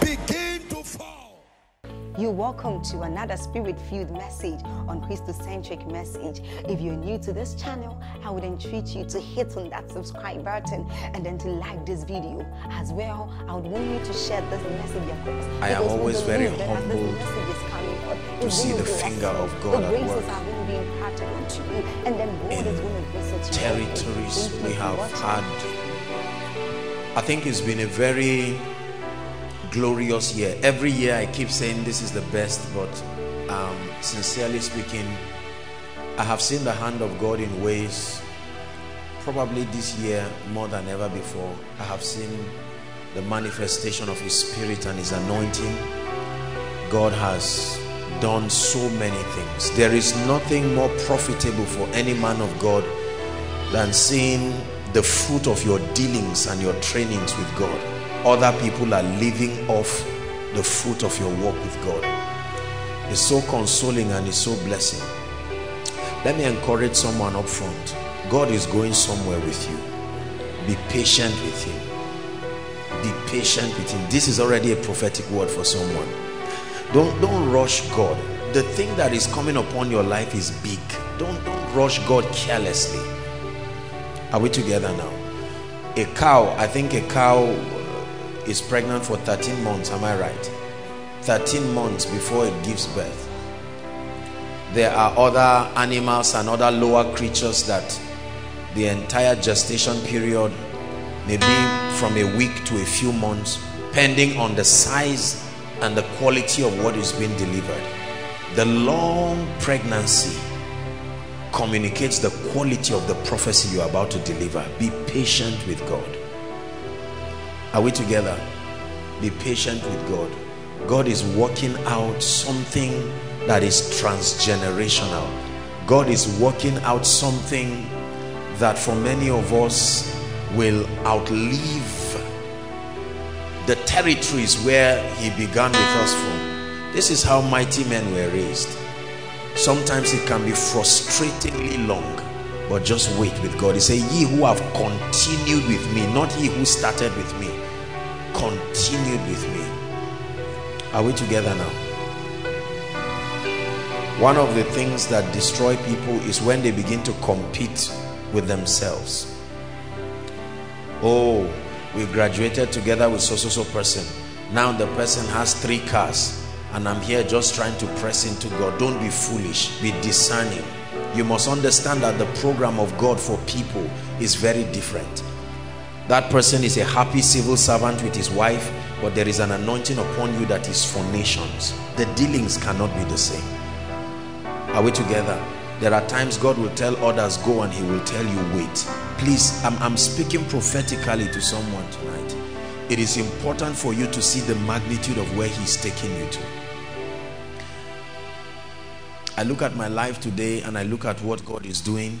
begin to fall. You're welcome to another spirit-filled message on Christocentric Message. If you're new to this channel, I would entreat you to hit on that subscribe button and then to like this video. As well, I would want you to share this message across. I am always very humbled to see the finger of God at work in territories we have had. I think it's been a very glorious year. Every year I keep saying this is the best, but sincerely speaking, I have seen the hand of God in ways probably this year more than ever before. I have seen the manifestation of his spirit and his anointing. God has done so many things. There is nothing more profitable for any man of God than seeing the fruit of your dealings and your trainings with God. Other people are living off the fruit of your work with God. It's so consoling and it's so blessing. Let me encourage someone up front. God is going somewhere with you. Be patient with him. Be patient with him. This is already a prophetic word for someone. Don't rush God. The thing that is coming upon your life is big. Don't rush God carelessly. Are we together now? A cow, I think a cow is pregnant for 13 months, am I right? 13 months before it gives birth. There are other animals and other lower creatures that the entire gestation period may be from a week to a few months, depending on the size and the quality of what is being delivered. The long pregnancy communicates the quality of the prophecy you are about to deliver. Be patient with God. Are we together? Be patient with God. God is working out something that is transgenerational. God is working out something that for many of us will outlive the territories where he began with us from. This is how mighty men were raised. Sometimes it can be frustratingly long, but just wait with God. He said, ye who have continued with me, not ye who started with me, continued with me. Are we together now? One of the things that destroy people is when they begin to compete with themselves. Oh, we graduated together with so-so-so person. Now the person has 3 cars and I'm here just trying to press into God. Don't be foolish, be discerning. You must understand that the program of God for people is very different. That person is a happy civil servant with his wife, but there is an anointing upon you that is for nations. The dealings cannot be the same. Are we together? There are times God will tell others go and he will tell you wait. Please, I'm speaking prophetically to someone tonight. It is important for you to see the magnitude of where he's taking you to. I look at my life today and I look at what God is doing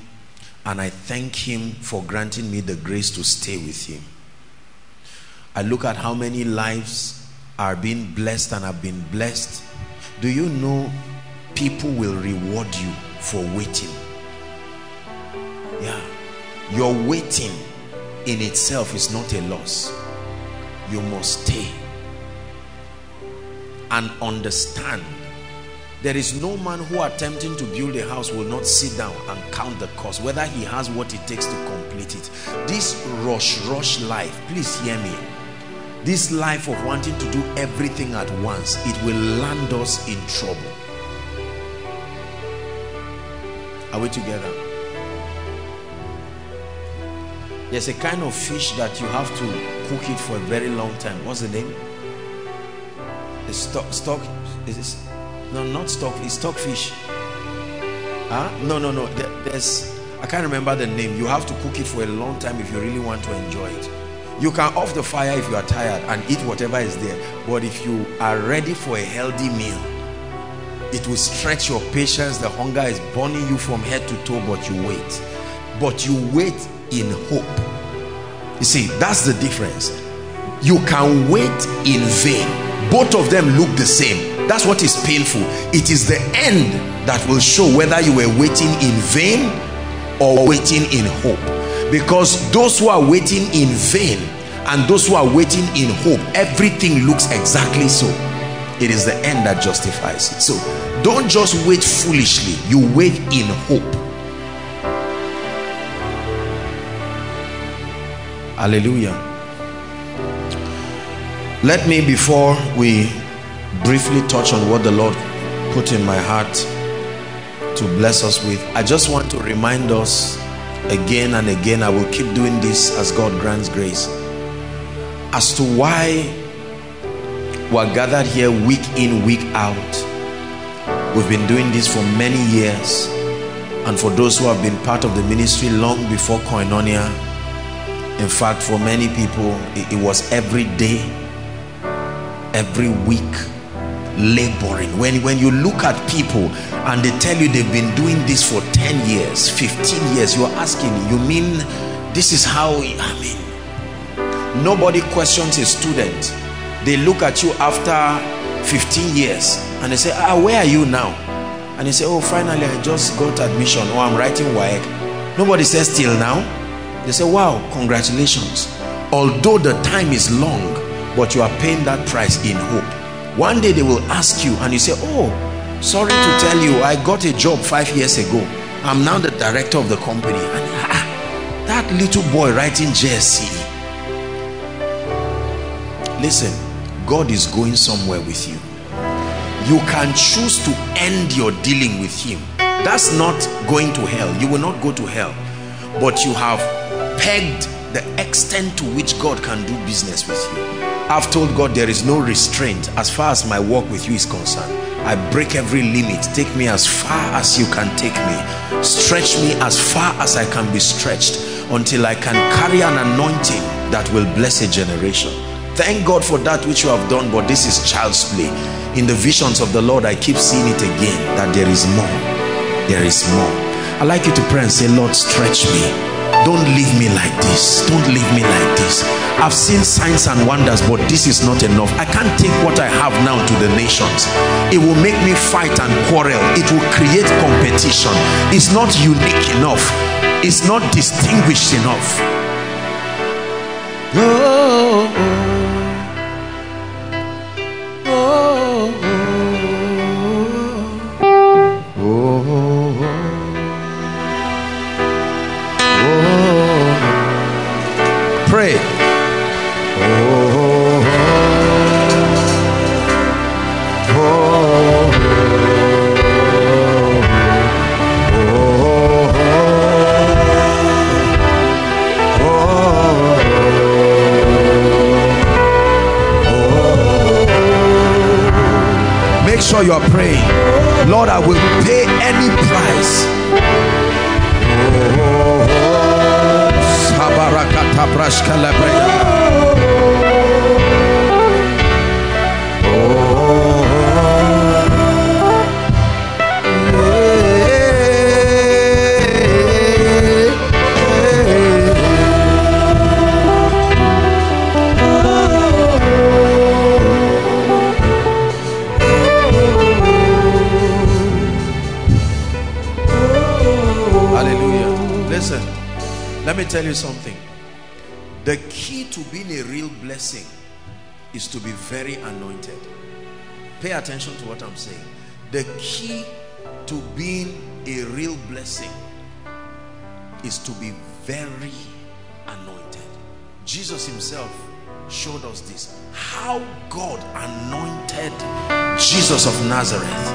and I thank him for granting me the grace to stay with him. I look at how many lives are being blessed and have been blessed. Do you know people will reward you for waiting? Yeah, your waiting in itself is not a loss. You must stay and understand there is no man who attempting to build a house will not sit down and count the cost, whether he has what it takes to complete it. This rush life, please hear me, this life of wanting to do everything at once, it will land us in trouble. Are we together? There's a kind of fish that you have to cook it for a very long time. What's the name? The stock is this? No, not stock. It's stock fish. Huh? No. There's, I can't remember the name. You have to cook it for a long time if you really want to enjoy it. You can off the fire if you are tired and eat whatever is there. But if you are ready for a healthy meal, It will stretch your patience. The hunger is burning you from head to toe, but you wait. But you wait in hope. You see, that's the difference. You can wait in vain. Both of them look the same. That's what is painful. It is the end that will show whether you were waiting in vain or waiting in hope. Because those who are waiting in vain and those who are waiting in hope, everything looks exactly so. It is the end that justifies it. So don't just wait foolishly. You wait in hope. Hallelujah. Let me, before we briefly touch on what the Lord put in my heart to bless us with, I just want to remind us again and again, I will keep doing this as God grants grace, as to why we're gathered here week in, week out. We've been doing this for many years, and for those who have been part of the ministry long before Koinonia, in fact, for many people, it was every day, every week, laboring. When you look at people and they tell you they've been doing this for 10 years, 15 years, you're asking, you mean this is how, I mean, nobody questions a student. They look at you after 15 years and they say, ah, where are you now? And they say, oh, finally I just got admission, or I'm writing WAEC. Nobody says till now. They say, wow, congratulations. Although the time is long, but you are paying that price in hope. One day they will ask you and you say, oh, sorry to tell you, I got a job 5 years ago. I'm now the director of the company. And that little boy writing JSC. Listen, God is going somewhere with you. You can choose to end your dealing with him. That's not going to hell. You will not go to hell. But you have pegged the extent to which God can do business with you. I've told God there is no restraint as far as my work with you is concerned. I break every limit. Take me as far as you can take me. Stretch me as far as I can be stretched, until I can carry an anointing that will bless a generation. Thank God for that which you have done, but this is child's play. In the visions of the Lord, I keep seeing it again, that there is more. There is more. I'd like you to pray and say, Lord, stretch me. Don't leave me like this. Don't leave me like this. I've seen signs and wonders, but this is not enough. I can't take what I have now to the nations. It will make me fight and quarrel. It will create competition. It's not unique enough. It's not distinguished enough. Oh. You are praying, Lord, I will pay any price. Let me tell you something. The key to being a real blessing is to be very anointed. Pay attention to what I'm saying. The key to being a real blessing is to be very anointed. Jesus himself showed us this. How God anointed Jesus of Nazareth.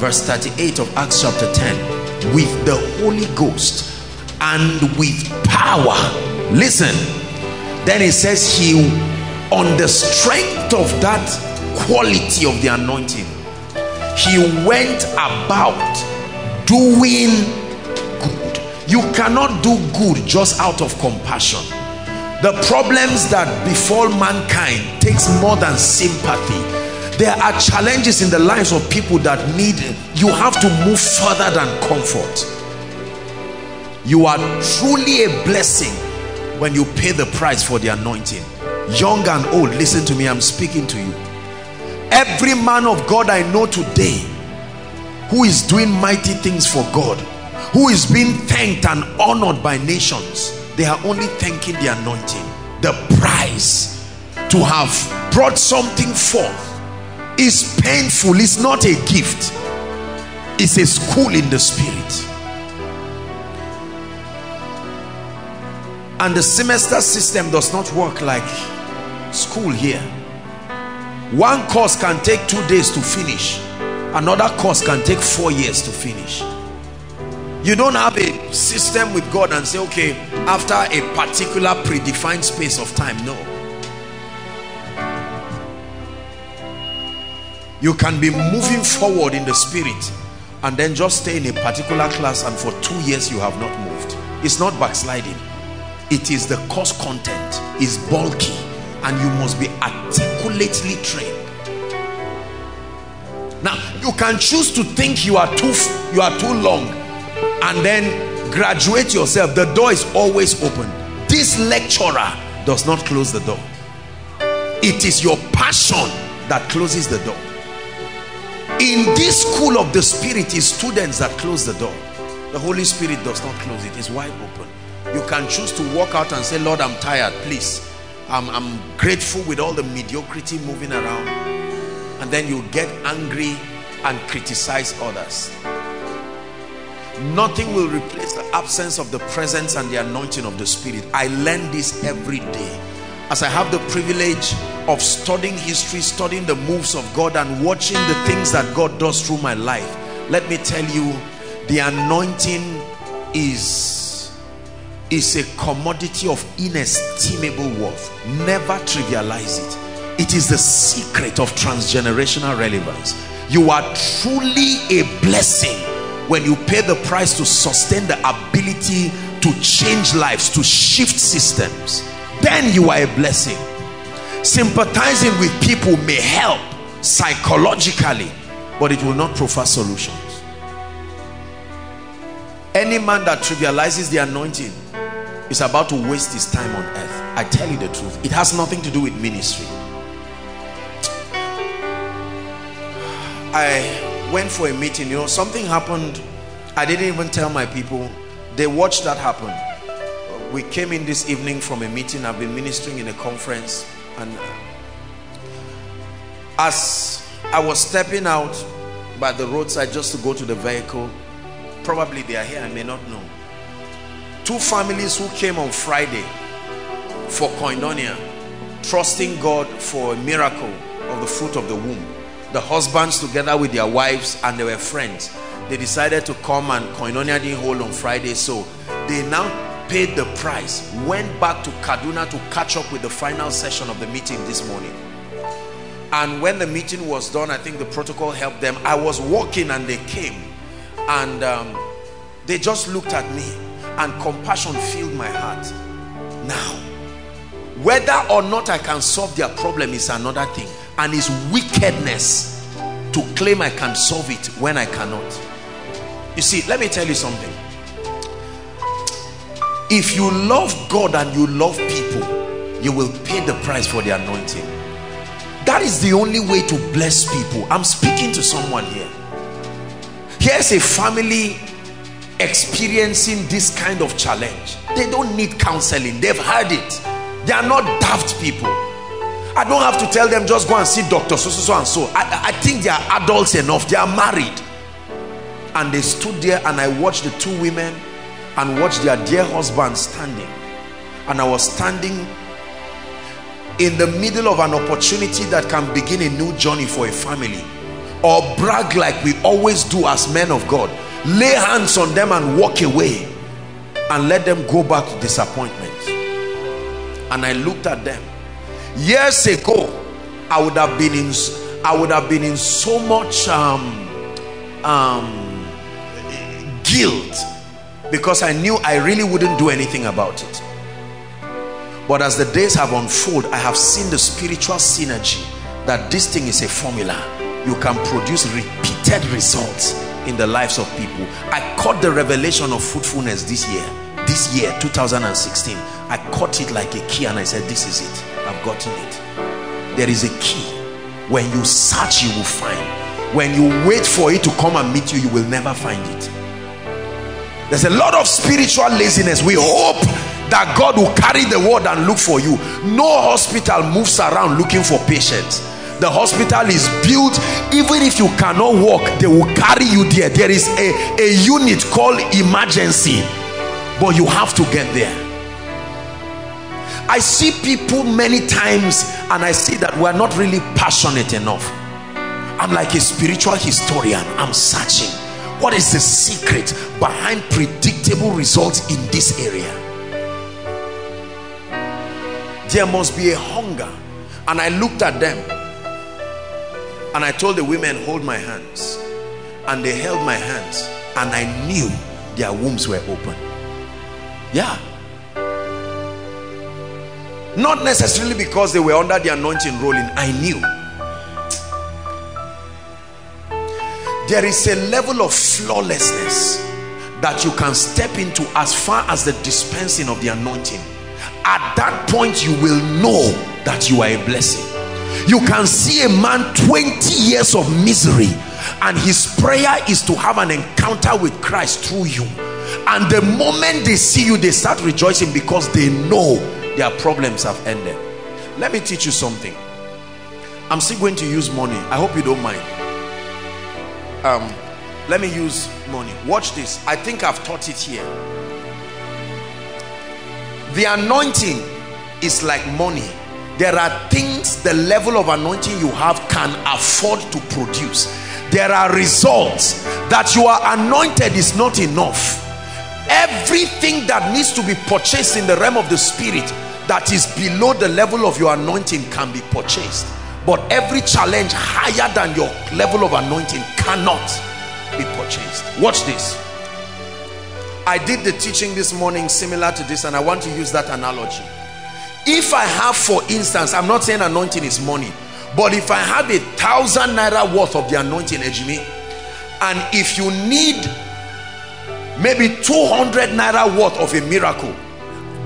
Verse 38 of Acts chapter 10. With the Holy Ghost and with power. Listen, then it says, he, on the strength of that quality of the anointing, he went about doing good. You cannot do good just out of compassion. The problems that befall mankind takes more than sympathy. There are challenges in the lives of people that need, you have to move further than comfort. You are truly a blessing when you pay the price for the anointing. Young and old, listen to me, I'm speaking to you. Every man of God I know today who is doing mighty things for God, who is being thanked and honored by nations, they are only thanking the anointing, the price to have brought something forth. Is painful. It's not a gift. It's a school in the spirit. And the semester system does not work like school here. One course can take 2 days to finish. Another course can take 4 years to finish. You don't have a system with God and say, okay, after a particular predefined space of time. No. You can be moving forward in the spirit and then just stay in a particular class, and for 2 years you have not moved. It's not backsliding. It is the course content is bulky and you must be articulately trained. Now you can choose to think you are too long and then graduate yourself. The door is always open. This lecturer does not close the door. It is your passion that closes the door. In this school of the spirit is students that close the door. The Holy Spirit does not close it. It's wide open. You can choose to walk out and say, Lord, I'm tired, please. I'm grateful with all the mediocrity moving around. And then you get angry and criticize others. Nothing will replace the absence of the presence and the anointing of the spirit. I learn this every day. As I have the privilege of studying history, studying the moves of God and watching the things that God does through my life, let me tell you, the anointing is a commodity of inestimable worth. Never trivialize it. It is the secret of transgenerational relevance. You are truly a blessing when you pay the price to sustain the ability to change lives, to shift systems. Then you are a blessing. Sympathizing with people may help psychologically, but it will not proffer solutions. Any man that trivializes the anointing is about to waste his time on earth. I tell you the truth. It has nothing to do with ministry. I went for a meeting. You know, something happened. I didn't even tell my people. They watched that happen. We came in this evening from a meeting. I've been ministering in a conference, and as I was stepping out by the roadside just to go to the vehicle, probably they are here, I may not know, 2 families who came on Friday for Koinonia, trusting God for a miracle of the fruit of the womb. The husbands together with their wives, and they were friends. They decided to come, and Koinonia didn't hold on Friday, so they now paid the price, went back to Kaduna to catch up with the final session of the meeting this morning. And when the meeting was done, I think the protocol helped them. I was walking and they came, and they just looked at me and compassion filled my heart. Now, whether or not I can solve their problem is another thing, and it's wickedness to claim I can solve it when I cannot. You see, let me tell you something. If you love God and you love people, you will pay the price for the anointing. That is the only way to bless people. I'm speaking to someone here. Here's a family experiencing this kind of challenge. They don't need counseling. They've heard it. They are not daft people. I don't have to tell them, just go and see Dr. So-so-so and so. I think they are adults enough. They are married. And they stood there, and I watched the 2 women and watch their dear husband standing. And I was standing in the middle of an opportunity that can begin a new journey for a family, or brag like we always do as men of God, lay hands on them and walk away and let them go back to disappointment. And I looked at them. Years ago, I would have been in so much guilt, because I knew I really wouldn't do anything about it. But as the days have unfolded, I have seen the spiritual synergy that this thing is a formula. You can produce repeated results in the lives of people. I caught the revelation of fruitfulness this year 2016. I caught it like a key and I said, this is it, I've gotten it. There is a key. When you search, you will find. When you wait for it to come and meet you, you will never find it. There's a lot of spiritual laziness. We hope that God will carry the word and look for you. No hospital moves around looking for patients. The hospital is built, even if you cannot walk, they will carry you there. There is a unit called emergency, but you have to get there. I see people many times and I see that we're not really passionate enough. I'm like a spiritual historian. I'm searching. What is the secret behind predictable results in this area? There must be a hunger. And I looked at them and I told the women, hold my hands. And they held my hands and I knew their wombs were open. Yeah. Not necessarily because they were under the anointing rolling. I knew. There is a level of flawlessness that you can step into as far as the dispensing of the anointing. At that point, you will know that you are a blessing. You can see a man 20 years of misery and his prayer is to have an encounter with Christ through you. And the moment they see you, they start rejoicing because they know their problems have ended. Let me teach you something. I'm still going to use money. I hope you don't mind. Let me use money. Watch this. I think I've taught it here. The anointing is like money. There are things the level of anointing you have can afford to produce. There are results. That you are anointed is not enough. Everything that needs to be purchased in the realm of the spirit that is below the level of your anointing can be purchased, but every challenge higher than your level of anointing cannot be purchased. Watch this. I did the teaching this morning similar to this, and I want to use that analogy. If I have, for instance, I'm not saying anointing is money, but if I have 1,000 naira worth of the anointing, Ejimi, and if you need maybe 200 naira worth of a miracle,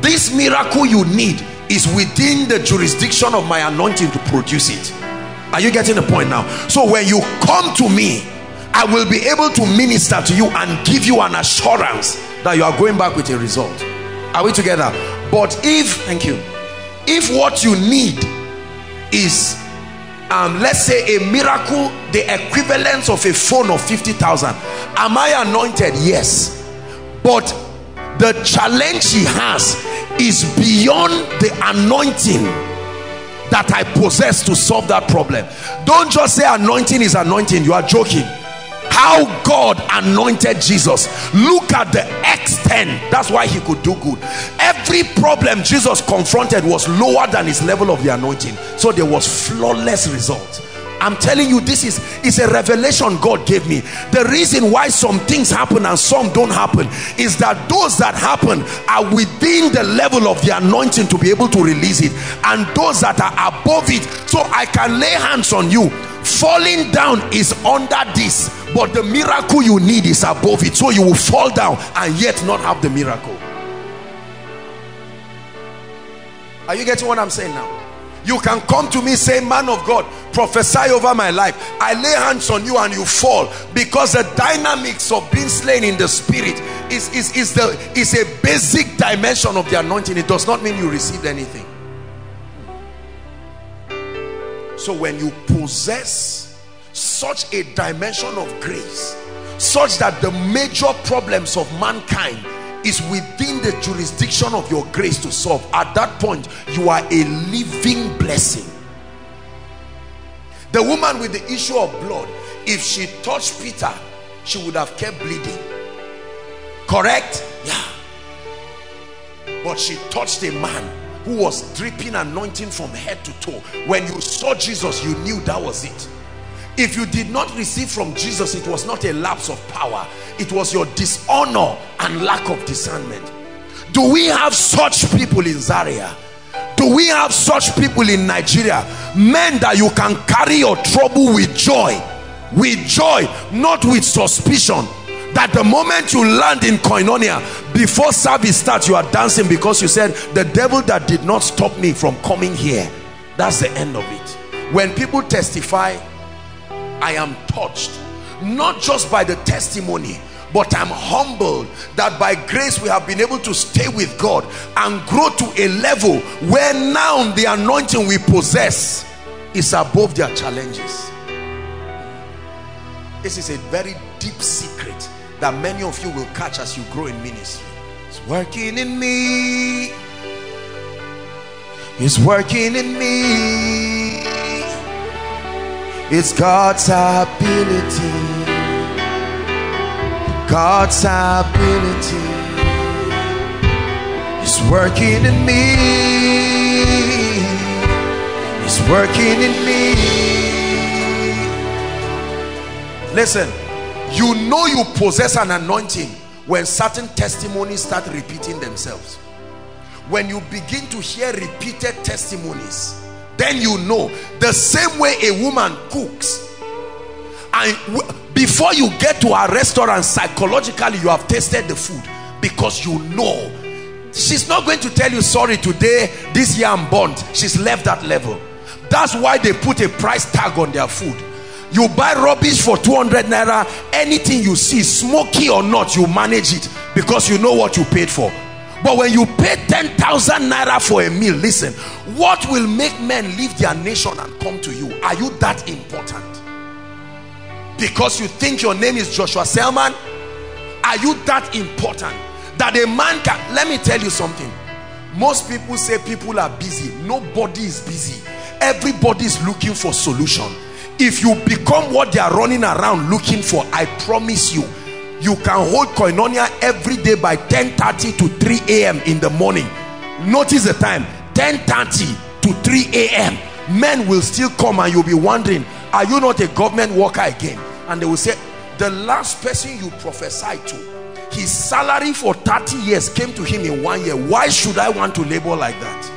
this miracle you need is within the jurisdiction of my anointing to produce it. Are you getting the point now? So when you come to me, I will be able to minister to you and give you an assurance that you are going back with a result. Are we together? But if, thank you, if what you need is let's say a miracle, the equivalent of a phone of 50,000, am I anointed? Yes, but the challenge she has is beyond the anointing that I possess to solve that problem. Don't just say anointing is anointing. You are joking. How God anointed Jesus. Look at the extent. That's why he could do good. Every problem Jesus confronted was lower than his level of the anointing. So there was flawless result. I'm telling you, this is a revelation God gave me. The reason why some things happen and some don't happen is that those that happen are within the level of the anointing to be able to release it, and those that are above it. So I can lay hands on you. Falling down is under this, but the miracle you need is above it. So you will fall down and yet not have the miracle. Are you getting what I'm saying now? You can come to me, say, man of God, prophesy over my life. I lay hands on you and you fall, because the dynamics of being slain in the spirit is a basic dimension of the anointing. It does not mean you received anything. So when you possess such a dimension of grace, such that the major problems of mankind is within the jurisdiction of your grace to solve, at that point you are a living blessing. The woman with the issue of blood, if she touched Peter, she would have kept bleeding. Correct? Yeah. But she touched a man who was dripping anointing from head to toe. When you saw Jesus, you knew that was it. If you did not receive from Jesus, it was not a lapse of power. It was your dishonor and lack of discernment. Do we have such people in Zaria? Do we have such people in Nigeria? Men that you can carry your trouble with joy, not with suspicion, that the moment you land in Koinonia, before service starts, you are dancing because you said, the devil that did not stop me from coming here. That's the end of it. When people testify, I am touched, not just by the testimony, but I'm humbled that by grace we have been able to stay with God and grow to a level where now the anointing we possess is above their challenges. This is a very deep secret that many of you will catch as you grow in ministry. It's working in me. It's working in me. It's God's ability. God's ability is working in me. It's working in me. Listen, you know you possess an anointing when certain testimonies start repeating themselves. When you begin to hear repeated testimonies, then you know. The same way a woman cooks, and before you get to a restaurant, psychologically you have tasted the food, because you know she's not going to tell you, sorry, today this year I'm burnt. She's left that level. That's why they put a price tag on their food. You buy rubbish for 200 naira, anything you see, smoky or not, you manage it because you know what you paid for. But when you pay 10,000 naira for a meal, listen, what will make men leave their nation and come to you? Are you that important? Because you think your name is Joshua Selman? Are you that important that a man can... Let me tell you something. Most people say people are busy. Nobody is busy. Everybody is looking for solution. If you become what they are running around looking for, I promise you, you can hold Koinonia every day by 10:30 to 3 a.m. in the morning. Notice the time, 10:30 to 3 a.m. Men will still come and you'll be wondering, are you not a government worker again? And they will say, the last person you prophesied to, his salary for 30 years came to him in 1 year. Why should I want to labor like that?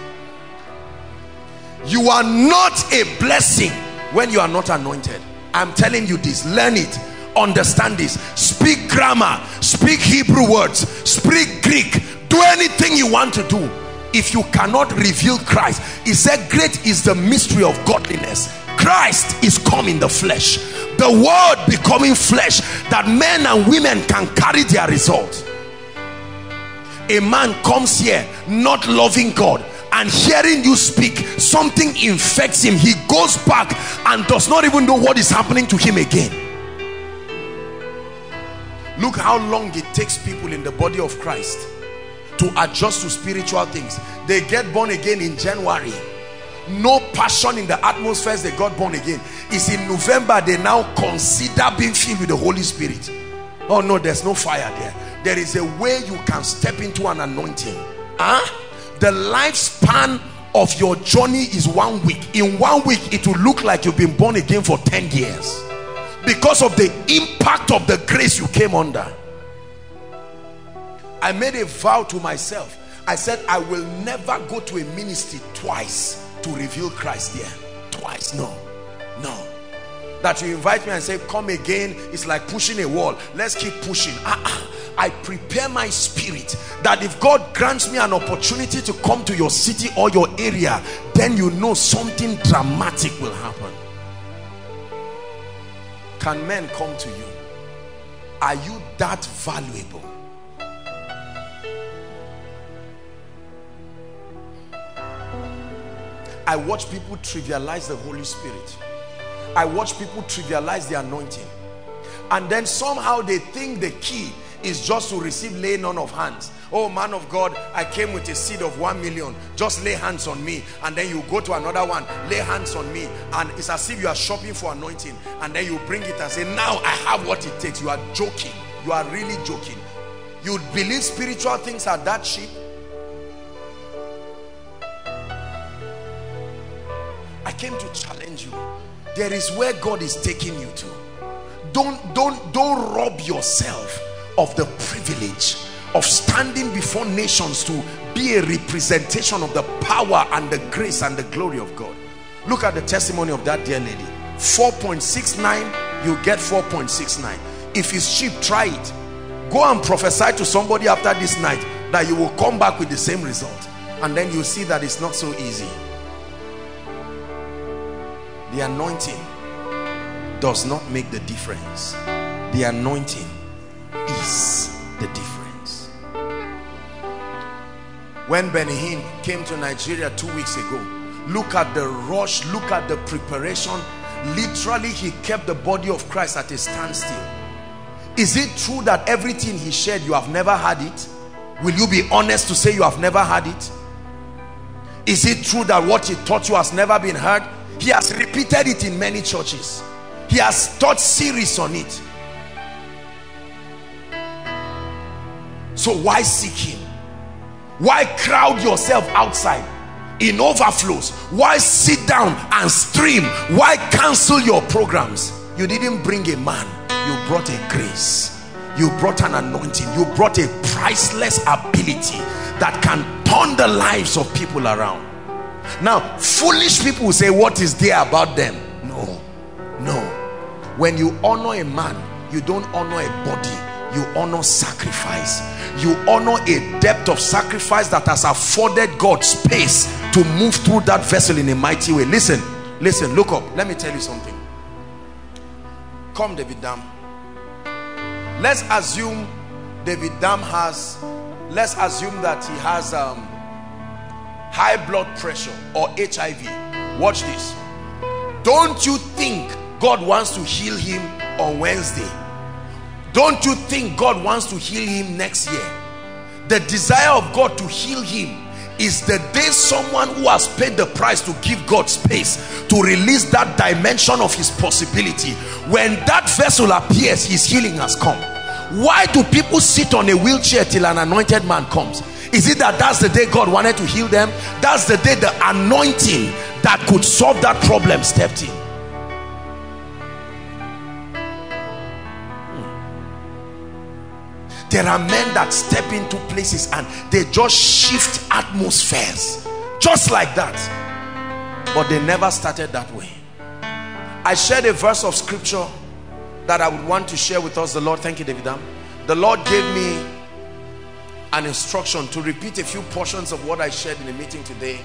You are not a blessing when you are not anointed. I'm telling you this. Learn it. Understand this. Speak grammar. Speak Hebrew words. Speak Greek. Do anything you want to do. If you cannot reveal Christ, he said, great is the mystery of godliness. Christ is come in the flesh, the word becoming flesh, that men and women can carry their result. A man comes here not loving God, and hearing you speak, something infects him. He goes back and does not even know what is happening to him again. Look how long it takes people in the body of Christ to adjust to spiritual things. They get born again in January. No passion in the atmosphere. They got born again. It's in November they now consider being filled with the Holy Spirit. Oh no, there's no fire there. There is a way you can step into an anointing. The lifespan of your journey is 1 week. In 1 week it will look like you've been born again for 10 years because of the impact of the grace you came under. I made a vow to myself. I said, I will never go to a ministry twice to reveal Christ there. Twice. No. That you invite me and say, come again, it's like pushing a wall. Let's keep pushing. I prepare my spirit that if God grants me an opportunity to come to your city or your area, then you know something dramatic will happen. Can men come to you? Are you that valuable? I watch people trivialize the Holy Spirit. I watch people trivialize the anointing. And then somehow they think the key is just to receive laying on of hands. Oh, man of God, I came with a seed of 1 million. Just lay hands on me. And then you go to another one, lay hands on me. And it's as if you are shopping for anointing. And then you bring it and say, now I have what it takes. You are joking. You are really joking. You believe spiritual things are that cheap? I came to challenge you. There is where God is taking you to. Don't rob yourself of the privilege of standing before nations to be a representation of the power and the grace and the glory of God. Look at the testimony of that dear lady. 4.69, you get 4.69. If it's cheap, try it. Go and prophesy to somebody after this night that you will come back with the same result, and then you see that it's not so easy. The anointing does not make the difference. The anointing is the difference. When Benny Hinn came to Nigeria 2 weeks ago, look at the rush, look at the preparation. Literally, he kept the body of Christ at a standstill. Is it true that everything he shared, you have never had it? Will you be honest to say you have never had it? Is it true that what he taught you has never been heard? He has repeated it in many churches. He has taught series on it. So why seek him? Why crowd yourself outside in overflows? Why sit down and stream? Why cancel your programs? You didn't bring a man, you brought a grace. You brought an anointing. You brought a priceless ability that can turn the lives of people around. Now, foolish people say, what is there about them? No, no. When you honor a man, you don't honor a body. You honor sacrifice. You honor a depth of sacrifice that has afforded God space to move through that vessel in a mighty way. Listen, listen, look up. Let me tell you something. Come, David Dam. Let's assume David Dam has, let's assume that he has high blood pressure or HIV. Watch this. Don't you think God wants to heal him on Wednesday? Don't you think God wants to heal him next year? The desire of God to heal him is the day someone who has paid the price to give God space to release that dimension of his possibility. When that vessel appears, his healing has come. Why do people sit on a wheelchair till an anointed man comes? Is it that that's the day God wanted to heal them? That's the day the anointing that could solve that problem stepped in. There are men that step into places and they just shift atmospheres just like that, but they never started that way. I shared a verse of scripture that I would want to share with us. The Lord, thank you, David Dam. The Lord gave me an instruction to repeat a few portions of what I shared in the meeting today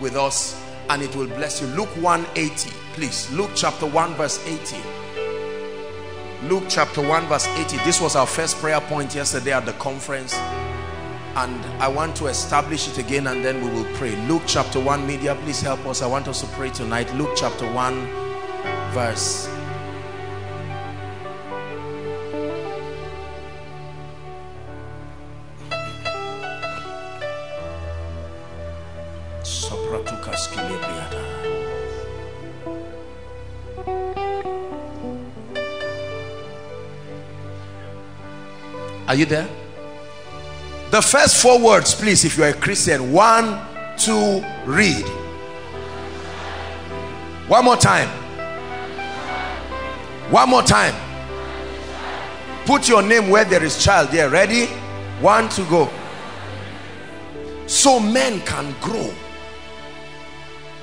with us, and it will bless you. Luke 1:80, please. Luke chapter 1 verse 80. Luke chapter 1 verse 80. This was our first prayer point yesterday at the conference, and I want to establish it again, and then we will pray. Luke chapter 1, media, please help us. I want us to pray tonight. Luke chapter 1 verse 80. Are you there? The first four words, please, if you are a Christian. 1, 2, read. One more time. One more time. Put your name where there is child there. Ready? 1 to go. So men can grow.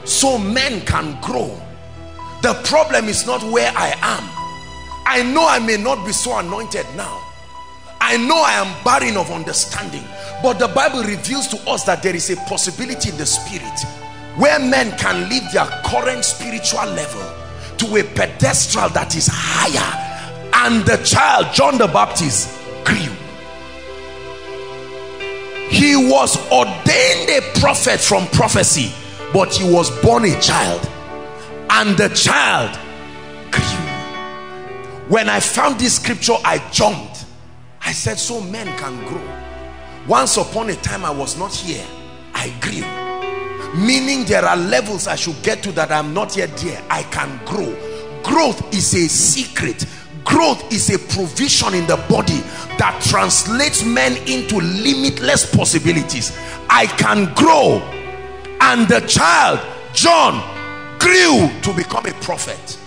So men can grow. The problem is not where I am. I know I may not be so anointed now. I know I am barren of understanding, but the Bible reveals to us that there is a possibility in the spirit where men can live their current spiritual level to a pedestal that is higher. And the child, John the Baptist, grew. He was ordained a prophet from prophecy, but he was born a child, and the child grew. When I found this scripture, I jumped. I said, so men can grow. Once upon a time, I was not here. I grew. Meaning there are levels I should get to that I'm not yet there. I can grow. Growth is a secret. Growth is a provision in the body that translates men into limitless possibilities. I can grow. And the child, John, grew to become a prophet.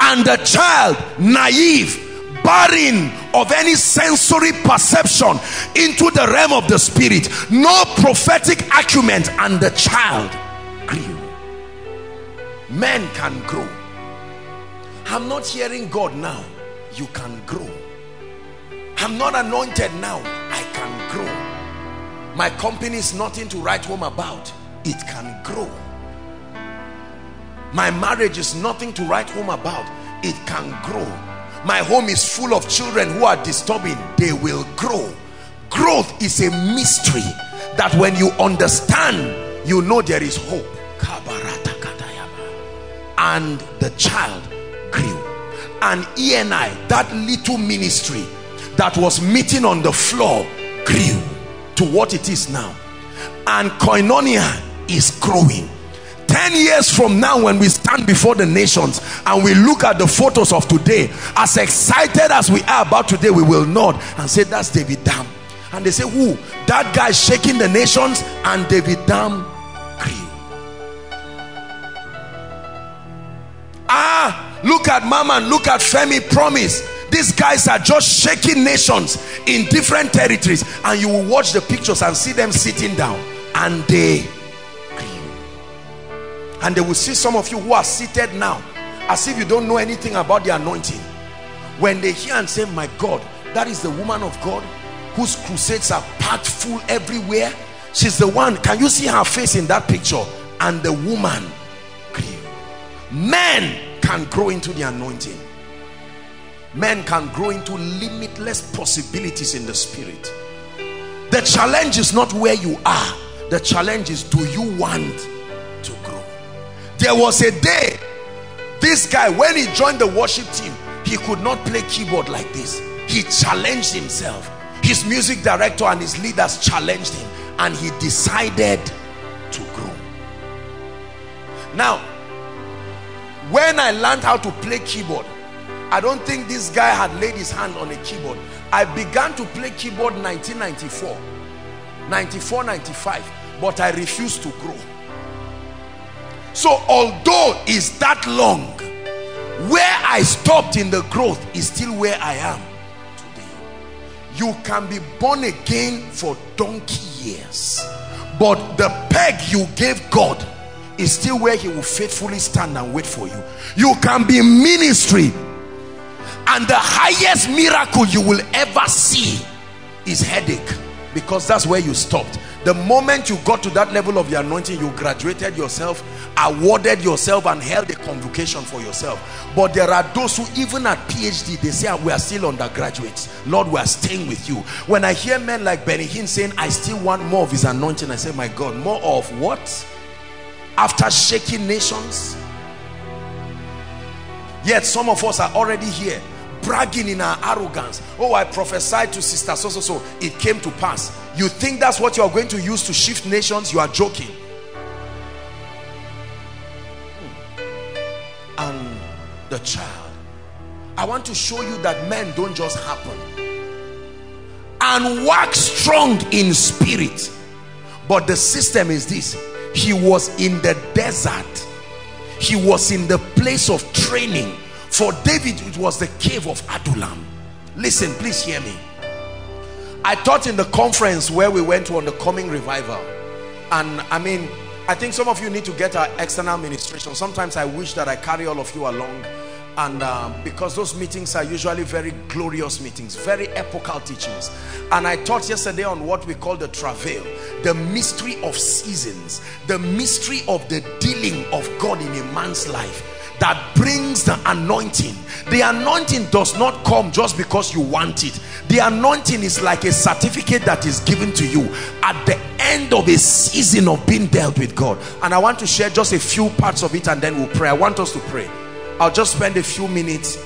And the child, naive, barren of any sensory perception into the realm of the spirit. No prophetic acumen, and the child grew. Men can grow. I'm not hearing God now. You can grow. I'm not anointed now. I can grow. My company is nothing to write home about. It can grow. My marriage is nothing to write home about. It can grow. My home is full of children who are disturbing. They will grow. Growth is a mystery that when you understand, you know there is hope. And the child grew. And ENI, that little ministry that was meeting on the floor, grew to what it is now. And Koinonia is growing. 10 years from now, when we stand before the nations and we look at the photos of today, as excited as we are about today, we will nod and say, that's David Dam. And they say, who? That guy shaking the nations. And David Dam grew. Ah, look at Maman, look at Femi Promise. These guys are just shaking nations in different territories, and you will watch the pictures and see them sitting down, and they grew. And they will see some of you who are seated now as if you don't know anything about the anointing. When they hear and say, my God, that is the woman of God whose crusades are packed full everywhere. She's the one. Can you see her face in that picture? And the woman grew. Men can grow into the anointing. Men can grow into limitless possibilities in the spirit. The challenge is not where you are. The challenge is, do you want to grow? There was a day, this guy, when he joined the worship team, he could not play keyboard like this. He challenged himself. His music director and his leaders challenged him, and he decided to grow. Now, when I learned how to play keyboard, I don't think this guy had laid his hand on a keyboard. I began to play keyboard 1994, 94, 95, but I refused to grow. So although it's that long, where I stopped in the growth is still where I am today. You can be born again for donkey years, but the peg you gave God is still where he will faithfully stand and wait for you. You can be in ministry, and the highest miracle you will ever see is headache, because that's where you stopped. The moment you got to that level of the anointing, you graduated yourself, awarded yourself, and held a convocation for yourself. But there are those who even at PhD, they say, we are still undergraduates. Lord, we are staying with you. When I hear men like Benny Hinn saying, I still want more of his anointing, I say, my God, more of what? After shaking nations? Yet some of us are already here bragging in our arrogance. Oh, I prophesied to sister so so so, it came to pass. You think that's what you are going to use to shift nations? You are joking. And the child, I want to show you that men don't just happen. And work strong in spirit. But the system is this: he was in the desert. He was in the place of training. For David, it was the cave of Adullam. Listen, please hear me. I taught in the conference where we went to on the coming revival. And I mean, I think some of you need to get our external ministration. Sometimes I wish that I carry all of you along. And because those meetings are usually very glorious meetings, very epochal teachings. And I taught yesterday on what we call the travail, the mystery of seasons, the mystery of the dealing of God in a man's life that brings the anointing. The anointing does not come just because you want it. The anointing is like a certificate that is given to you at the end of a season of being dealt with God. And I want to share just a few parts of it, and then we'll pray. I want us to pray. I'll just spend a few minutes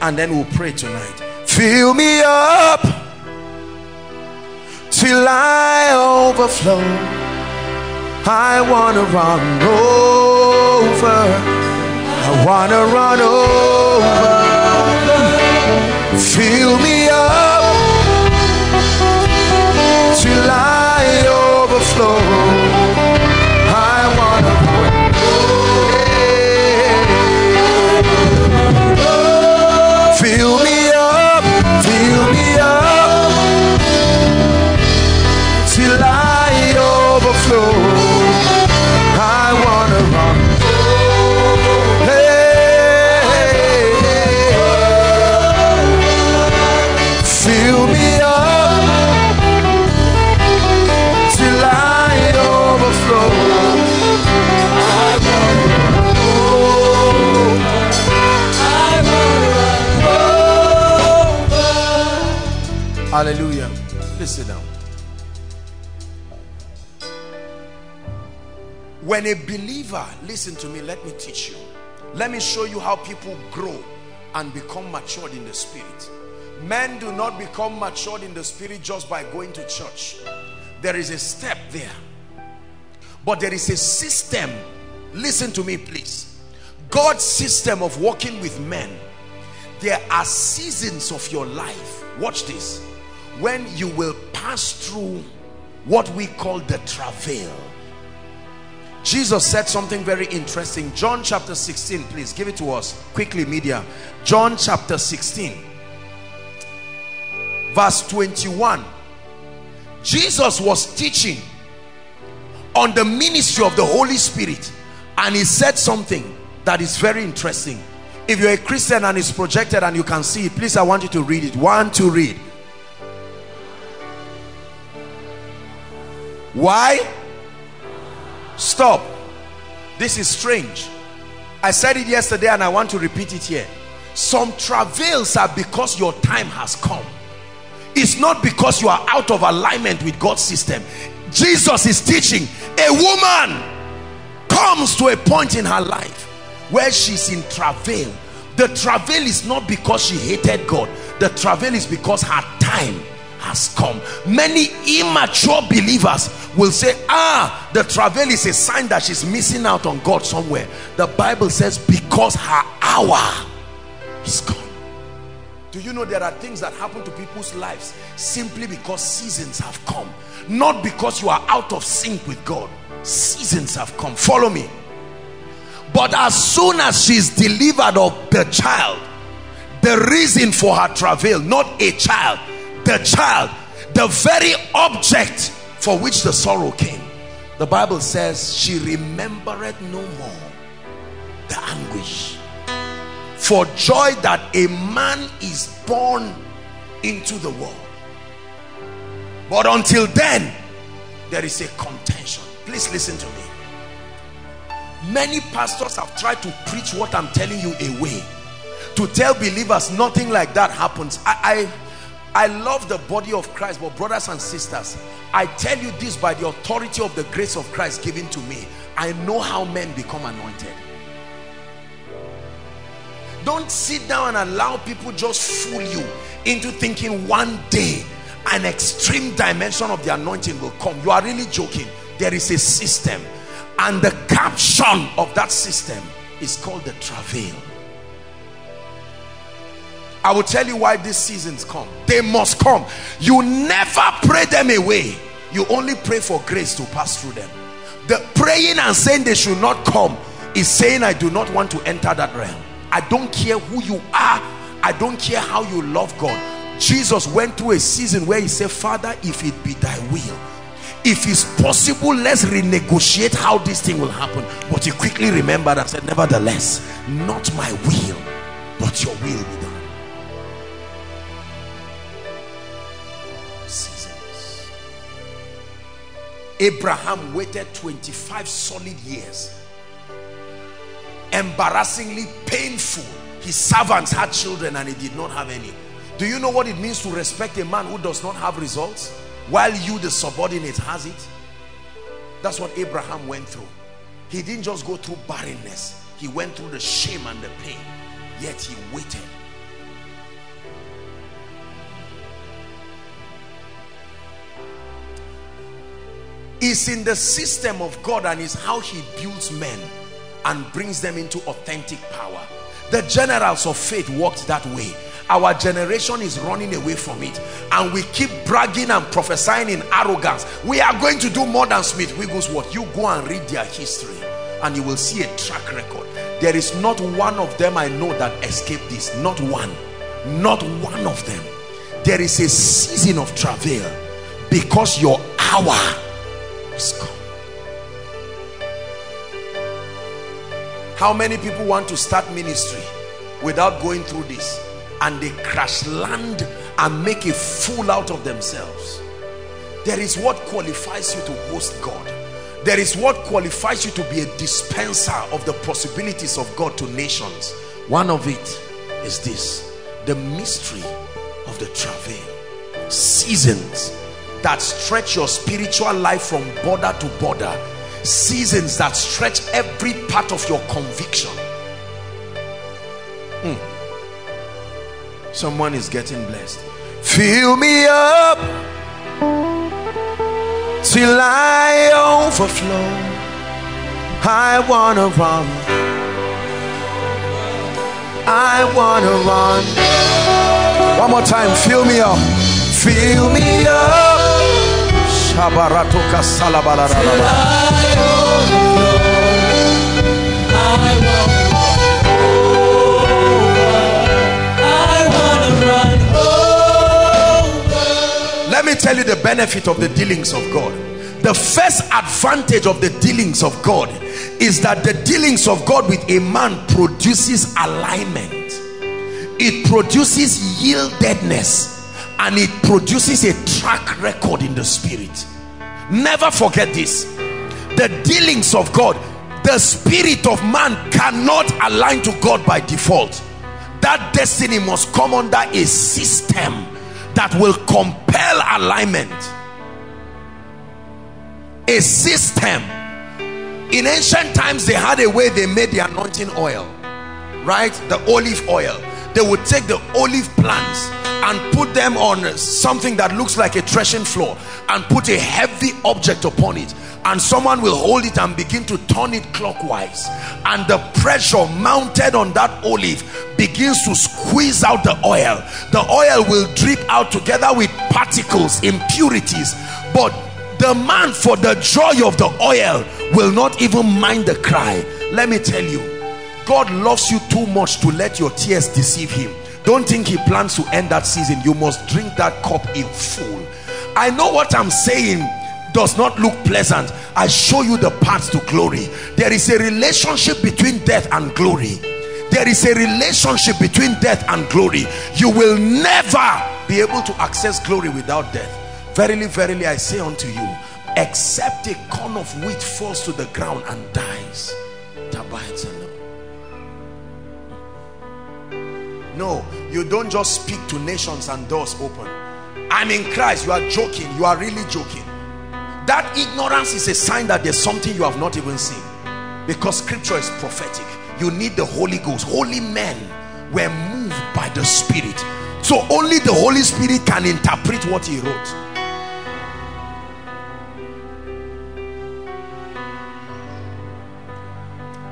and then we'll pray tonight. Fill me up till I overflow. I want to run over. I want to run over. Fill me up till I overflow. Fill me up Please sit down. When a believer, listen to me, let me teach you. Let me show you how people grow and become matured in the spirit. Men do not become matured in the spirit just by going to church. There is a step there. But there is a system. Listen to me, please. God's system of working with men. There are seasons of your life. Watch this. When you will pass through what we call the travail. Jesus said something very interesting. John chapter 16, please give it to us quickly, media. John chapter 16 verse 21. Jesus was teaching on the ministry of the Holy Spirit, and he said something that is very interesting. If you're a Christian and it's projected and you can see it, please, I want you to read it. 1, 2, read. Why? Stop. This is strange. I said it yesterday and I want to repeat it here. Some travails are because your time has come. It's not because you are out of alignment with God's system. Jesus is teaching a woman comes to a point in her life where she's in travail. The travail is not because she hated God. The travail is because her time has come. Many immature believers will say, the travail is a sign that she's missing out on God somewhere. The Bible says because her hour is come. Do you know there are things that happen to people's lives simply because seasons have come, not because you are out of sync with God. Seasons have come. Follow me. But as soon as she's delivered of the child, the reason for her travail, not a child, the child, the very object for which the sorrow came, the Bible says she remembereth no more the anguish for joy that a man is born into the world. But until then, there is a contention. Please listen to me. Many pastors have tried to preach what I'm telling you away, to tell believers nothing like that happens. I love the body of Christ, but brothers and sisters, I tell you this by the authority of the grace of Christ given to me. I know how men become anointed. Don't sit down and allow people just fool you into thinking one day an extreme dimension of the anointing will come. You are really joking. There is a system, and the caption of that system is called the travail. I will tell you why these seasons come. They must come. You never pray them away. You only pray for grace to pass through them. The praying and saying they should not come is saying I do not want to enter that realm. I don't care who you are. I don't care how you love God. Jesus went through a season where he said, Father, if it be thy will, if it's possible, let's renegotiate how this thing will happen. But he quickly remembered and said, nevertheless, not my will, but your will be done. Seasons. Abraham waited 25 solid years. Embarrassingly painful. His servants had children and he did not have any. Do you know what it means to respect a man who does not have results while you, the subordinate, has it? That's what Abraham went through. He didn't just go through barrenness. He went through the shame and the pain. Yet he waited. It's in the system of God, and it's how he builds men and brings them into authentic power. The generals of faith walked that way. Our generation is running away from it, and we keep bragging and prophesying in arrogance. We are going to do more than Smith Wigglesworth. You go and read their history and you will see a track record. There is not one of them I know that escaped this. Not one. Not one of them. There is a season of travail because your hour is come. How many people want to start ministry without going through this, and they crash land and make a fool out of themselves? There is what qualifies you to host God. There is what qualifies you to be a dispenser of the possibilities of God to nations. One of it is this: the mystery of the travail. Seasons that stretch your spiritual life from border to border, seasons that stretch every part of your conviction. Someone is getting blessed. Fill me up till I overflow. I wanna run, I wanna run. One more time, fill me up. Fill me up till I overflow. Let me tell you the benefit of the dealings of God. The first advantage of the dealings of God is that the dealings of God with a man produces alignment. It produces yieldedness, and it produces a track record in the spirit. Never forget this. The dealings of God, the spirit of man cannot align to God by default. That destiny must come under a system that will compel alignment. A system. In ancient times, they had a way they made the anointing oil, right? The olive oil. They would take the olive plants and put them on something that looks like a threshing floor and put a heavy object upon it, and someone will hold it and begin to turn it clockwise, and the pressure mounted on that olive begins to squeeze out the oil. The oil will drip out together with particles, impurities, but the man, for the joy of the oil, will not even mind the cry. Let me tell you, God loves you too much to let your tears deceive him. Don't think he plans to end that season. You must drink that cup in full. I know what I'm saying does not look pleasant. I show you the path to glory. There is a relationship between death and glory. There is a relationship between death and glory. You will never be able to access glory without death. Verily, verily, I say unto you, except a corn of wheat falls to the ground and dies, it abides alone. No, you don't just speak to nations and doors open. I'm in Christ. You are joking. You are really joking. That ignorance is a sign that there's something you have not even seen, because scripture is prophetic. You need the Holy Ghost. Holy men were moved by the Spirit, so only the Holy Spirit can interpret what he wrote.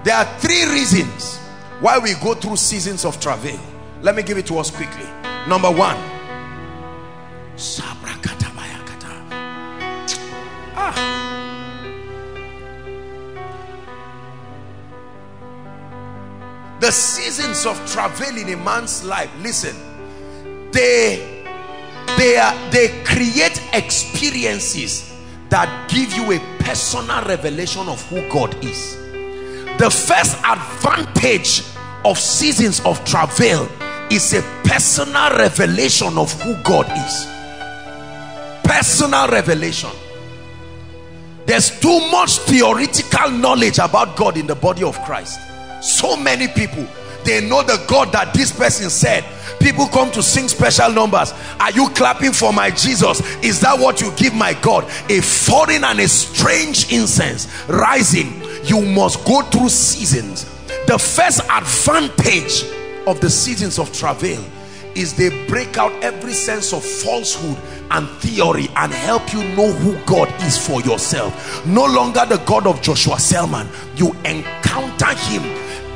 There are three reasons why we go through seasons of travail. Let me give it to us quickly. Number one, the seasons of travail in a man's life, listen, they create experiences that give you a personal revelation of who God is. The first advantage of seasons of travail is a personal revelation of who God is. Personal revelation. There's too much theoretical knowledge about God in the body of Christ. So many people, they know the God that this person said. People come to sing special numbers. Are you clapping for my Jesus? Is that what you give my God? A foreign and a strange incense rising. You must go through seasons. The first advantage of the seasons of travail is they break out every sense of falsehood and theory and help you know who God is for yourself. No longer the God of Joshua Selman. You encounter him.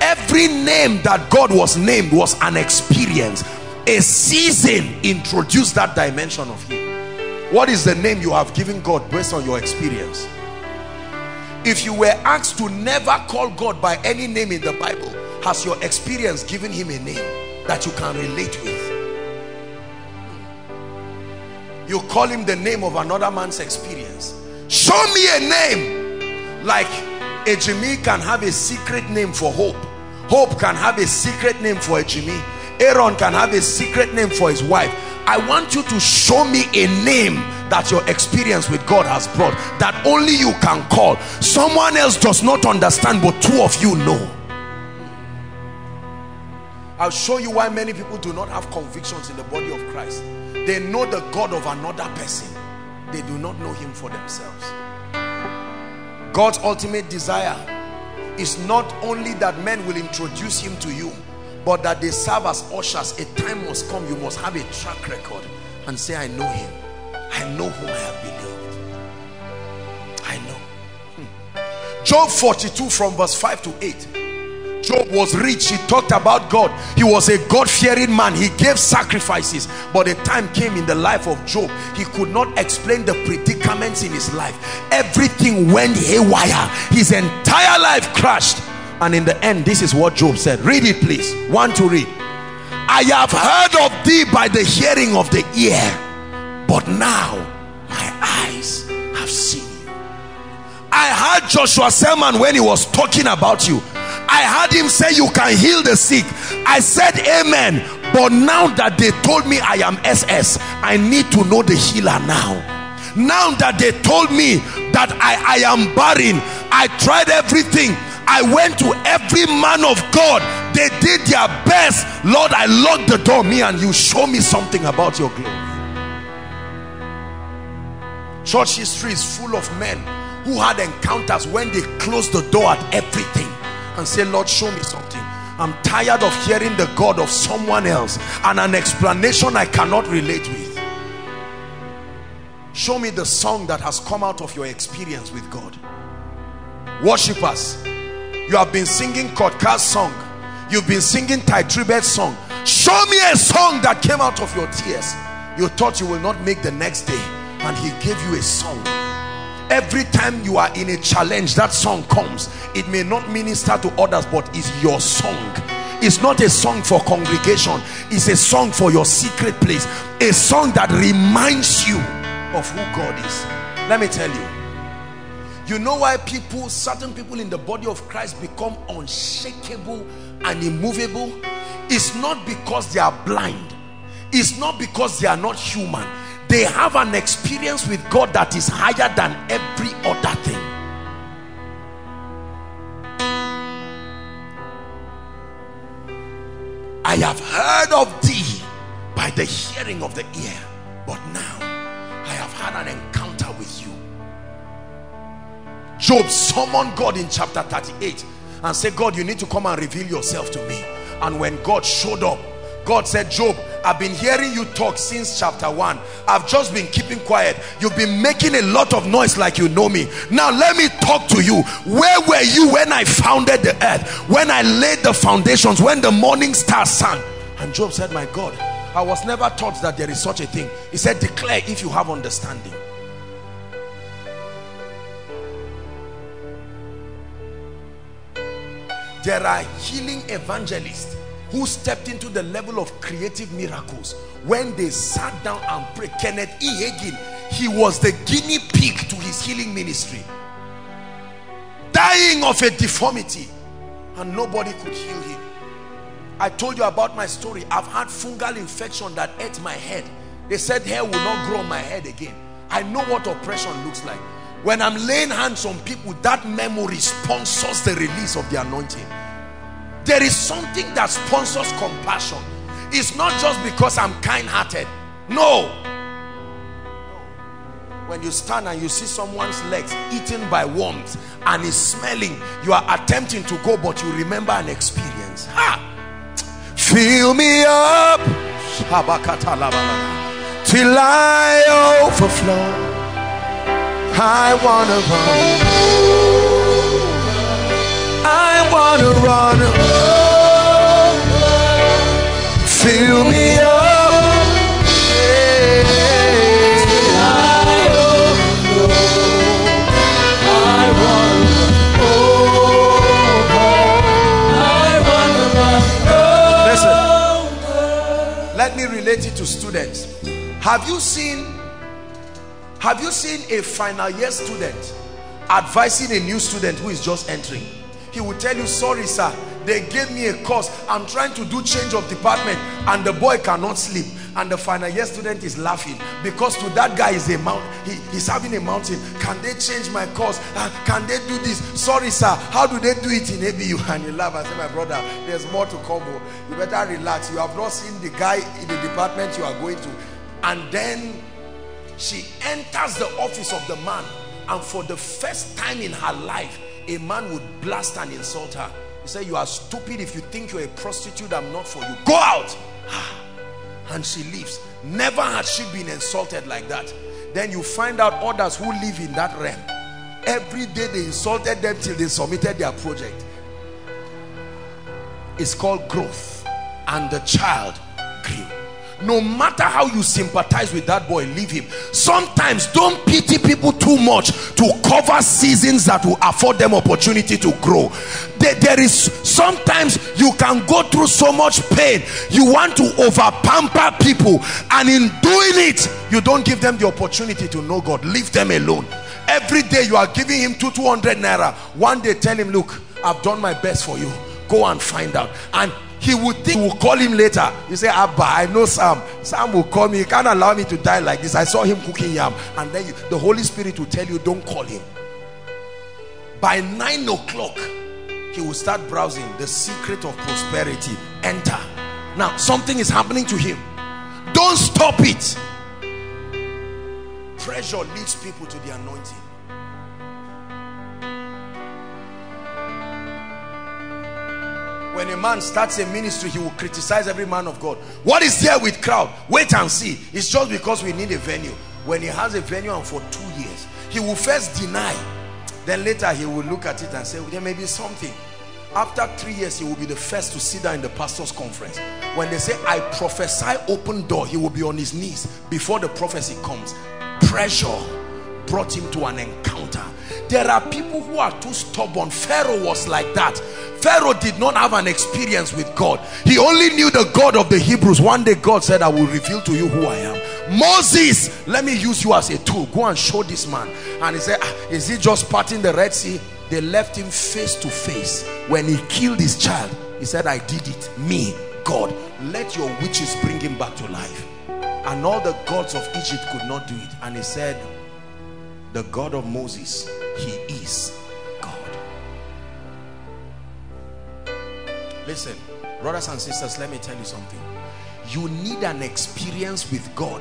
Every name that God was named was an experience. A season introduced that dimension of him. What is the name you have given God based on your experience? If you were asked to never call God by any name in the Bible, has your experience given him a name that you can relate with? You call him the name of another man's experience. Show me a name. Like a Jimmy can have a secret name for Hope. Hope can have a secret name for a Jimmy. Aaron can have a secret name for his wife. I want you to show me a name that your experience with God has brought, that only you can call. Someone else does not understand, but two of you know. I'll show you why many people do not have convictions in the body of Christ. They know the God of another person. they do not know him for themselves. God's ultimate desire is not only that men will introduce him to you, but that they serve as ushers. A time must come, you must have a track record and say, I know him. I know whom I have believed. I know. Job 42 from verse 5 to 8. Job was rich. He talked about God. He was a God-fearing man. He gave sacrifices. But a time came in the life of Job, he could not explain the predicaments in his life. Everything went haywire. His entire life crashed. And in the end, this is what Job said. Read it, please. One to read. I have heard of thee by the hearing of the ear, but now my eyes have seen you. I heard Joshua Selman when he was talking about you. I heard him say you can heal the sick. I said amen, but now that they told me I am SS, I need to know the healer now. Now that they told me that I am barren, I tried everything. I went to every man of God. They did their best. Lord, I locked the door. Me and you, show me something about your glory. Church history is full of men who had encounters when they closed the door at everything and say, Lord, show me something. I'm tired of hearing the God of someone else and an explanation I cannot relate with. Show me the song that has come out of your experience with God. Worshippers, you have been singing Kotka's song. You've been singing Taitrebet's song. Show me a song that came out of your tears. You thought you will not make the next day, and he gave you a song. Every time you are in a challenge, that song comes. It may not minister to others, but it's your song. It's not a song for congregation. It's a song for your secret place. A song that reminds you of who God is. Let me tell you. You know why people, certain people in the body of Christ become unshakable and immovable? It's not because they are blind. It's not because they are not human. They have an experience with God that is higher than every other thing. I have heard of thee by the hearing of the ear, but now I have had an encounter with you. Job summoned God in chapter 38 and said, God, you need to come and reveal yourself to me. And when God showed up, God said, Job, I've been hearing you talk since chapter 1. I've just been keeping quiet. You've been making a lot of noise like you know me. Now let me talk to you. Where were you when I founded the earth? When I laid the foundations? When the morning star sang? And Job said, my God, I was never taught that there is such a thing. He said, declare if you have understanding. There are healing evangelists who stepped into the level of creative miracles when they sat down and prayed. Kenneth E. Hagin, he was the guinea pig to his healing ministry, dying of a deformity, and nobody could heal him. I told you about my story. I've had fungal infection that ate my head. They said hair will not grow on my head again. I know what oppression looks like. When I'm laying hands on people, that memory sponsors the release of the anointing. There is something that sponsors compassion. It's not just because I'm kind-hearted. No. When you stand and you see someone's legs eaten by worms and is smelling, you are attempting to go, but you remember an experience. Ha! Fill me up till I overflow. I wanna run, I wanna run. Fill me up till I overflow. I wanna over. I wanna run. Listen, let me relate it to students. Have you seen a final year student advising a new student who is just entering? He will tell you, sorry sir, they gave me a course. I'm trying to do change of department and the boy cannot sleep. And the final year student is laughing because to that guy is a mountain. He's having a mountain. Can they change my course? Can they do this? Sorry sir, how do they do it in ABU? And he laughs and says, my brother, there's more to come. You better relax. You have not seen the guy in the department you are going to. And then She enters the office of the man, and for the first time in her life, a man would blast and insult her. He said, "You are stupid. If you think you're a prostitute, I'm not for you. Go out." And she leaves. Never had she been insulted like that. Then you find out others who live in that realm. Every day they insulted them till they submitted their project. It's called growth. And the child grew. No matter how you sympathize with that boy, leave him. Sometimes don't pity people too much to cover seasons that will afford them opportunity to grow. There is, sometimes you can go through so much pain, you want to overpamper people, and in doing it, you don't give them the opportunity to know God. Leave them alone. Every day you are giving him 200 naira. One day tell him, "Look, I've done my best for you. Go and find out." And he would think, will call him later. You say, "Abba, I know Sam. Sam will call me. He can't allow me to die like this. I saw him cooking yam." And then the Holy Spirit will tell you, "Don't call him." By 9 o'clock, he will start browsing the secret of prosperity. Enter. Now, something is happening to him. Don't stop it. Pressure leads people to the anointing. When a man starts a ministry, he will criticize every man of God. "What is there with crowd? Wait and see. It's just because we need a venue." When he has a venue, and for 2 years, he will first deny. Then later he will look at it and say, "There may be something." After 3 years, he will be the first to sit down in the pastor's conference. When they say, "I prophesy open door," he will be on his knees before the prophecy comes. Pressure brought him to an encounter. There are people who are too stubborn. Pharaoh was like that. Pharaoh did not have an experience with God. He only knew the God of the Hebrews. One day God said, "I will reveal to you who I am." "Moses, let me use you as a tool. Go and show this man." And he said, "Is he just parting the Red Sea?" They left him face to face. When he killed his child, he said, "I did it. Me, God. Let your witches bring him back to life." And all the gods of Egypt could not do it. And he said, "The God of Moses, he is God." Listen, brothers and sisters, let me tell you something. You need an experience with God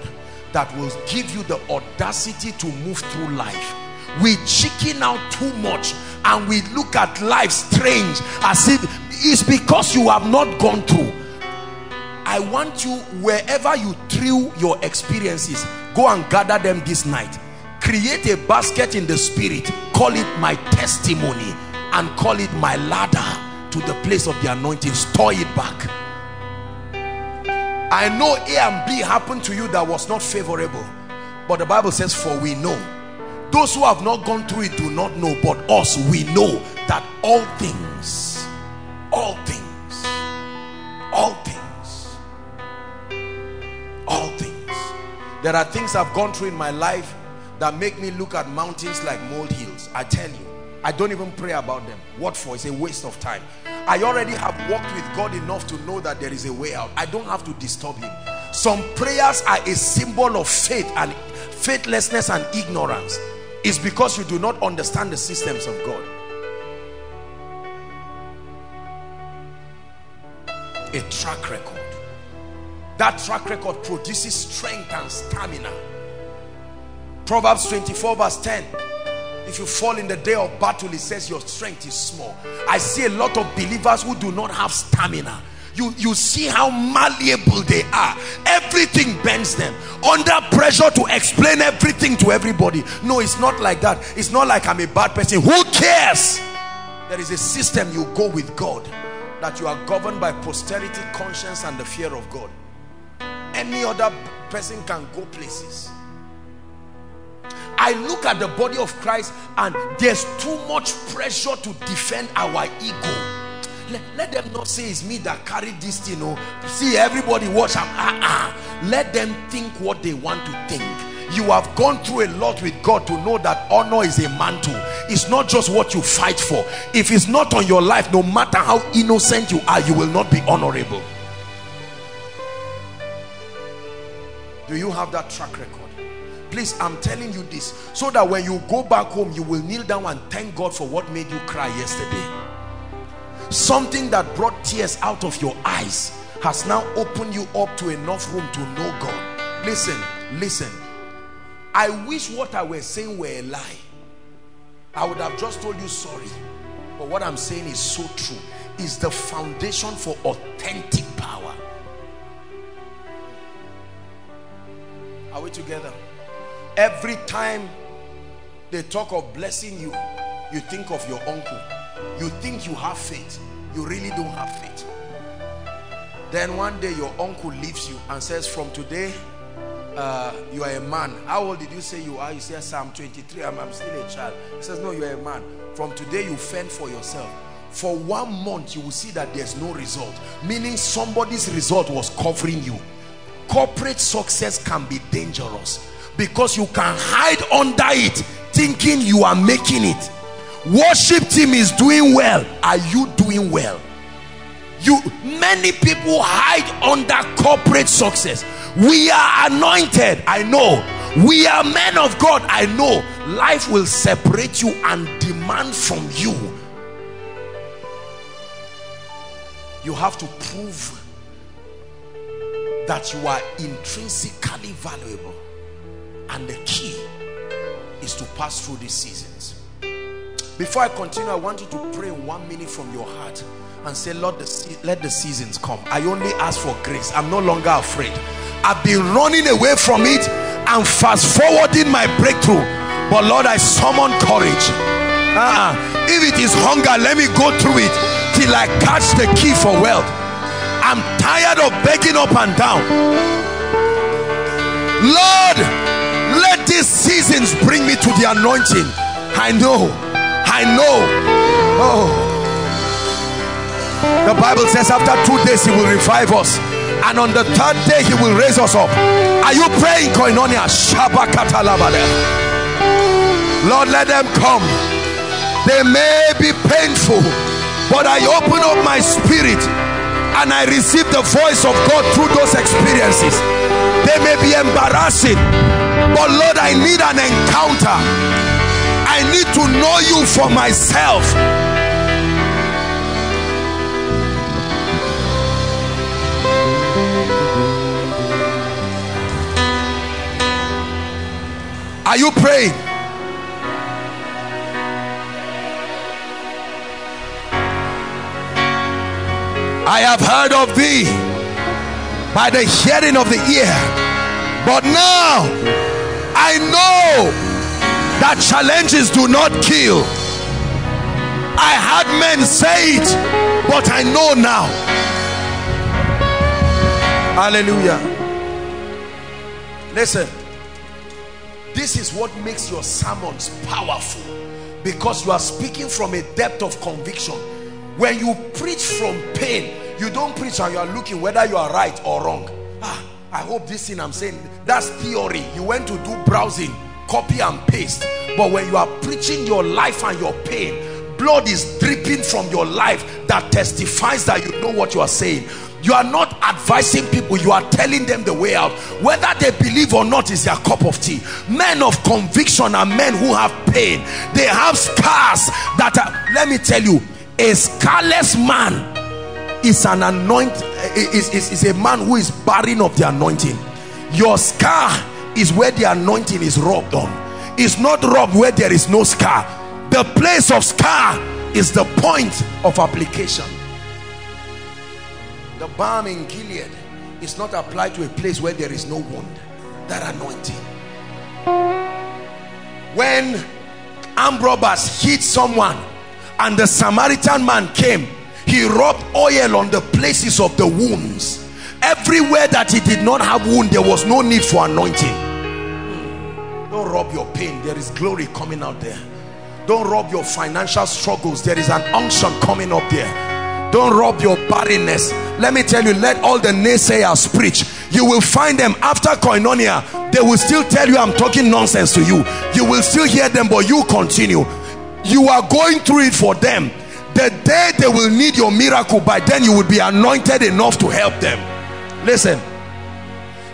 that will give you the audacity to move through life. We chicken out too much, and we look at life strange, as if it's because you have not gone through. I want you, wherever you threw your experiences, go and gather them this night. Create a basket in the spirit, call it "my testimony" and call it "my ladder to the place of the anointing." Store it back. I know A and B happened to you that was not favorable, but the Bible says, "For we know." Those who have not gone through it do not know, but us, we know that all things. There are things I've gone through in my life that make me look at mountains like molehills. I tell you, I don't even pray about them. What for? It's a waste of time. I already have walked with God enough to know that there is a way out. I don't have to disturb him. Some prayers are a symbol of faith and faithlessness and ignorance. It's because you do not understand the systems of God. A track record. That track record produces strength and stamina. Proverbs 24 verse 10. If you fall in the day of battle, it says your strength is small. I see a lot of believers who do not have stamina. You see how malleable they are. Everything bends them. Under pressure to explain everything to everybody. No, it's not like that. It's not like I'm a bad person. Who cares? There is a system you go with God, that you are governed by posterity, conscience, and the fear of God. Any other person can go places. I look at the body of Christ, and there's too much pressure to defend our ego. Let them not say, "It's me that carried this thing. Oh, see, everybody watch them." Let them think what they want to think. You have gone through a lot with God to know that honor is a mantle. It's not just what you fight for. If it's not on your life, no matter how innocent you are, you will not be honorable. Do you have that track record? Please, I'm telling you this so that when you go back home, you will kneel down and thank God for what made you cry yesterday. Something that brought tears out of your eyes has now opened you up to enough room to know God. Listen, I wish what I were saying were a lie. I would have just told you sorry. But what I'm saying is so true. It's the foundation for authentic power. Are we together? Every time they talk of blessing you, you think of your uncle. You think you have faith. You really don't have faith. Then one day your uncle leaves you and says, from today, you are a man. How old did you say you are? You say, I'm 23, I'm still a child. He says, no, you are a man. From today, you fend for yourself. For 1 month, you will see that there's no result. Meaning somebody's result was covering you. Corporate success can be dangerous because you can hide under it thinking you are making it. Worship team is doing well. Are you doing well? Many people hide under corporate success. We are anointed, I know. We are men of God, I know. Life will separate you and demand from you. You have to prove that you are intrinsically valuable. And the key is to pass through these seasons. Before I continue, I want you to pray 1 minute from your heart and say, Lord, let the seasons come. I only ask for grace. I'm no longer afraid. I've been running away from it and fast forwarding my breakthrough. But Lord, I summon courage. If it is hunger, let me go through it till I catch the key for wealth. I'm tired of begging up and down. Lord, let these seasons bring me to the anointing. I know. I know. Oh, the Bible says after 2 days he will revive us, and on the third day he will raise us up. Are you praying, Koinonia? Lord, let them come. They may be painful, but I open up my spirit and I receive the voice of God through those experiences. They may be embarrassing, but Lord, I need an encounter. I need to know you for myself. Are you praying? I have heard of thee by the hearing of the ear, but now I know that challenges do not kill. I had men say it, but I know now. Hallelujah. Listen, this is what makes your sermons powerful, because you are speaking from a depth of conviction. When you preach from pain, you don't preach and you are looking whether you are right or wrong. I hope this thing I'm saying, that's theory. You went to do browsing, copy and paste. But when you are preaching your life and your pain, blood is dripping from your life that testifies that you know what you are saying. You are not advising people, you are telling them the way out. Whether they believe or not is their cup of tea. Men of conviction are men who have pain. They have scars that are, let me tell you, a scarless man is an anointing, is a man who is bearing of the anointing. Your scar is where the anointing is rubbed on. It's not rubbed where there is no scar. The place of scar is the point of application. The balm in Gilead is not applied to a place where there is no wound. That anointing. When Ambrobas hit someone and the Samaritan man came, he rubbed oil on the places of the wounds. Everywhere that he did not have wound, there was no need for anointing. Don't rub your pain. There is glory coming out there. Don't rub your financial struggles. There is an unction coming up there. Don't rub your barrenness. Let me tell you, let all the naysayers preach. You will find them after Koinonia. They will still tell you, I'm talking nonsense to you. You will still hear them, but you continue. You are going through it for them. The day they will need your miracle, by then you will be anointed enough to help them. Listen,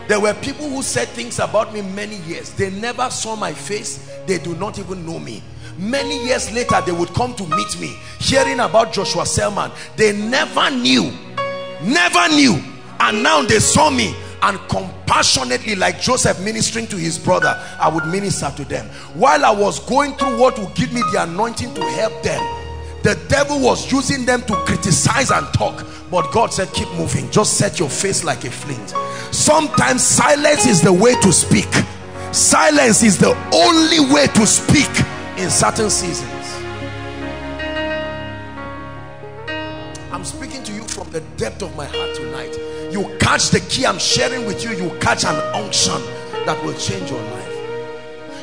there were people who said things about me many years. They never saw my face. They do not even know me. Many years later, they would come to meet me, hearing about Joshua Selman. They never knew. Never knew. And now they saw me and compassionately, like Joseph ministering to his brother, I would minister to them. While I was going through what would give me the anointing to help them, the devil was using them to criticize and talk, but God said, keep moving, just set your face like a flint. Sometimes silence is the way to speak. Silence is the only way to speak in certain seasons. I'm speaking to you from the depth of my heart tonight. You catch the key I'm sharing with you, you catch an unction that will change your life.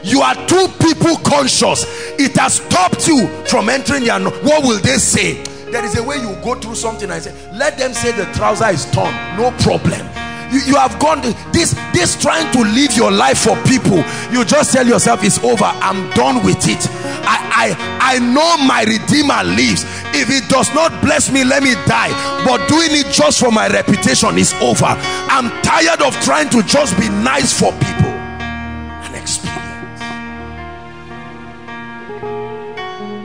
You are too people conscious. It has stopped you from entering your... What will they say? There is a way you go through something and say, let them say the trouser is torn, no problem. You have gone to this trying to live your life for people. You just tell yourself, it's over, I'm done with it. I know my Redeemer lives. If it does not bless me, let me die, but doing it just for my reputation is over. I'm tired of trying to just be nice for people. An experience.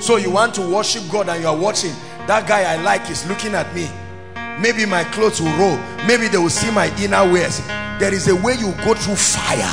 So you want to worship God and you are watching, that guy I like is looking at me. Maybe my clothes will roll, maybe they will see my inner wears. There is a way you go through fire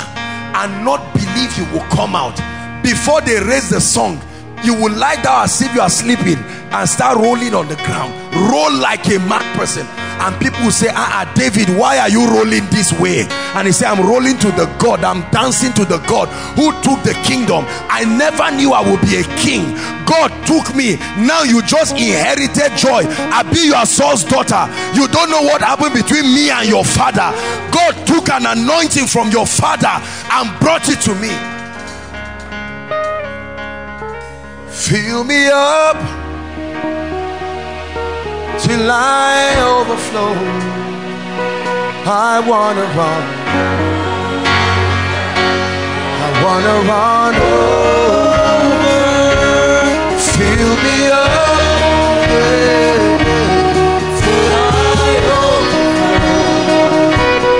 and not believe you will come out. Before they raise the song, you will lie down as if you are sleeping and start rolling on the ground. Roll like a mad person, and people will say, David, why are you rolling this way? And he said, I'm rolling to the God, I'm dancing to the God who took the kingdom. I never knew I would be a king. God took me, now you just inherited joy. I be your son's daughter. You don't know what happened between me and your father. God took an anointing from your father and brought it to me. Fill me up till I overflow. I wanna run, I wanna run over. Fill me up till I overflow.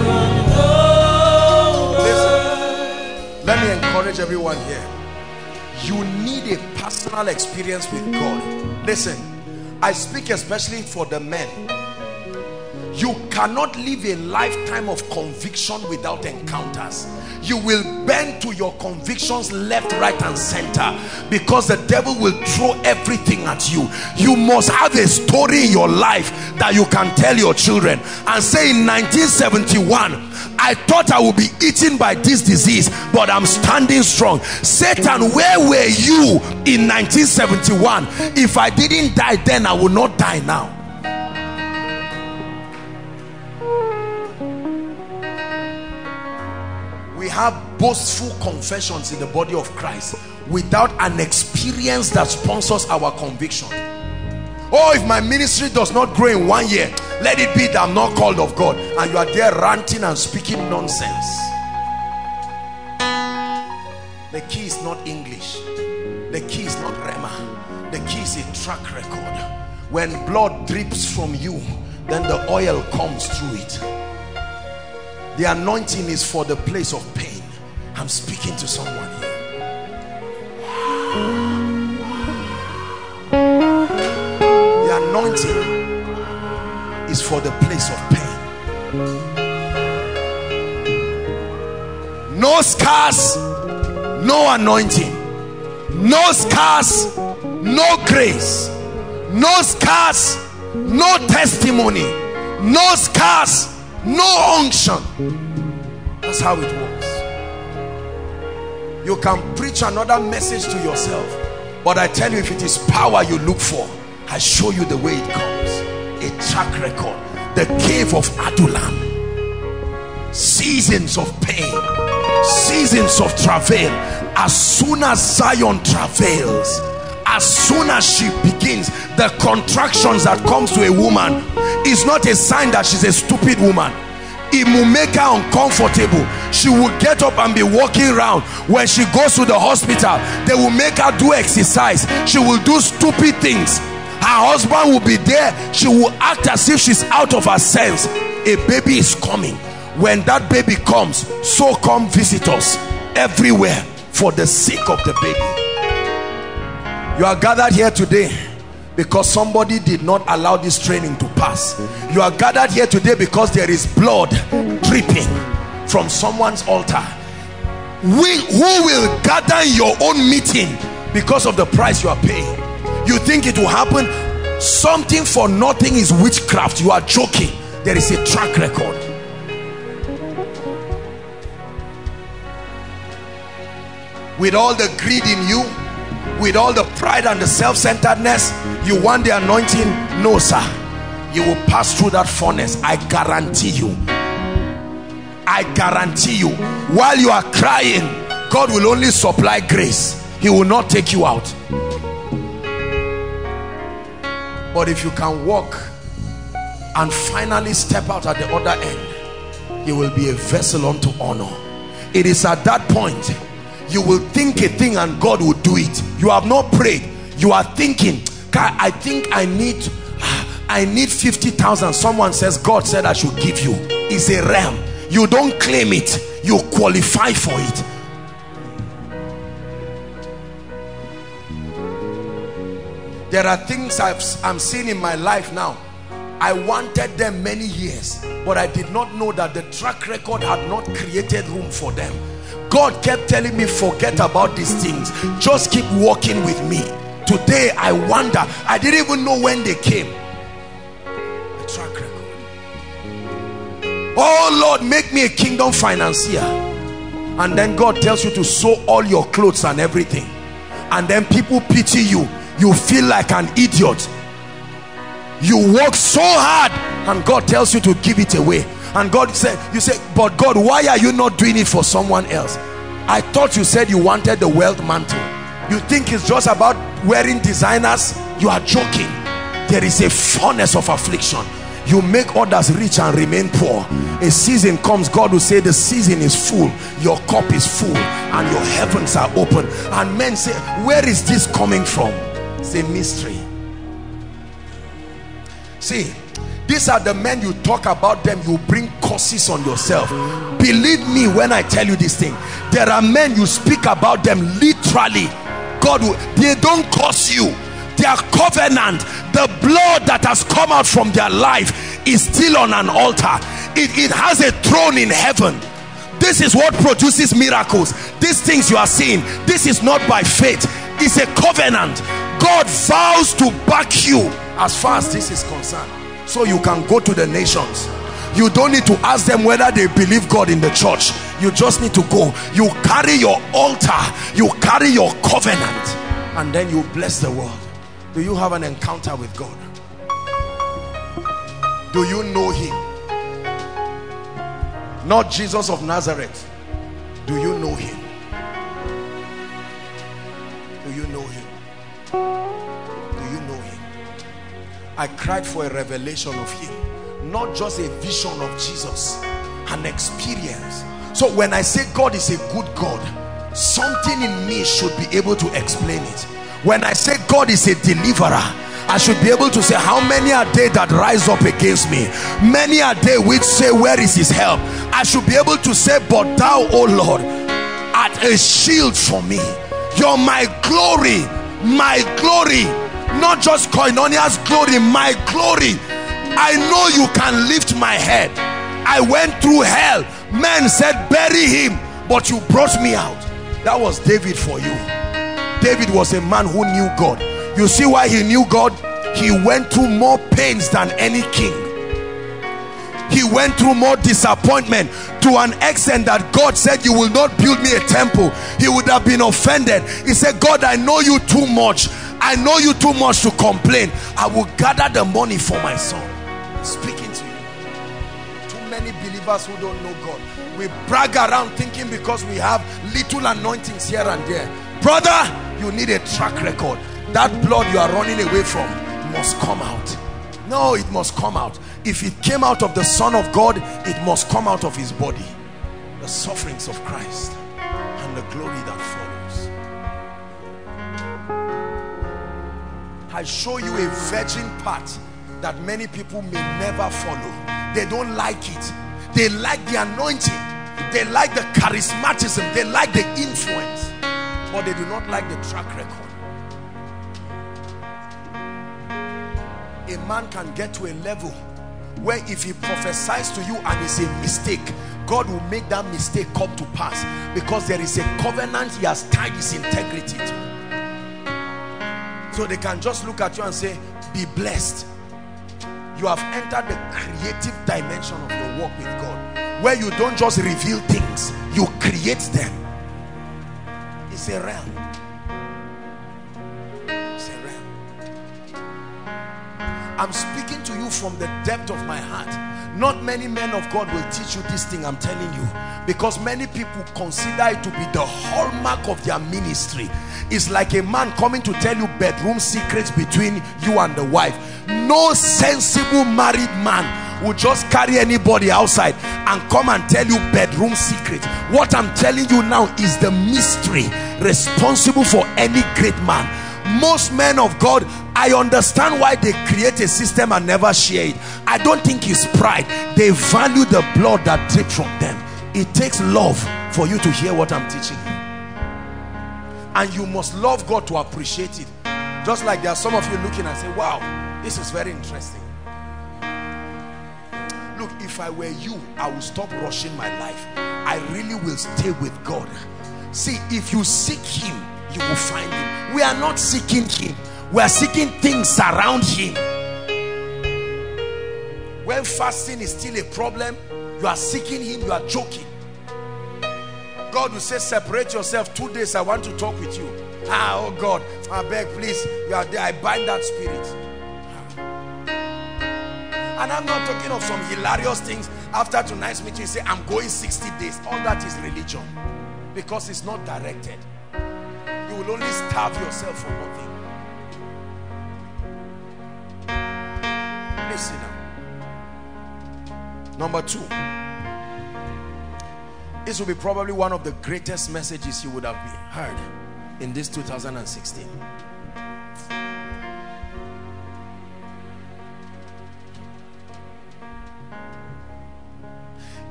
I wanna run over. Listen, let me encourage everyone here. You need a personal experience with God. Listen, I speak especially for the men. You cannot live a lifetime of conviction without encounters. You will bend to your convictions left, right, and center, because the devil will throw everything at you. You must have a story in your life that you can tell your children and say, in 1971, I thought I would be eaten by this disease, but I'm standing strong. Satan, where were you in 1971? If I didn't die then, I would not die now. We have boastful confessions in the body of Christ without an experience that sponsors our conviction. Oh, if my ministry does not grow in 1 year, let it be that I'm not called of God. And you are there ranting and speaking nonsense. The key is not English. The key is not Rema. The key is a track record. When blood drips from you, then the oil comes through it. The anointing is for the place of pain. I'm speaking to someone here. The anointing is for the place of pain. No scars, no anointing. No scars, no grace. No scars, no testimony. No scars, no unction. That's how it works. You can preach another message to yourself, but I tell you, if it is power you look for, I show you the way it comes. A track record. The cave of Adullam. Seasons of pain, seasons of travail. As soon as Zion travails, as soon as she begins, the contractions that comes to a woman is not a sign that she's a stupid woman. It will make her uncomfortable. She will get up and be walking around. When she goes to the hospital, they will make her do exercise. She will do stupid things. Her husband will be there. She will act as if she's out of her sense. A baby is coming. When that baby comes, so come visitors everywhere for the sake of the baby. You are gathered here today because somebody did not allow this training to pass. You are gathered here today because there is blood dripping from someone's altar. Who will gather in your own meeting because of the price you are paying? You think it will happen? Something for nothing is witchcraft. You are joking. There is a track record. With all the greed in you, with all the pride and the self-centeredness, you want the anointing? No, sir. You will pass through that furnace. I guarantee you. I guarantee you. While you are crying, God will only supply grace. He will not take you out. But if you can walk and finally step out at the other end, you will be a vessel unto honor. It is at that point you will think a thing and God will do it. You have not prayed. You are thinking, I think I need 50,000. Someone says, God said I should give you. It's a realm. You don't claim it. You qualify for it. There are things I'm seeing in my life now. I wanted them many years, but I did not know that the track record had not created room for them. God kept telling me, forget about these things. Just keep walking with me. Today, I wonder. I didn't even know when they came. The track record. Oh Lord, make me a kingdom financier. And then God tells you to sew all your clothes and everything. And then people pity you. You feel like an idiot. You work so hard and God tells you to give it away. And God said, you say, but God, why are you not doing it for someone else? I thought you said you wanted the wealth mantle. You think it's just about wearing designers? You are joking. There is a furnace of affliction. You make others rich and remain poor. A season comes, God will say, the season is full, your cup is full, and your heavens are open. And men say, where is this coming from? It's a mystery. See, these are the men you talk about them, you bring curses on yourself. Believe me when I tell you this thing. There are men you speak about them literally. God, they don't curse you. Their covenant, the blood that has come out from their life is still on an altar. It has a throne in heaven. This is what produces miracles. These things you are seeing, this is not by faith. It's a covenant. God vows to back you as far as this is concerned. So you can go to the nations. You don't need to ask them whether they believe God in the church. You just need to go. You carry your altar. You carry your covenant. And then you bless the world. Do you have an encounter with God? Do you know him? Not Jesus of Nazareth. Do you know him? Do you know him? Do you know him? I cried for a revelation of him, not just a vision of Jesus, an experience. So when I say God is a good God, something in me should be able to explain it. When I say God is a deliverer, I should be able to say, how many are they that rise up against me? Many are they which say, where is his help? I should be able to say, but thou, O Lord, art a shield for me. You're my glory. My glory, not just Koinonia's glory, my glory. I know you can lift my head. I went through hell. Men said bury him, but you brought me out. That was David for you. David was a man who knew God. You see why he knew God? He went through more pains than any king. He went through more disappointment to an extent that God said, you will not build me a temple. He would have been offended. He said, God, I know you too much. I know you too much to complain. I will gather the money for my son. I'm speaking to you. Too many believers who don't know God. We brag around thinking because we have little anointings here and there. Brother, you need a track record. That blood you are running away from must come out. No, it must come out. If it came out of the Son of God, it must come out of his body. The sufferings of Christ and the glory that follows. I show you a virgin path that many people may never follow. They don't like it. They like the anointing. They like the charismatism. They like the influence. But they do not like the track record. a man can get to a level where if he prophesies to you and it's a mistake, God will make that mistake come to pass, because there is a covenant he has tied his integrity to. So they can just look at you and say, be blessed. You have entered the creative dimension of your walk with God, where you don't just reveal things, you create them. It's a realm. It's a realm. I'm speaking to you from the depth of my heart. Not many men of God will teach you this thing, I'm telling you, because many people consider it to be the hallmark of their ministry. It's like a man coming to tell you bedroom secrets between you and the wife. No sensible married man will just carry anybody outside and come and tell you bedroom secrets. What I'm telling you now is the mystery responsible for any great man. Most men of God, I understand why they create a system and never share it. I don't think it's pride. They value the blood that drips from them. It takes love for you to hear what I'm teaching you. And you must love God to appreciate it. Just like there are some of you looking and say, wow, this is very interesting. Look, if I were you, I would stop rushing my life. I really will stay with God. See, if you seek him, you will find him. We are not seeking him, we are seeking things around him. When fasting is still a problem, you are seeking him, you are joking. God will say, separate yourself 2 days, I want to talk with you. Ah, oh God, I beg, please, you are there. I bind that spirit. And I'm not talking of some hilarious things. After tonight's meeting, you say, I'm going 60 days. All that is religion, because it's not directed. You will only starve yourself for nothing. Listen now. Number two. This will be probably one of the greatest messages you would have heard in this 2016.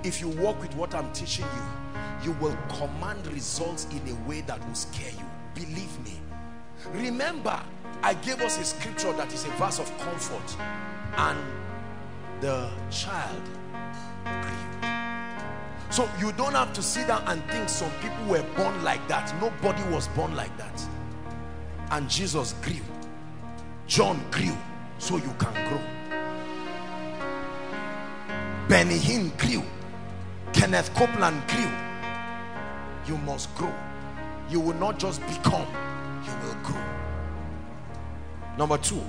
If you walk with what I'm teaching you, you will command results in a way that will scare you. Believe me. Remember, I gave us a scripture that is a verse of comfort. And the child grew. So you don't have to sit down and think some people were born like that. Nobody was born like that. And Jesus grew. John grew, so you can grow. Benny Hinn grew. Kenneth Copeland grew. You must grow. You will not just become, you will grow. Number two,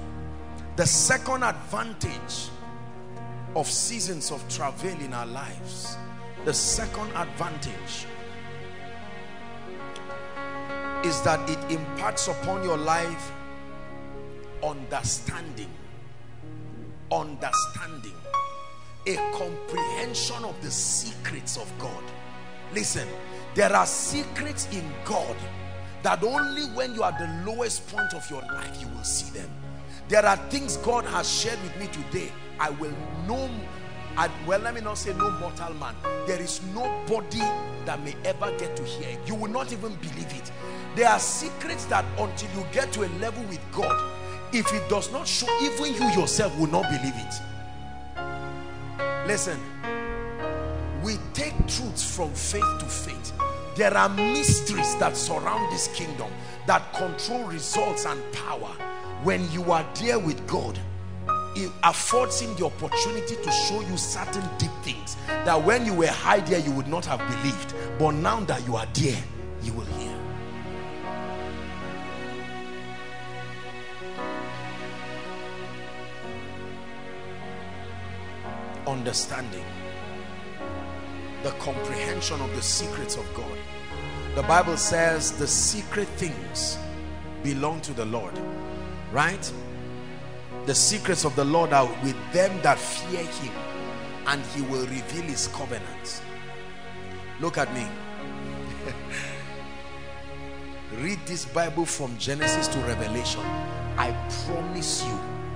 the second advantage of seasons of travail in our lives, the second advantage is that it imparts upon your life understanding. Understanding. A comprehension of the secrets of God. Listen, there are secrets in God that only when you are at the lowest point of your life you will see them. There are things God has shared with me today. I will know, well, let me not say no mortal man. There is nobody that may ever get to hear it. You will not even believe it. There are secrets that until you get to a level with God, if it does not show, even you yourself will not believe it. Listen, we take truths from faith to faith. There are mysteries that surround this kingdom that control results and power. When you are there with God, it affords him the opportunity to show you certain deep things that when you were high there, you would not have believed. But now that you are there, you will hear. Understanding. The comprehension of the secrets of God. The Bible says the secret things belong to the Lord, right? The secrets of the Lord are with them that fear him, and he will reveal his covenants. Look at me. Read this Bible from Genesis to Revelation. I promise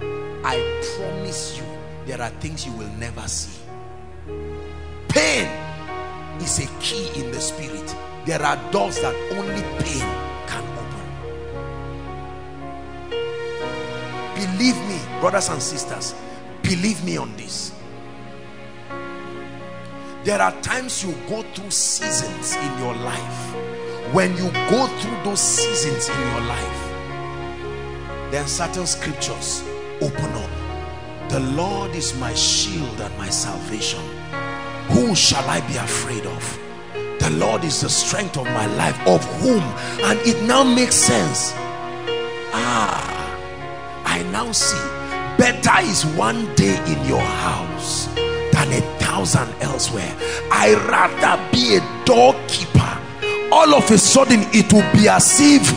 you, there are things you will never see. Pain is a key in the spirit. There are doors that only pain can open. Believe me, brothers and sisters, believe me on this. There are times you go through seasons in your life. When you go through those seasons in your life, then certain scriptures open up. The Lord is my shield and my salvation. Who shall I be afraid of? The Lord is the strength of my life. Of whom? And it now makes sense. Ah, I now see. Better is one day in your house than 1,000 elsewhere. I'd rather be a doorkeeper. All of a sudden it will be as if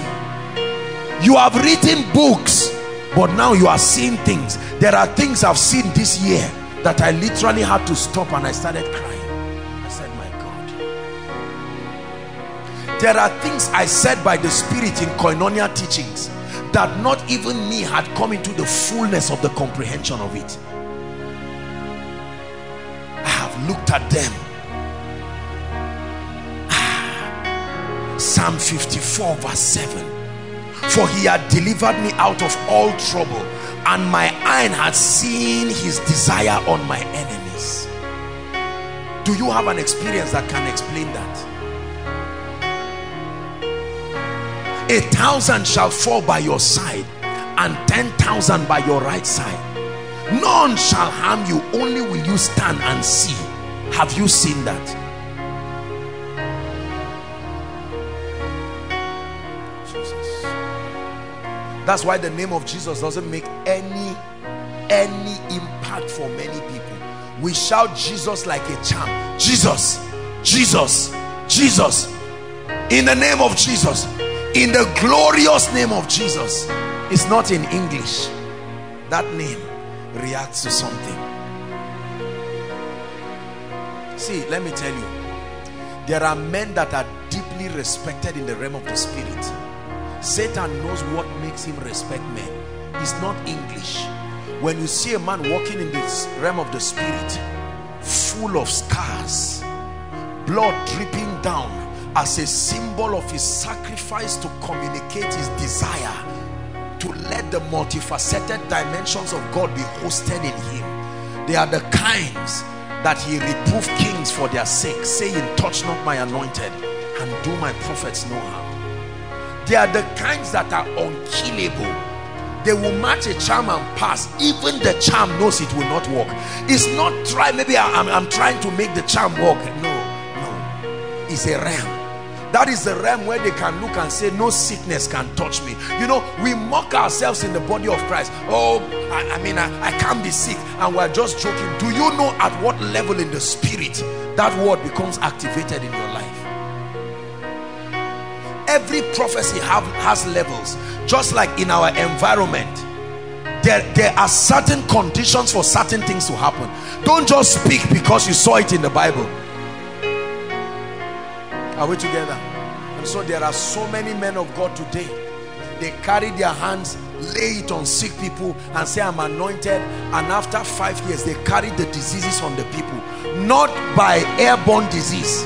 you have written books, but now you are seeing things. There are things I've seen this year that I literally had to stop and I started crying. I said, my God. There are things I said by the Spirit in Koinonia teachings that not even me had come into the fullness of the comprehension of it. I have looked at them. Psalm 54 verse 7. For he had delivered me out of all trouble, and my eye had seen his desire on my enemies. Do you have an experience that can explain that? 1,000 shall fall by your side, and 10,000 by your right side. None shall harm you, only will you stand and see. Have you seen that? That's why the name of Jesus doesn't make any impact for many people. We shout Jesus like a champ. Jesus, Jesus, Jesus. In the name of Jesus. In the glorious name of Jesus. It's not in English. That name reacts to something. See, let me tell you. There are men that are deeply respected in the realm of the spirit. Satan knows what makes him respect men. It's not English. When you see a man walking in this realm of the spirit, full of scars, blood dripping down as a symbol of his sacrifice to communicate his desire to let the multifaceted dimensions of God be hosted in him. They are the kinds that he reproved kings for their sake, saying, touch not my anointed and do my prophets no harm. They are the kinds that are unkillable. They will match a charm and pass. Even the charm knows it will not work. It's not try. Maybe I'm trying to make the charm work. No, no. It's a realm. That is the realm where they can look and say, no sickness can touch me. You know, we mock ourselves in the body of Christ. Oh, I mean, I can't be sick. And we're just joking. Do you know at what level in the spirit that word becomes activated in your life? Every prophecy has levels. Just like in our environment, there are certain conditions for certain things to happen. Don't just speak because you saw it in the Bible. Are we together? And so there are so many men of God today. They carry their hands, lay it on sick people and say, I'm anointed. And after 5 years, they carry the diseases on the people. Not by airborne disease.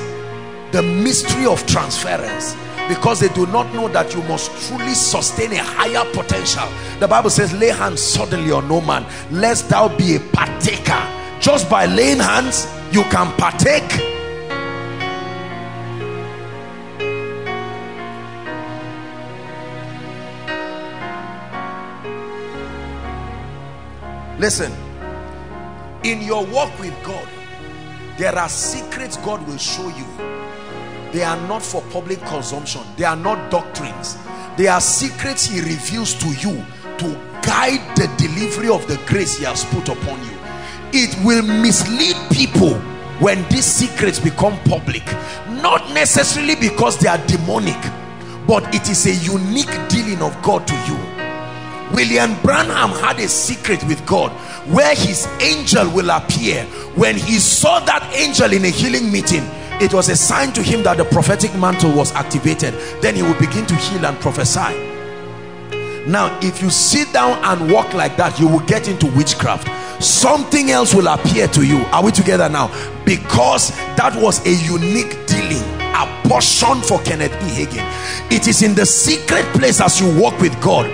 The mystery of transference. Because they do not know that you must truly sustain a higher potential. The Bible says, lay hands suddenly on no man, lest thou be a partaker. Just by laying hands, you can partake. Listen, in your walk with God, there are secrets God will show you. They are not for public consumption. They are not doctrines. They are secrets he reveals to you to guide the delivery of the grace he has put upon you. It will mislead people when these secrets become public. Not necessarily because they are demonic, but it is a unique dealing of God to you. William Branham had a secret with God where his angel will appear. When he saw that angel in a healing meeting, it was a sign to him that the prophetic mantle was activated. Then he would begin to heal and prophesy. Now, if you sit down and walk like that, you will get into witchcraft. Something else will appear to you. Are we together now? Because that was a unique dealing, a portion for Kenneth E. Hagin. It is in the secret place as you walk with God.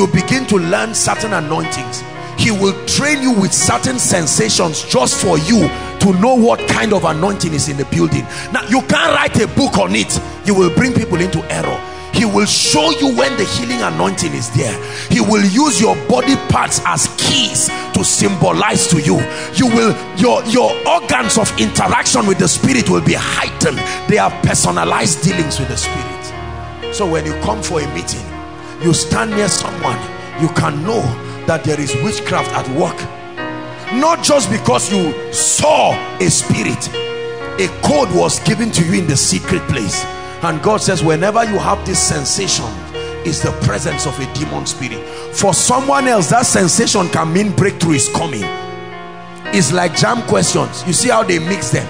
you begin to learn certain anointings. He will train you with certain sensations just for you to know what kind of anointing is in the building. Now, you can't write a book on it. You will bring people into error. He will show you when the healing anointing is there. He will use your body parts as keys to symbolize to you. You will, your organs of interaction with the Spirit will be heightened. They are personalized dealings with the Spirit. So when you come for a meeting, you stand near someone, you can know that there is witchcraft at work. Not just because you saw a spirit. A code was given to you in the secret place. And God says, whenever you have this sensation, it's the presence of a demon spirit. For someone else, that sensation can mean breakthrough is coming. It's like jam questions. You see how they mix them.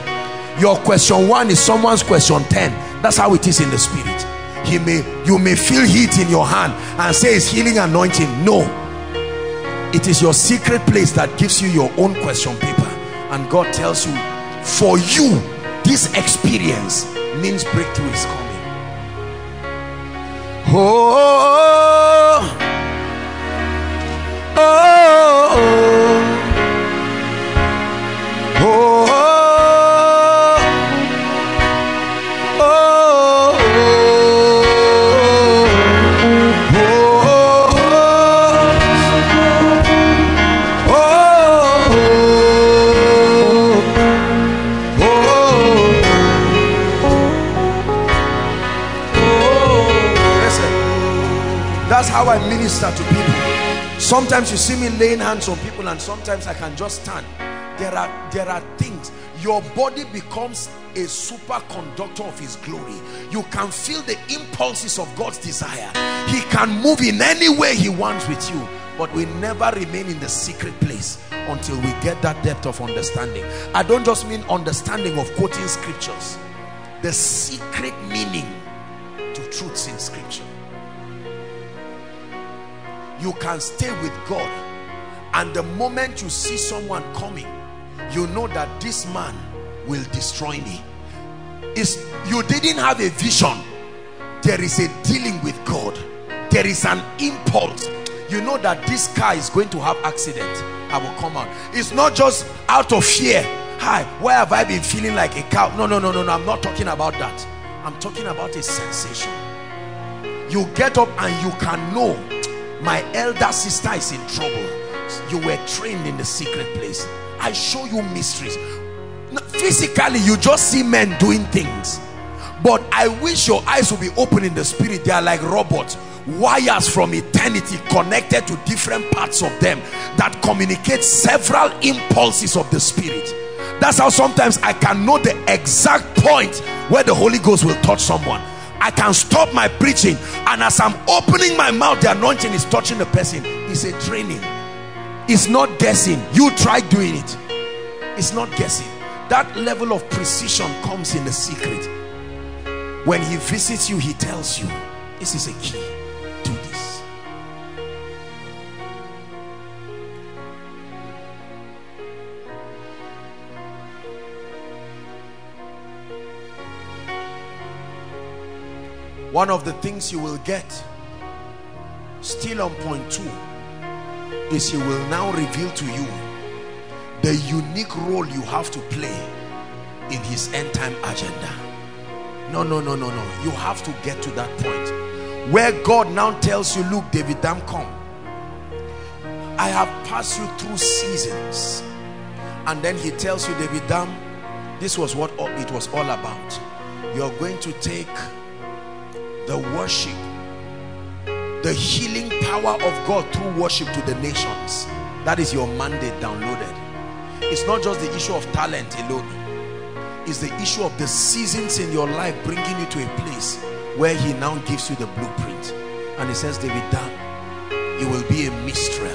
Your question 1 is someone's question 10. That's how it is in the spirit. You may feel heat in your hand and say it's healing anointing. No. It is your secret place that gives you your own question paper. And God tells you, for you, this experience means breakthrough is coming. Oh, oh, oh, oh, how I minister to people. Sometimes you see me laying hands on people, and sometimes I can just stand. There are things. Your body becomes a superconductor of his glory. You can feel the impulses of God's desire. He can move in any way he wants with you, but we never remain in the secret place until we get that depth of understanding. I don't just mean understanding of quoting scriptures, the secret meaning to truths in scripture. You can stay with God, and the moment you see someone coming, you know that this man will destroy me. You didn't have a vision. There is a dealing with God. There is an impulse. You know that this car is going to have accident. I will come out. It's not just out of fear. Hi, why have I been feeling like a cow? No, I'm not talking about that. I'm talking about a sensation. You get up and you can know, my elder sister is in trouble. You were trained in the secret place. I show you mysteries. Physically, you just see men doing things. But I wish your eyes would be open in the spirit. They are like robots. Wires from eternity connected to different parts of them that communicate several impulses of the spirit. That's how sometimes I can know the exact point where the Holy Ghost will touch someone. I can stop my preaching, and as I'm opening my mouth, the anointing is touching the person. It's a training. It's not guessing. You try doing it. It's not guessing. That level of precision comes in the secret. When he visits you, he tells you, this is a key. Do this. One of the things you will get, still on point 2, is he will now reveal to you the unique role you have to play in his end time agenda. No. You have to get to that point where God now tells you, look, David, come. I have passed you through seasons. And then he tells you, David, this was what it was all about. You're going to take the worship, the healing power of God through worship to the nations. That is your mandate downloaded. It's not just the issue of talent alone. It's the issue of the seasons in your life bringing you to a place where he now gives you the blueprint. And he says, David, you will be a minstrel.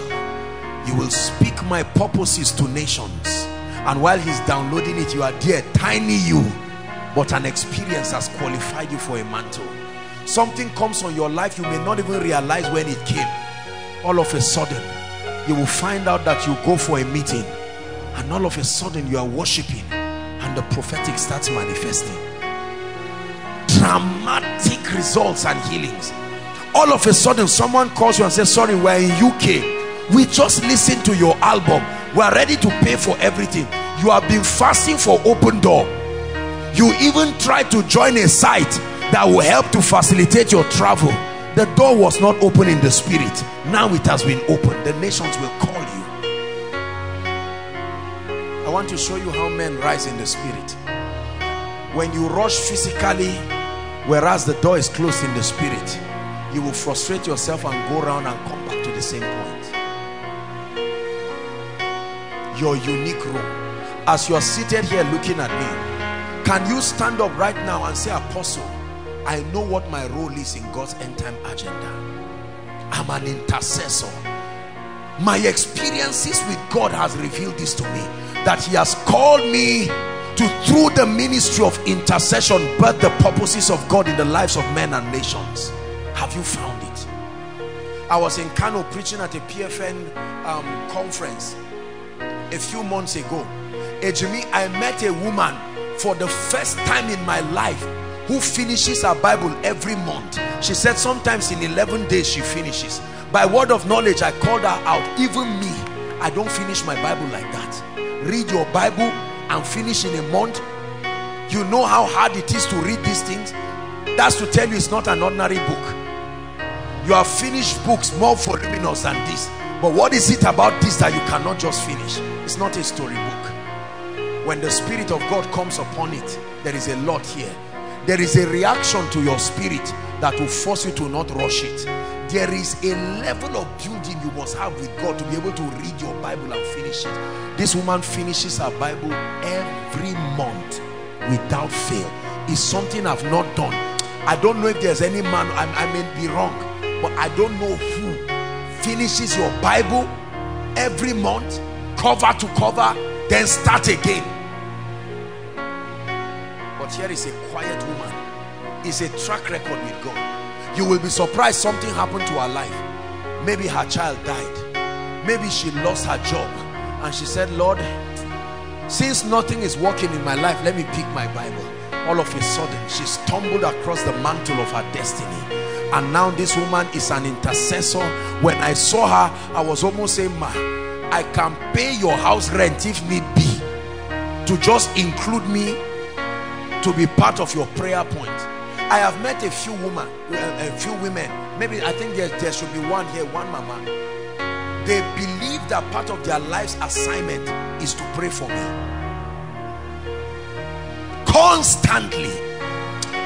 You will speak my purposes to nations. And while he's downloading it, you are dear, tiny you, but an experience has qualified you for a mantle. Something comes on your life, you may not even realize when it came. All of a sudden, you will find out that you go for a meeting, and all of a sudden you are worshiping and the prophetic starts manifesting. Dramatic results and healings. all of a sudden someone calls you and says, sorry, we're in UK, we just listened to your album, we're ready to pay for everything. You have been fasting for Open Door. You even tried to join a site that will help to facilitate your travel. The door was not open in the spirit. Now it has been opened. The nations will call you. I want to show you how men rise in the spirit. When you rush physically, whereas the door is closed in the spirit, you will frustrate yourself and go around and come back to the same point. Your unique role. As you are seated here looking at me, can you stand up right now and say, Apostle, I know what my role is in God's end time agenda. I'm an intercessor. My experiences with God has revealed this to me, that he has called me to, through the ministry of intercession, birth the purposes of God in the lives of men and nations. Have you found it? I was in Kano preaching at a PFN conference a few months ago. Ejimi, I met a woman for the first time in my life who finishes her Bible every month. She said sometimes in 11 days she finishes. By word of knowledge, I called her out. Even me, I don't finish my Bible like that. Read your Bible and finish in a month. You know how hard it is to read these things? That's to tell you it's not an ordinary book. You have finished books more voluminous than this. But what is it about this that you cannot just finish? It's not a storybook. When the Spirit of God comes upon it, there is a lot here. There is a reaction to your spirit that will force you to not rush it. There is a level of building you must have with God to be able to read your Bible and finish it. This woman finishes her Bible every month without fail. It's something I've not done. I don't know if there's any man, I may be wrong, but I don't know who finishes your Bible every month, cover to cover, then start again. But here is a quiet woman. It's a track record with God. You will be surprised something happened to her life. Maybe her child died. Maybe she lost her job. And she said, Lord, since nothing is working in my life, let me pick my Bible. All of a sudden, she stumbled across the mantle of her destiny. And now this woman is an intercessor. When I saw her, I was almost saying, Ma, I can pay your house rent if need be, to just include me to be part of your prayer point. I have met a few women, maybe I think there should be one here, one mama. They believe that part of their life's assignment is to pray for me constantly.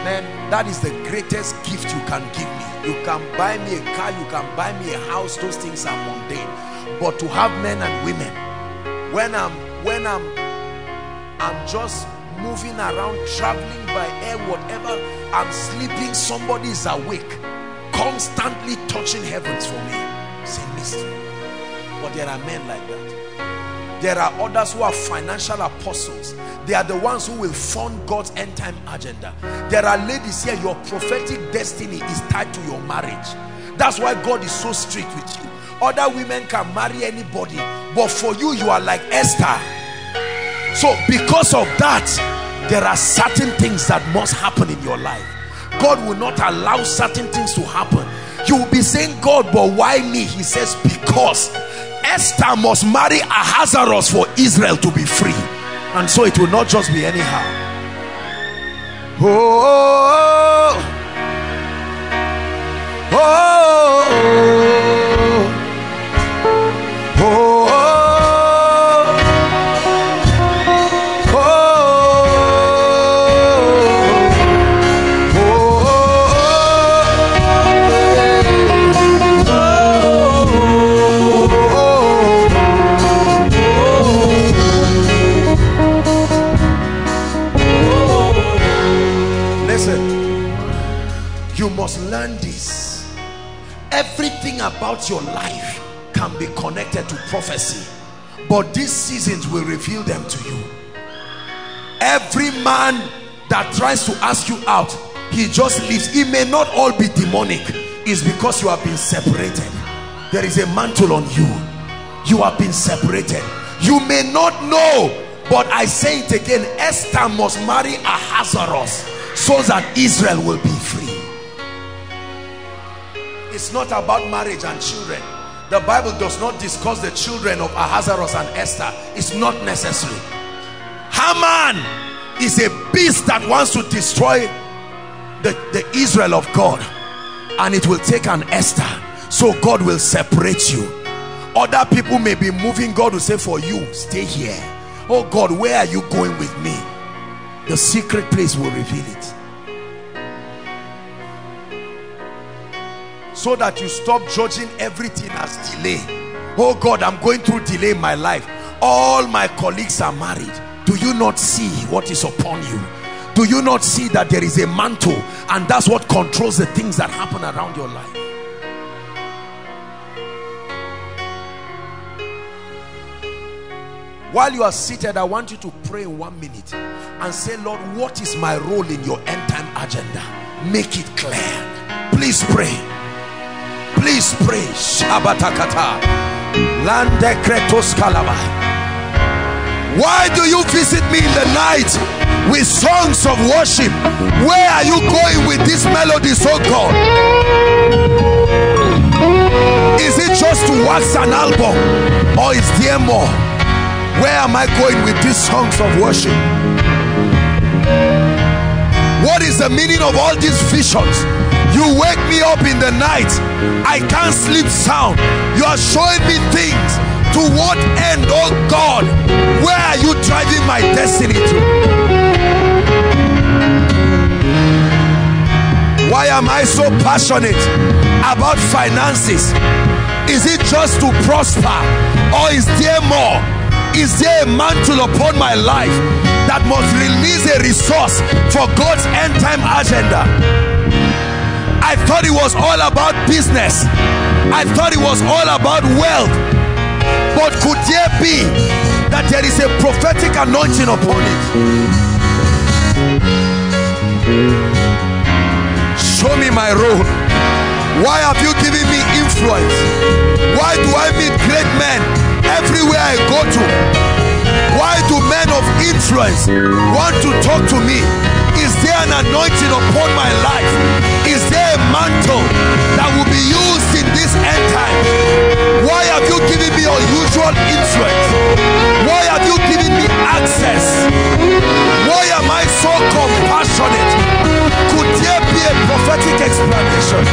Man, that is the greatest gift you can give me. You can buy me a car, you can buy me a house, those things are mundane. But to have men and women, when I'm just moving around, traveling by air, whatever, I'm sleeping, somebody is awake, constantly touching heavens for me. It's a mystery. But there are men like that. There are others who are financial apostles. They are the ones who will fund God's end time agenda. There are ladies here, your prophetic destiny is tied to your marriage. That's why God is so strict with you. Other women can marry anybody, but for you, you are like Esther. So because of that, there are certain things that must happen in your life. God will not allow certain things to happen. You will be saying, God, but why me? He says, because Esther must marry Ahasuerus for Israel to be free. And so it will not just be anyhow. Learn this. Everything about your life can be connected to prophecy, but these seasons will reveal them to you. Every man that tries to ask you out, he just leaves. It may not all be demonic. It's because you have been separated. There is a mantle on you. You have been separated. You may not know, but I say it again, Esther must marry Ahasuerus so that Israel will be free. It's not about marriage and children. The Bible does not discuss the children of Ahasuerus and Esther. It's not necessary. Haman is a beast that wants to destroy the Israel of God, and it will take an Esther. So God will separate you. Other people may be moving. God will say, for you, stay here. Oh God, where are you going with me? The secret place will reveal it. So that you stop judging everything as delay. Oh God, I'm going through delay in my life. All my colleagues are married. Do you not see what is upon you? Do you not see that there is a mantle, and that's what controls the things that happen around your life? While you are seated, I want you to pray in 1 minute and say, Lord, what is my role in your end time agenda? Make it clear. Please pray. Please pray. Shabatakata. Lande kretos kalaba. Why do you visit me in the night with songs of worship? Where are you going with this melody, so God? Is it just to wax an album, or is there more? Where am I going with these songs of worship? What is the meaning of all these visions? You wake me up in the night. I can't sleep sound. You are showing me things. To what end, oh God? Where are you driving my destiny to? Why am I so passionate about finances? Is it just to prosper, or is there more? Is there a mantle upon my life that must release a resource for God's end time agenda? I thought it was all about business. I thought it was all about wealth. But could there be that there is a prophetic anointing upon it? Show me my role. Why have you given me influence? Why do I meet great men everywhere I go to? Why do men of influence want to talk to me? Is there an anointing upon my life? Is there a mantle that will be used in this end time? Why have you given me unusual influence? Why have you given me access? Why am I so compassionate? Could there be a prophetic explanation?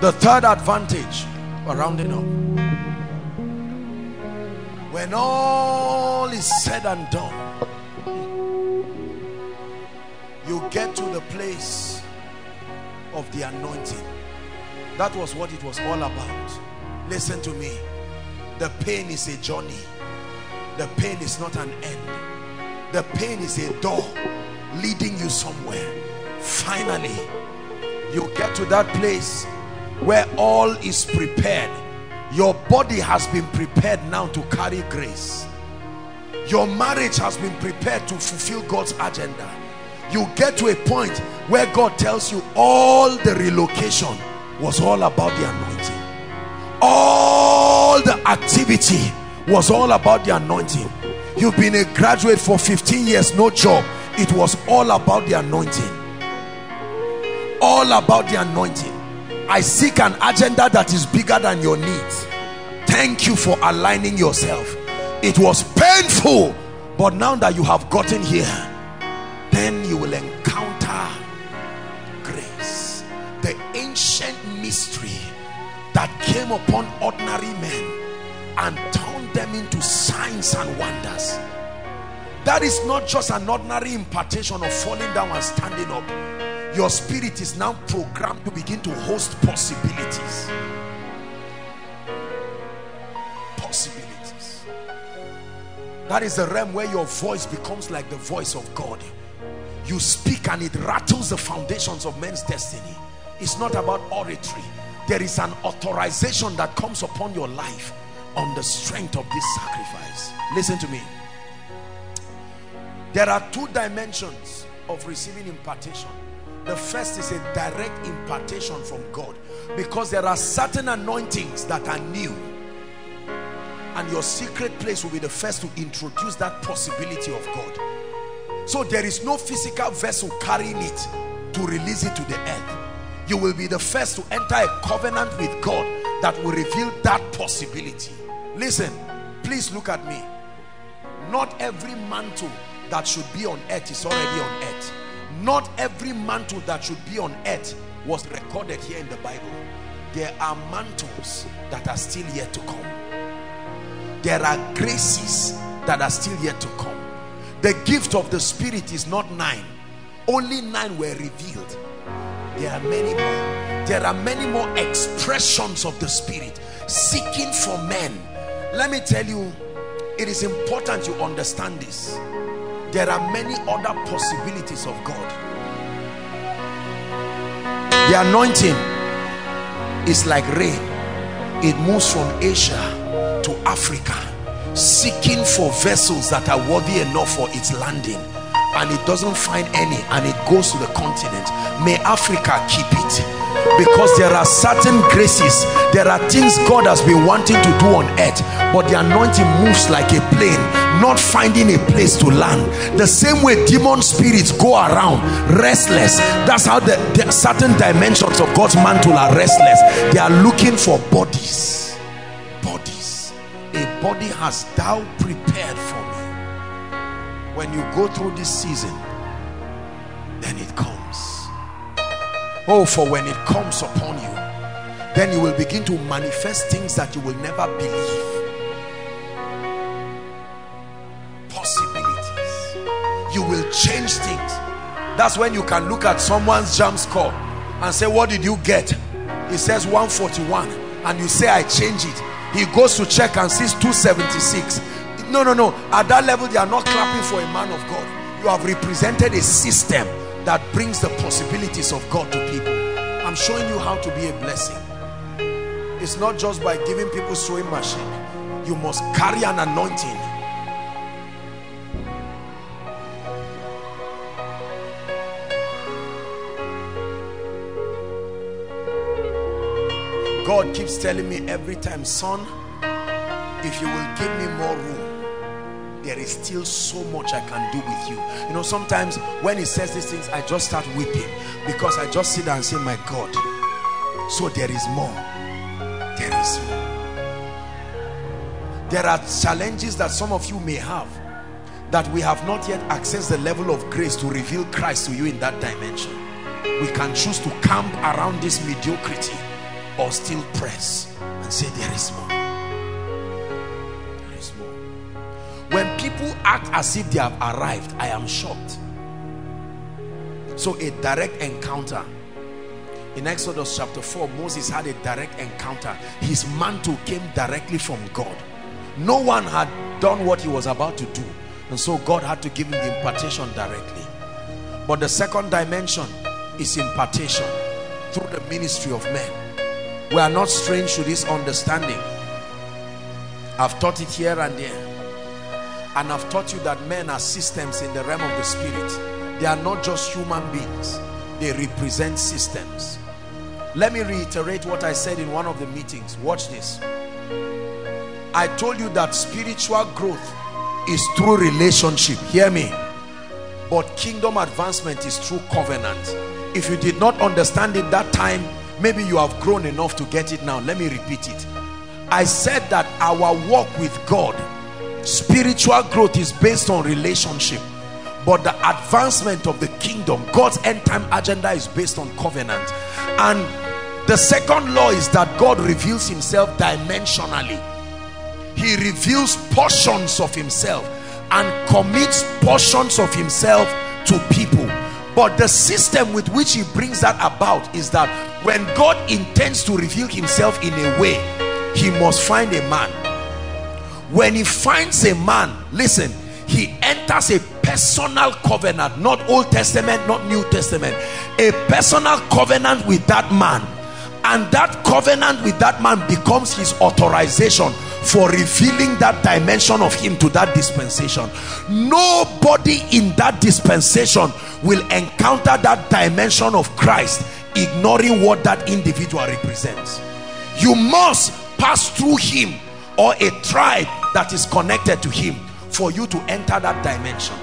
The third advantage, we're rounding up. When all is said and done, you get to the place of the anointing. That was what it was all about. Listen to me. The pain is a journey. The pain is not an end. The pain is a door leading you somewhere. Finally, you get to that place where all is prepared. Your body has been prepared now to carry grace. Your marriage has been prepared to fulfill God's agenda. You get to a point where God tells you all the relocation was all about the anointing. All the activity was all about the anointing. You've been a graduate for 15 years, no job. It was all about the anointing. All about the anointing. I seek an agenda that is bigger than your needs. Thank you for aligning yourself. It was painful, but now that you have gotten here, then you will encounter grace. The ancient mystery that came upon ordinary men and turned them into signs and wonders. That is not just an ordinary impartation of falling down and standing up. Your spirit is now programmed to begin to host possibilities. Possibilities. That is the realm where your voice becomes like the voice of God. You speak and it rattles the foundations of men's destiny. It's not about oratory. There is an authorization that comes upon your life on the strength of this sacrifice. Listen to me. There are two dimensions of receiving impartation. The first is a direct impartation from God, because there are certain anointings that are new, and your secret place will be the first to introduce that possibility of God. So there is no physical vessel carrying it to release it to the earth. You will be the first to enter a covenant with God that will reveal that possibility. Listen, please look at me. Not every mantle that should be on earth is already on earth. Not every mantle that should be on earth was recorded here in the Bible. There are mantles that are still yet to come. There are graces that are still yet to come. The gift of the Spirit is not 9. Only 9 were revealed. There are many more. There are many more expressions of the Spirit, seeking for men. Let me tell you, it is important you understand this. There are many other possibilities of God. The anointing is like rain. It moves from Asia to Africa, seeking for vessels that are worthy enough for its landing. And it doesn't find any, and it goes to the continent. May Africa keep it, because there are certain graces, there are things God has been wanting to do on earth, but the anointing moves like a plane, not finding a place to land. The same way demon spirits go around restless, that's how the certain dimensions of God's mantle are restless. They are looking for bodies. Bodies. A body has thou prepared for. When you go through this season, then it comes. Oh, for when it comes upon you, then you will begin to manifest things that you will never believe. Possibilities. You will change things. That's when you can look at someone's jam score and say, what did you get? He says 141, and you say, I changed it. He goes to check and sees 276. No. At that level, they are not clapping for a man of God. You have represented a system that brings the possibilities of God to people. I'm showing you how to be a blessing. It's not just by giving people sewing machine. You must carry an anointing. God keeps telling me every time, son, if you will give me more room, there is still so much I can do with you. You know, sometimes when he says these things, I just start weeping, because I just sit down and say, my God, so there is more. There is more. There are challenges that some of you may have, that we have not yet accessed the level of grace to reveal Christ to you in that dimension. We can choose to camp around this mediocrity, or still press and say, there is more. There is more. When people act as if they have arrived, I am shocked. So a direct encounter. In Exodus chapter 4, Moses had a direct encounter. His mantle came directly from God. No one had done what he was about to do, and so God had to give him the impartation directly. But the second dimension is impartation through the ministry of men. We are not strange to this understanding. I've taught it here and there. And I've taught you that men are systems in the realm of the spirit. They are not just human beings. They represent systems. Let me reiterate what I said in one of the meetings. Watch this. I told you that spiritual growth is through relationship. Hear me. But kingdom advancement is through covenant. If you did not understand it that time, maybe you have grown enough to get it now. Let me repeat it. I said that our walk with God, spiritual growth, is based on relationship, but the advancement of the kingdom, God's end time agenda, is based on covenant. And the second law is that God reveals himself dimensionally. He reveals portions of himself and commits portions of himself to people. But the system with which he brings that about is that when God intends to reveal himself in a way, he must find a man. When he finds a man, listen, he enters a personal covenant, not Old Testament, not New Testament, a personal covenant with that man. And that covenant with that man becomes his authorization for revealing that dimension of him to that dispensation. Nobody in that dispensation will encounter that dimension of Christ ignoring what that individual represents. You must pass through him or a tribe that is connected to him for you to enter that dimension.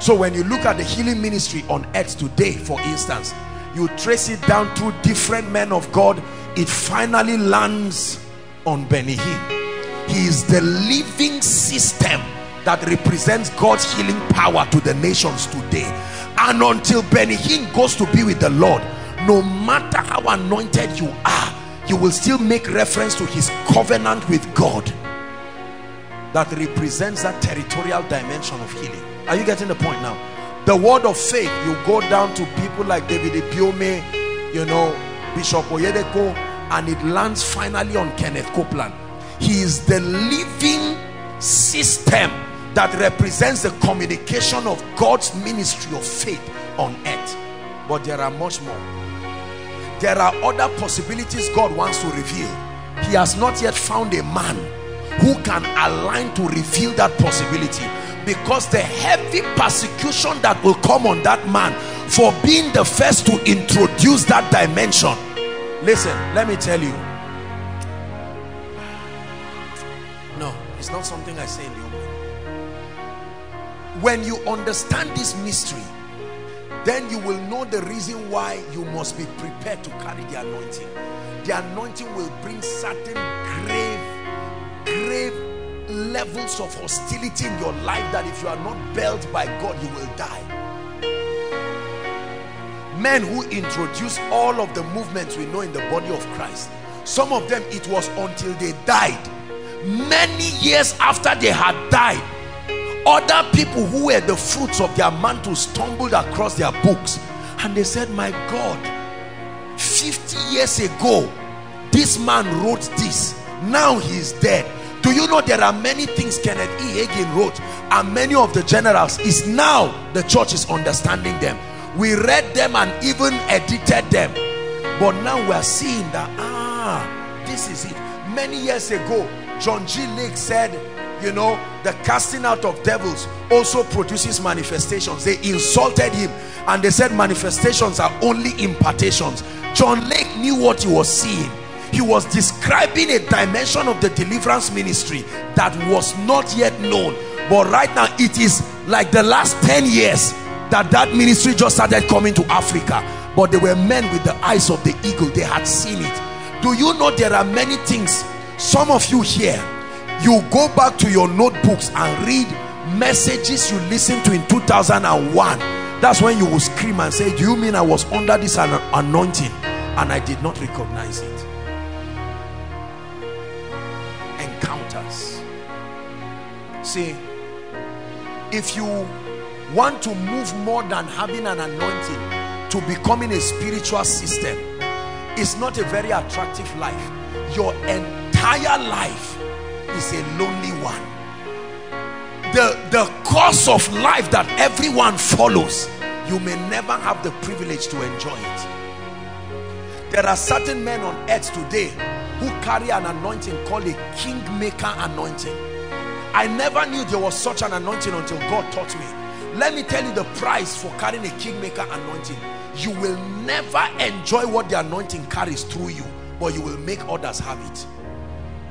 So when you look at the healing ministry on earth today, for instance, you trace it down through different men of God, it finally lands on Benny Hinn. He is the living system that represents God's healing power to the nations today. And until Benny Hinn goes to be with the Lord, no matter how anointed you are, you will still make reference to his covenant with God that represents that territorial dimension of healing. Are you getting the point now? The word of faith, you go down to people like David Ibiome, you know, Bishop Oyedeko, and it lands finally on Kenneth Copeland. He is the living system that represents the communication of God's ministry of faith on earth. But there are much more. There are other possibilities God wants to reveal. He has not yet found a man who can align to reveal that possibility, because the heavy persecution that will come on that man for being the first to introduce that dimension. Listen, let me tell you, no, it's not something I say in the open. When you understand this mystery, then you will know the reason why you must be prepared to carry the anointing. The anointing will bring certain grave levels of hostility in your life that if you are not built by God, you will die. Men who introduced all of the movements we know in the body of Christ, some of them, it was until they died, many years after they had died, other people who were the fruits of their mantle stumbled across their books and they said, my God, 50 years ago this man wrote this, now he's dead. Do you know there are many things Kenneth E. Hagin wrote and many of the generals, is now the church is understanding them. We read them and even edited them, but now we are seeing that this is it. Many years ago, John G. Lake said, you know, the casting out of devils also produces manifestations. They insulted him and they said manifestations are only impartations. John Lake knew what he was seeing. He was describing a dimension of the deliverance ministry that was not yet known, but right now it is like the last 10 years that ministry just started coming to Africa. But they were men with the eyes of the eagle, they had seen it. Do you know there are many things? Some of you here, you go back to your notebooks and read messages you listened to in 2001. That's when you will scream and say, do you mean I was under this anointing and I did not recognize it? Encounters. See, if you want to move more than having an anointing to becoming a spiritual system, it's not a very attractive life. Your entire life is a lonely one. The course of life that everyone follows, you may never have the privilege to enjoy it. There are certain men on earth today who carry an anointing called a kingmaker anointing. I never knew there was such an anointing until God taught me. Let me tell you the price for carrying a kingmaker anointing. You will never enjoy what the anointing carries through you, but you will make others have it.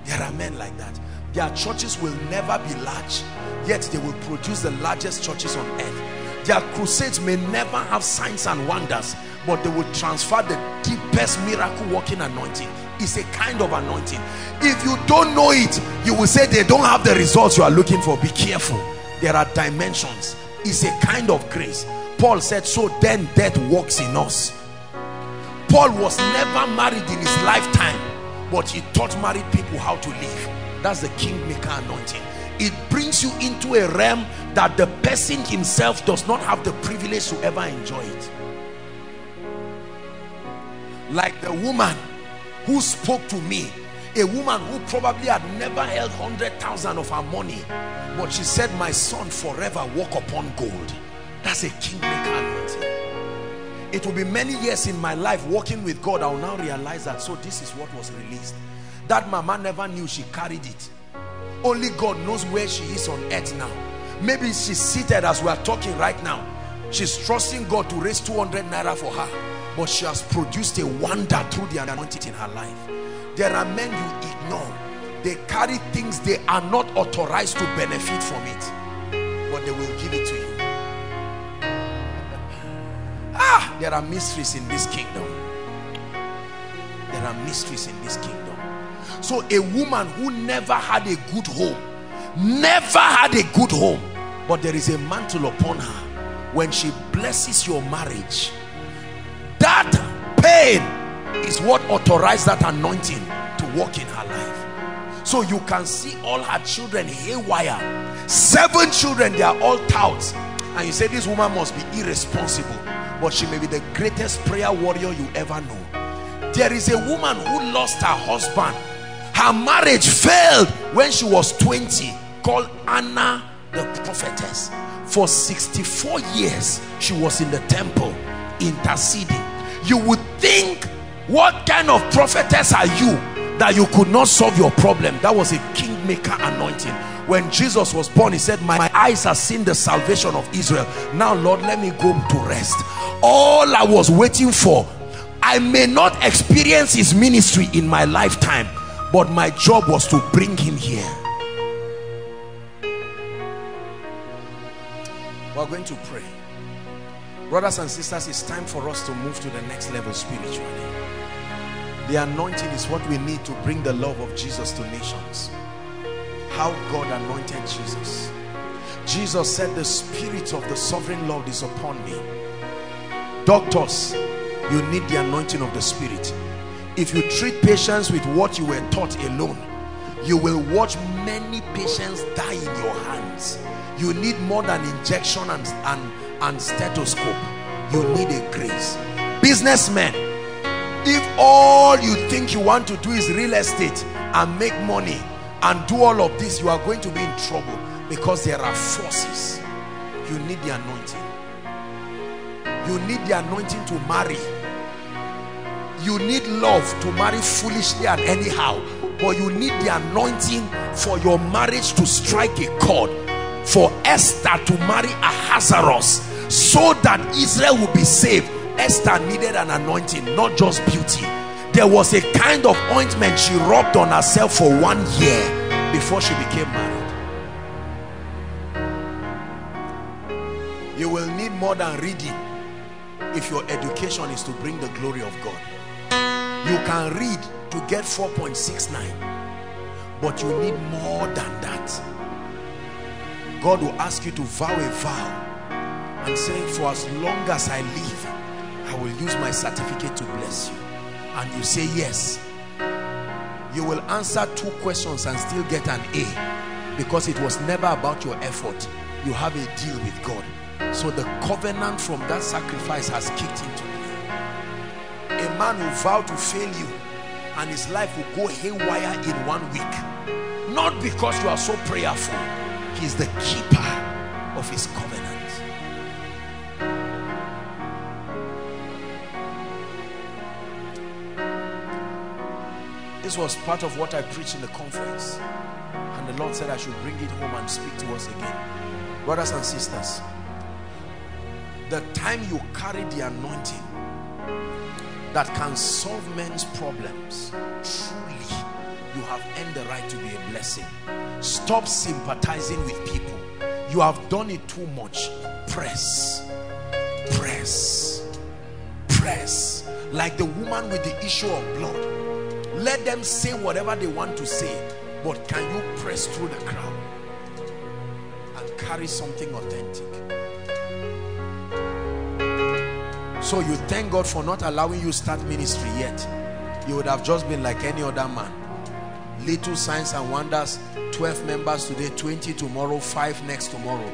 There are men like that. Their churches will never be large, yet they will produce the largest churches on earth. Their crusades may never have signs and wonders, but they will transfer the deepest miracle working anointing. It's a kind of anointing. If you don't know it, you will say they don't have the results you are looking for. Be careful. There are dimensions. It's a kind of grace. Paul said, so then death works in us. Paul was never married in his lifetime, but he taught married people how to live. That's the kingmaker anointing. It brings you into a realm that the person himself does not have the privilege to ever enjoy it. Like the woman who spoke to me, a woman who probably had never held 100,000 of her money, but she said, my son, forever walk upon gold. That's a kingmaker anointing. It will be many years in my life walking with God, I will now realize that, so this is what was released. That mama never knew she carried it. Only God knows where she is on earth now. Maybe she's seated as we are talking right now. She's trusting God to raise 200 naira for her, but she has produced a wonder through the anointing in her life. There are men you ignore. They carry things they are not authorized to benefit from it, but they will give it to you. Ah, there are mysteries in this kingdom. There are mysteries in this kingdom. So a woman who never had a good home, never had a good home, but there is a mantle upon her. When she blesses your marriage, that pain is what authorized that anointing to walk in her life. So you can see all her children haywire. 7 children, they are all touts. And you say this woman must be irresponsible, but she may be the greatest prayer warrior you ever know. There is a woman who lost her husband. Her marriage failed when she was 20, called Anna the prophetess. For 64 years, she was in the temple interceding. You would think, what kind of prophetess are you that you could not solve your problem? That was a kingmaker anointing. When Jesus was born, he said, my eyes have seen the salvation of Israel. Now, Lord, let me go to rest. All I was waiting for, I may not experience his ministry in my lifetime, but my job was to bring him here. We're going to pray. Brothers and sisters, it's time for us to move to the next level spiritually. The anointing is what we need to bring the love of Jesus to nations. How God anointed Jesus. Jesus said, the Spirit of the Sovereign Lord is upon me. Doctors, you need the anointing of the Spirit. If you treat patients with what you were taught alone, you will watch many patients die in your hands. You need more than injection and stethoscope. You need a grace. Businessmen, if all you think you want to do is real estate and make money and do all of this, you are going to be in trouble, because there are forces. You need the anointing. You need the anointing to marry. You need love to marry foolishly and anyhow, but you need the anointing for your marriage to strike a chord. For Esther to marry Ahasuerus so that Israel will be saved, Esther needed an anointing, not just beauty. There was a kind of ointment she rubbed on herself for 1 year before she became married. You will need more than reading if your education is to bring the glory of God. You can read to get 4.69, but you need more than that. God will ask you to vow a vow and say, for as long as I live, I will use my certificate to bless you. And you say yes. You will answer 2 questions and still get an A, because it was never about your effort. You have a deal with God. So the covenant from that sacrifice has kicked into place. A man will vow to fail you and his life will go haywire in 1 week. Not because you are so prayerful. He is the keeper of his covenant. This was part of what I preached in the conference, and the Lord said I should bring it home and speak to us again. Brothers and sisters, the time you carry the anointing that can solve men's problems, truly, you have earned the right to be a blessing. Stop sympathizing with people. You have done it too much. Press, press, press. Like the woman with the issue of blood. Let them say whatever they want to say, but can you press through the crowd and carry something authentic? So you thank God for not allowing you to start ministry yet. You would have just been like any other man. Little signs and wonders, 12 members today, 20 tomorrow, 5 next tomorrow.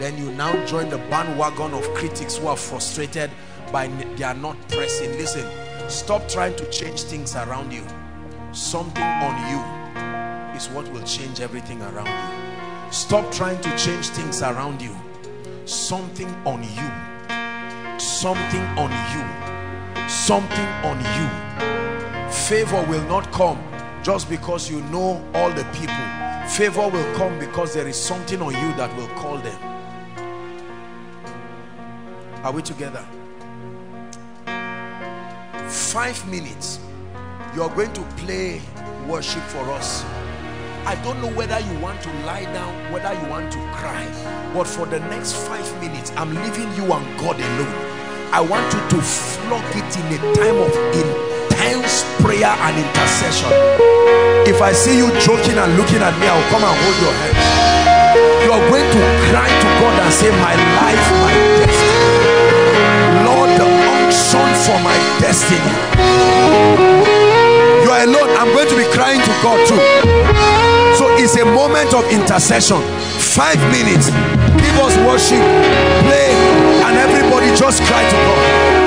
Then you now join the bandwagon of critics who are frustrated by they are not pressing. Listen, stop trying to change things around you. Something on you is what will change everything around you. Stop trying to change things around you. Something on you something on you, something on you. Favor will not come just because you know all the people. Favor will come because there is something on you that will call them. Are we together? 5 minutes, you are going to play worship for us. I don't know whether you want to lie down, whether you want to cry, but for the next 5 minutes, I'm leaving you and God alone. I want you to flog it in a time of intense prayer and intercession. If I see you joking and looking at me, I'll come and hold your hand. You are going to cry to God and say, my life, my destiny. Lord, the unction for my destiny. Lord, I'm going to be crying to God too. So it's a moment of intercession. 5 minutes. Give us worship, play, and everybody just cry to God.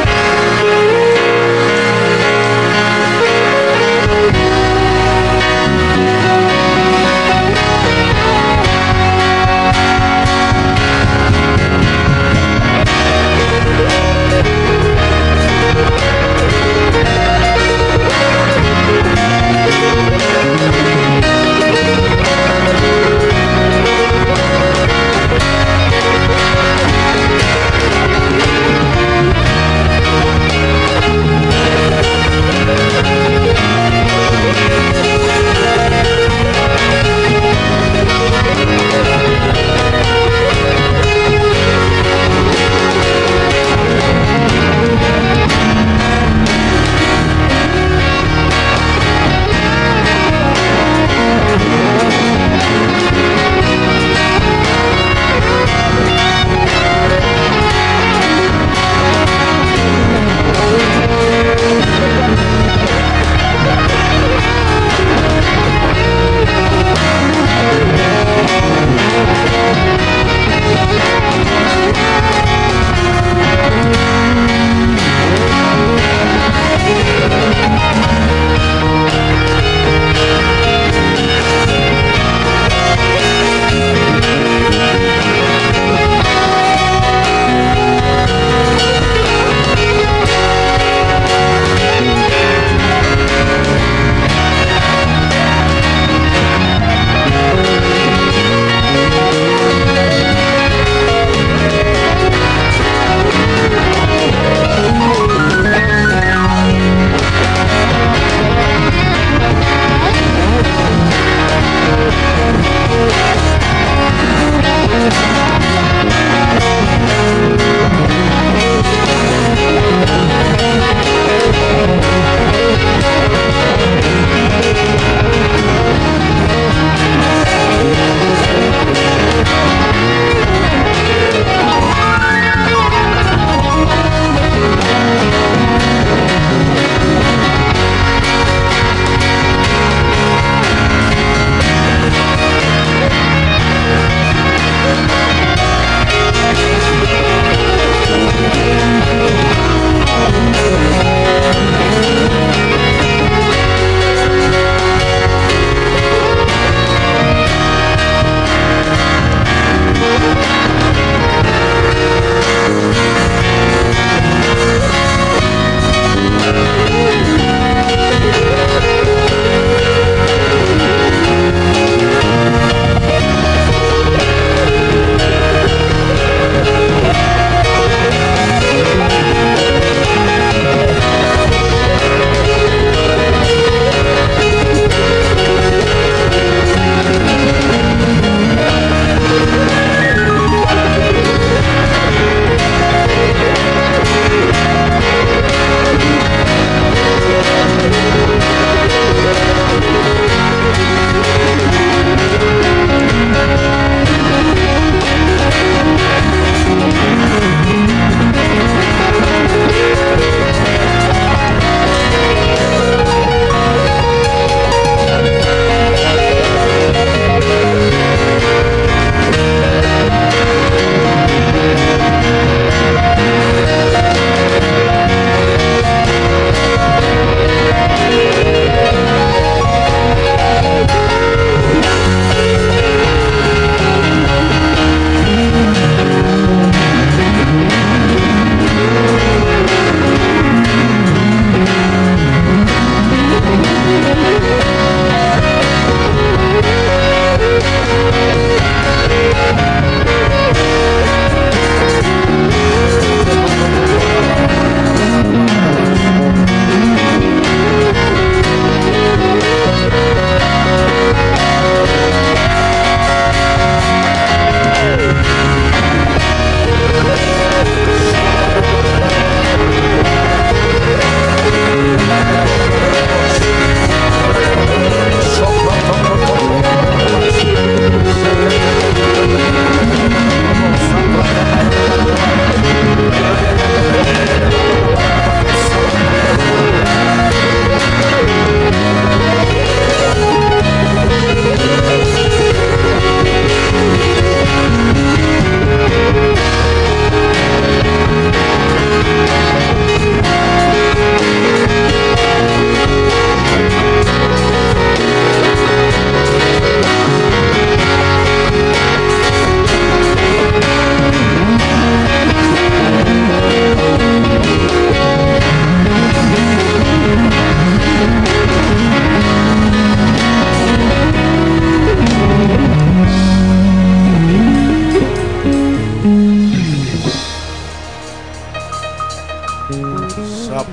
Use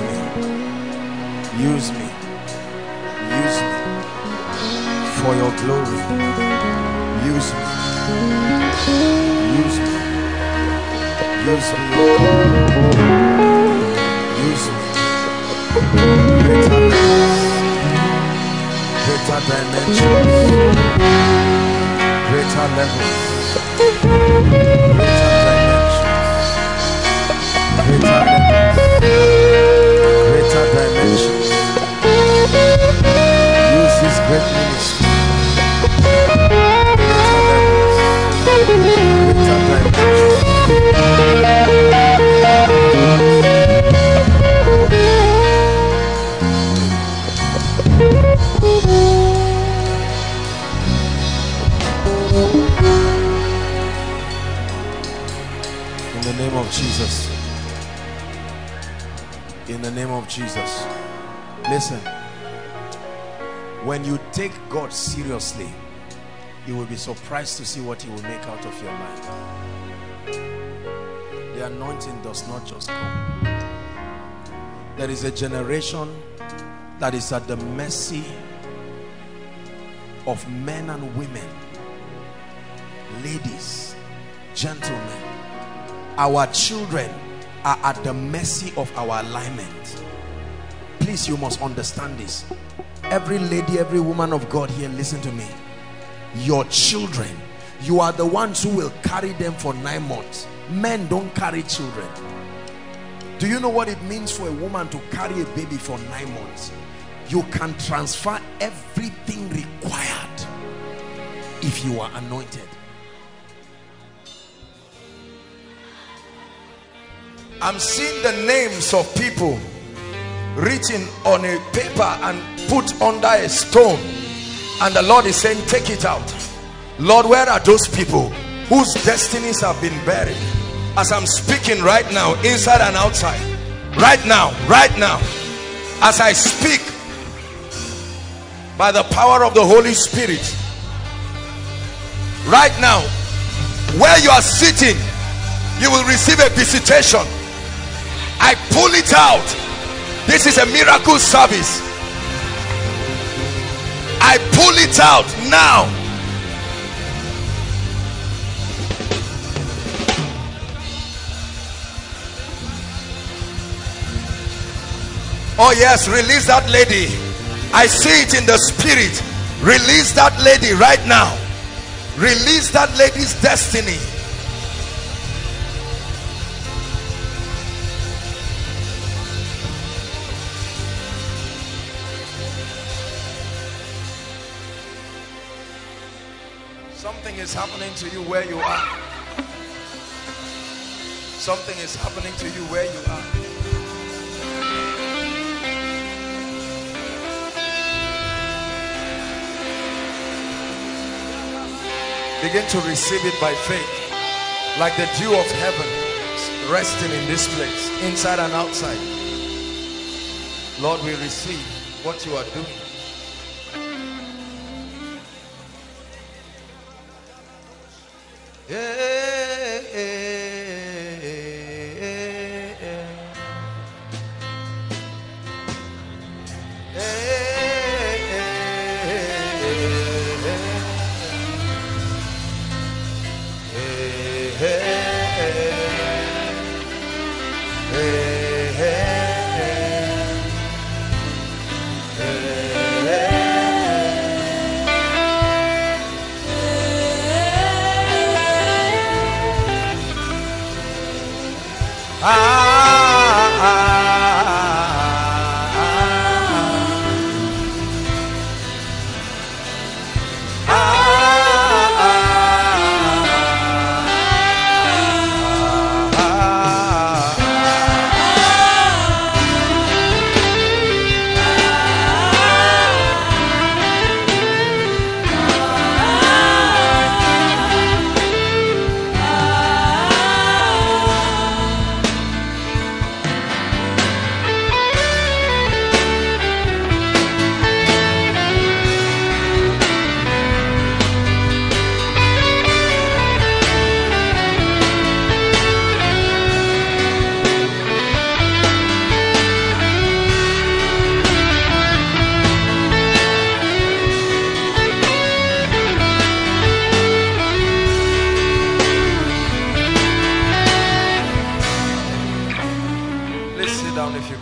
me. Use me. Use me. For your glory. Use me. Use me. Use me. Use me. Greater things. Greater dimensions. Greater levels. Greater dimensions. Greater levels. Dimensions. Use this great ministry. Greater levels. Greater dimensions. In the name of Jesus. In the name of Jesus. Listen, when you take God seriously, you will be surprised to see what he will make out of your life. The anointing does not just come. There is a generation that is at the mercy of men and women, ladies, gentlemen. Our children are at the mercy of our alignment. Please, you must understand this. Every lady, every woman of God here, listen to me. Your children, you are the ones who will carry them for 9 months. Men don't carry children. Do you know what it means for a woman to carry a baby for 9 months? You can transfer everything required if you are anointed. I'm seeing the names of people written on a paper and put under a stone, and the Lord is saying, take it out. Lord, where are those people whose destinies have been buried? As I'm speaking right now, inside and outside, right now, as I speak, by the power of the Holy Spirit, right now, where you are sitting, you will receive a visitation. I pull it out. This is a miracle service. I pull it out now. Oh yes, release that lady. I see it in the spirit. Release that lady right now. Release that lady's destiny. Is happening to you where you are. Something is happening to you where you are. Begin to receive it by faith, like the dew of heaven resting in this place, inside and outside. Lord, we receive what you are doing.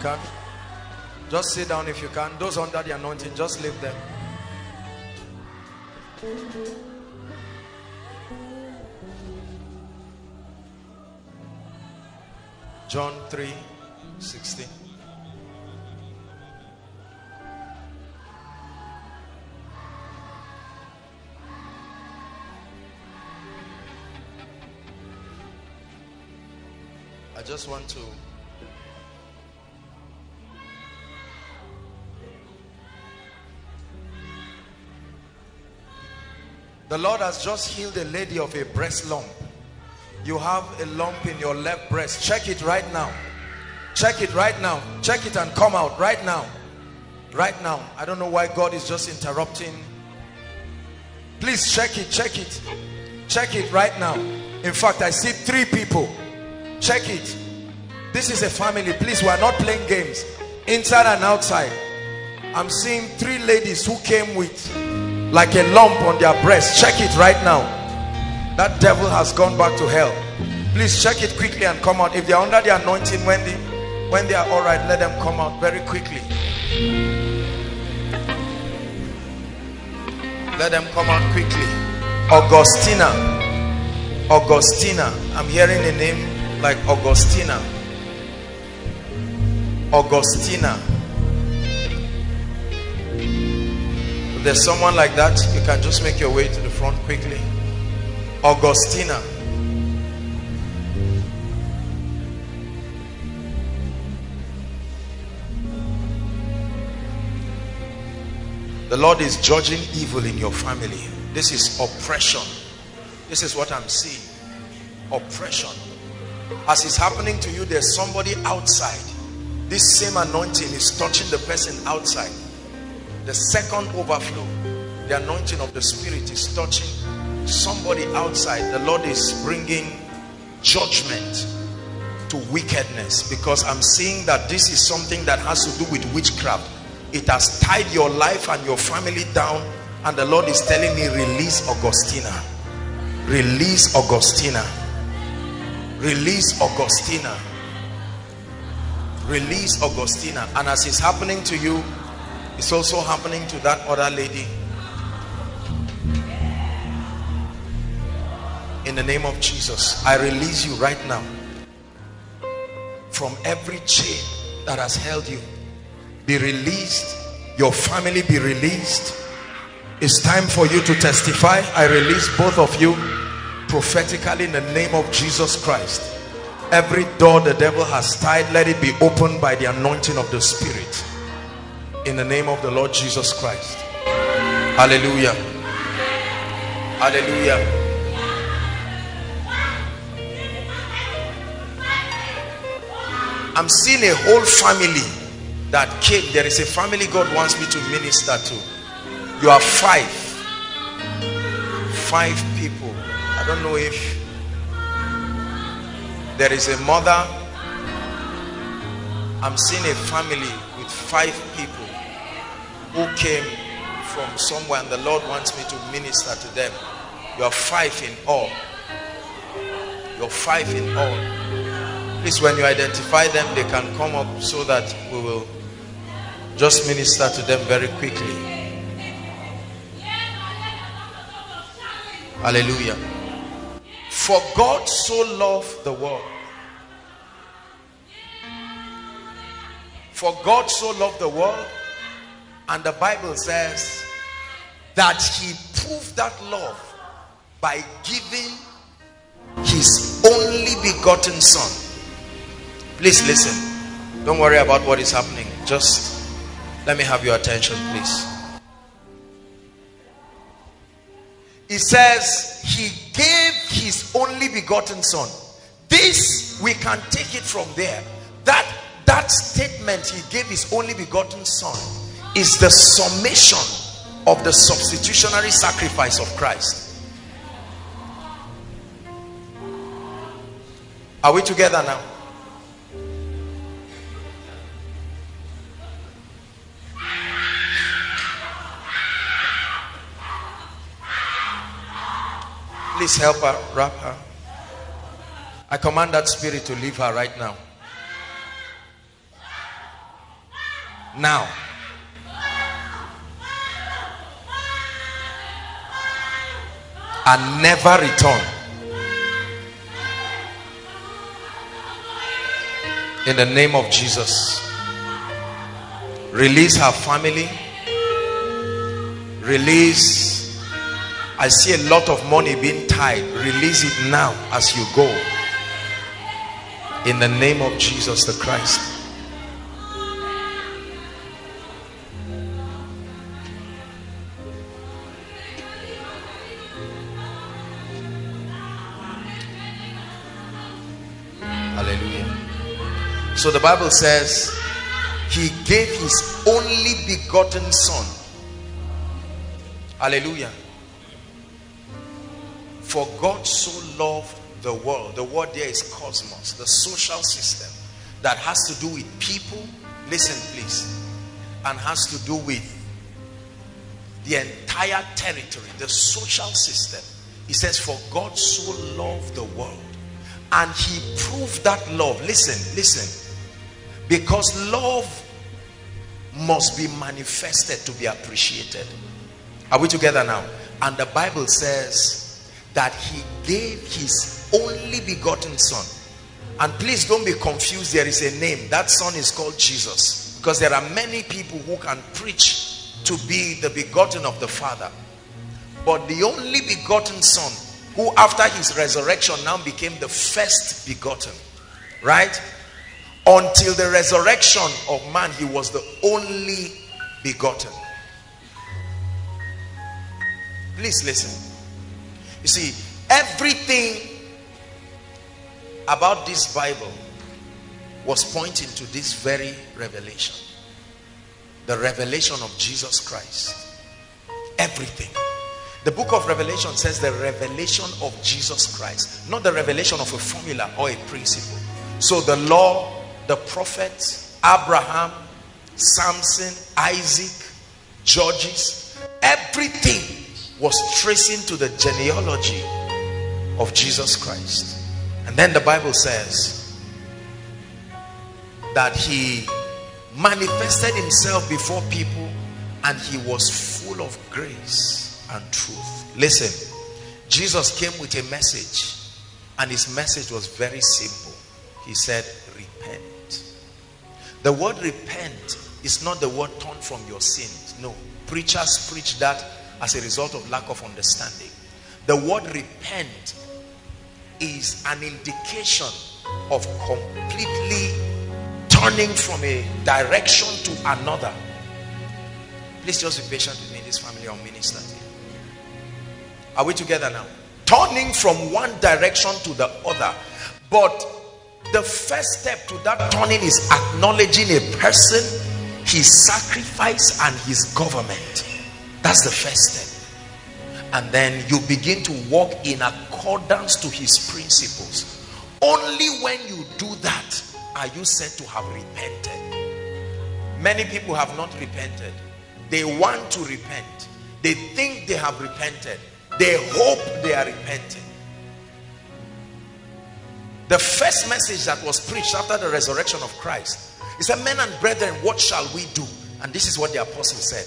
can. Just sit down if you can. Those under the anointing, just leave them. John 3:16. I just want to The Lord has just healed a lady of a breast lump. You have a lump in your left breast. Check it right now. Check it right now. Check it and come out right now. Right now. I don't know why God is just interrupting. Please check it. Check it. Check it right now. In fact, I see 3 people. Check it. This is a family. Please, we are not playing games. Inside and outside. I'm seeing 3 ladies who came with like a lump on their breast. Check it right now. That devil has gone back to hell. Please check it quickly and come out. If they are under the anointing, when they are all right, let them come out very quickly. Let them come out quickly. Augustina. Augustina. I'm hearing a name like Augustina. Augustina. There's someone like that, you can just make your way to the front quickly. Augustina. The Lord is judging evil in your family. This is oppression. This is what I'm seeing. Oppression. As it's happening to you, there's somebody outside. This same anointing is touching the person outside. The second overflow, the anointing of the Spirit is touching somebody outside. The Lord is bringing judgment to wickedness, because I'm seeing that this is something that has to do with witchcraft. It has tied your life and your family down, and the Lord is telling me, release Augustina. Release Augustina. Release Augustina. Release Augustina. And as it's happening to you, it's also happening to that other lady. In the name of Jesus, I release you right now from every chain that has held you. Be released. Your family be released. It's time for you to testify. I release both of you prophetically in the name of Jesus Christ. Every door the devil has tied, let it be opened by the anointing of the Spirit. In the name of the Lord Jesus Christ. Hallelujah. Hallelujah. I'm seeing a whole family that came. There is a family God wants me to minister to. You are 5. 5 people. I don't know if there is a mother. I'm seeing a family with 5 people who came from somewhere, and the Lord wants me to minister to them. You're 5 in all. You're 5 in all. Please, when you identify them, they can come up so that we will just minister to them very quickly. Hallelujah. For God so loved the world. For God so loved the world. And the Bible says that he proved that love by giving his only begotten son. Please listen. Don't worry about what is happening. Just let me have your attention, please. It says he gave his only begotten son. This, we can take it from there. That statement, he gave his only begotten son, is the summation of the substitutionary sacrifice of Christ. Are we together now? Please help her, wrap her. I command that spirit to leave her right now. now. And never return. In the name of Jesus. Release her family. Release. I see a lot of money being tied. Release it now as you go. In the name of Jesus the Christ. Hallelujah. So the Bible says he gave his only begotten son. Hallelujah. For God so loved the world. The word there is cosmos, the social system that has to do with people, listen please, and has to do with the entire territory, the social system. He says, for God so loved the world, and he proved that love, listen, because love must be manifested to be appreciated. Are we together now? And the Bible says that he gave his only begotten son. And please don't be confused, there is a name. That son is called Jesus, because there are many people who can preach to be the begotten of the Father, but the only begotten son, who after his resurrection now became the first begotten, right? Until the resurrection of man, he was the only begotten. Please listen. You see, everything about this Bible was pointing to this very revelation, the revelation of Jesus Christ. Everything. The book of Revelation says the revelation of Jesus Christ, not the revelation of a formula or a principle. So the law, the prophets, Abraham, Samson, Isaac, Judges, everything was tracing to the genealogy of Jesus Christ. And then the Bible says that he manifested himself before people, and he was full of grace and truth. Listen, Jesus came with a message, and his message was very simple. He said, repent. The word repent is not the word turn from your sins. No, preachers preach that as a result of lack of understanding. The word repent is an indication of completely turning from a direction to another. Please just be patient with me, this family or minister. Are we together now? Turning from one direction to the other. But the first step to that turning is acknowledging a person, his sacrifice, and his government. That's the first step. And then you begin to walk in accordance to his principles. Only when you do that are you said to have repented. Many people have not repented. They want to repent. They think they have repented. They hope they are repenting. The first message that was preached after the resurrection of Christ is that, men and brethren, what shall we do? And this is what the apostle said.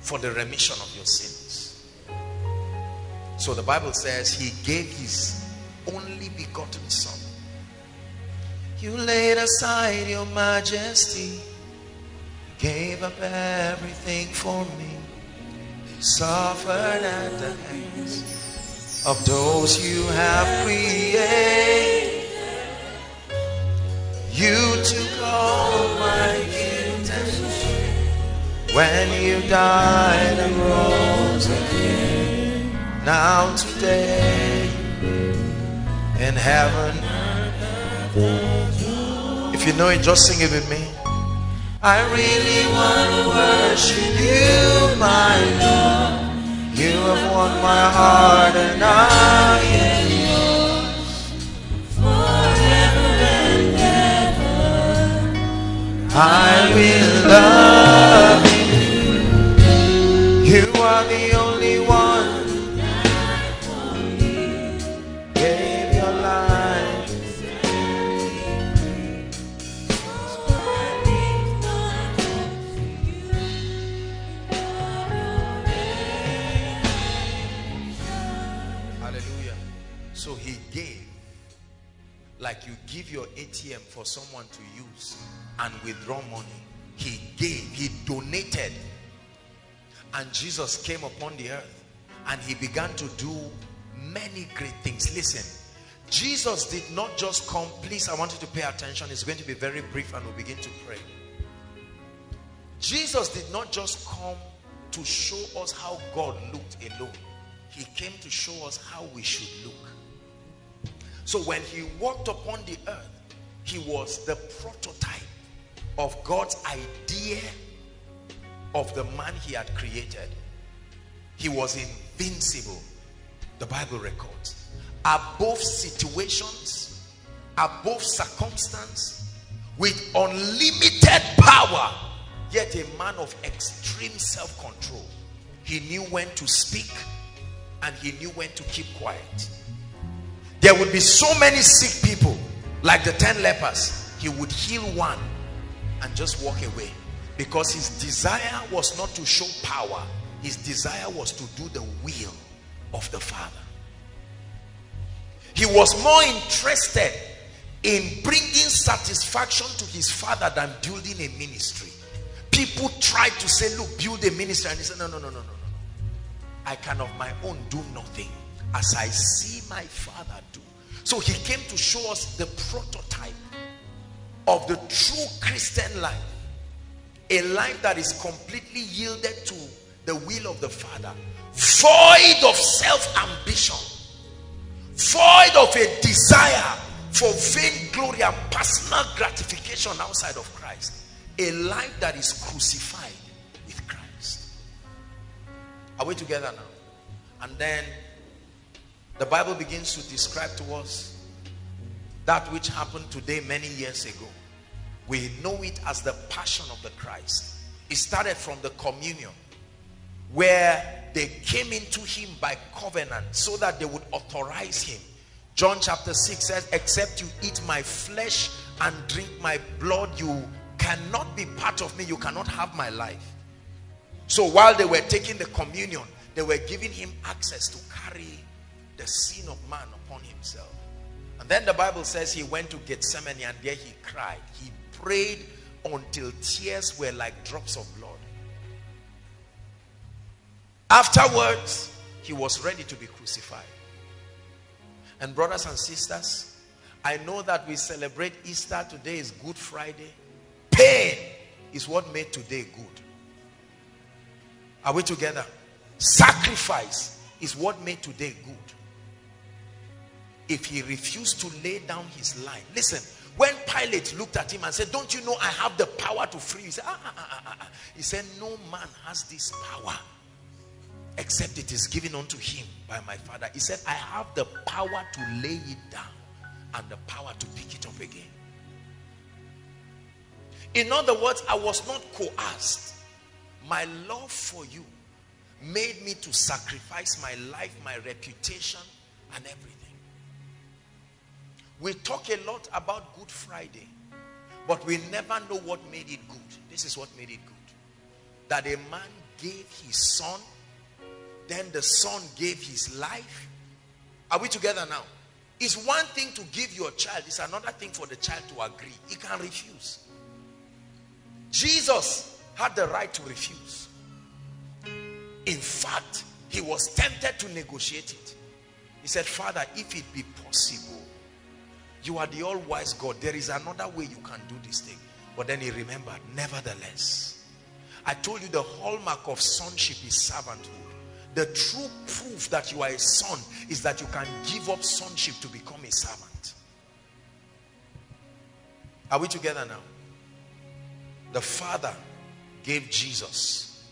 For the remission of your sins. So the Bible says he gave his only begotten son. You laid aside your majesty, gave up everything for me, suffered at the hands of those you have created. You took all my guilt. When you died and rose again, now today in heaven. If you know it, just sing it with me. I really want to worship you, my Lord. You have won my heart, and I am yours forever and ever. I will love you. You are the only one that for me gave your life. Hallelujah. So he gave, like you give your ATM for someone to use and withdraw money. He gave, he donated. And Jesus came upon the earth and he began to do many great things. Listen, Jesus did not just come, please, I want you to pay attention. It's going to be very brief and we'll begin to pray. Jesus did not just come to show us how God looked alone. He came to show us how we should look. So when he walked upon the earth, he was the prototype of God's idea of the man he had created. He was invincible, the Bible records, above situations, above circumstance, with unlimited power, yet a man of extreme self-control. He knew when to speak and he knew when to keep quiet. There would be so many sick people, like the 10 lepers. He would heal one and just walk away, because his desire was not to show power. His desire was to do the will of the Father. He was more interested in bringing satisfaction to his Father than building a ministry. People tried to say, look, build a ministry, and he said, no, I can of my own do nothing as I see my Father do. So he came to show us the prototype of the true Christian life, a life that is completely yielded to the will of the Father, void of self-ambition, void of a desire for vainglory and personal gratification outside of Christ, a life that is crucified with Christ. Are we together now? And then the Bible begins to describe to us that which happened today many years ago. We know it as the passion of the Christ. It started from the communion, where they came into him by covenant so that they would authorize him. John chapter 6 says, except you eat my flesh and drink my blood, you cannot be part of me, you cannot have my life. So while they were taking the communion, they were giving him access to carry the sin of man upon himself. And then the Bible says he went to Gethsemane, and there he cried. He prayed until tears were like drops of blood. Afterwards, he was ready to be crucified. And brothers and sisters, I know that we celebrate Easter. Today is Good Friday. Pain is what made today good. Are we together? Sacrifice is what made today good. If he refused to lay down his life. Listen, when Pilate looked at him and said, don't you know I have the power to free you? He said, He said, no man has this power except it is given unto him by my Father. He said, I have the power to lay it down and the power to pick it up again. In other words, I was not coerced. My love for you made me to sacrifice my life, my reputation, and everything. We talk a lot about Good Friday, but we never know what made it good. This is what made it good. That a man gave his son, then the son gave his life. Are we together now? It's one thing to give your child. It's another thing for the child to agree. He can refuse. Jesus had the right to refuse. In fact, he was tempted to negotiate it. He said, Father, if it be possible, you are the all-wise God. There is another way you can do this thing. But then he remembered, nevertheless, I told you the hallmark of sonship is servanthood. The true proof that you are a son is that you can give up sonship to become a servant. Are we together now? The Father gave Jesus.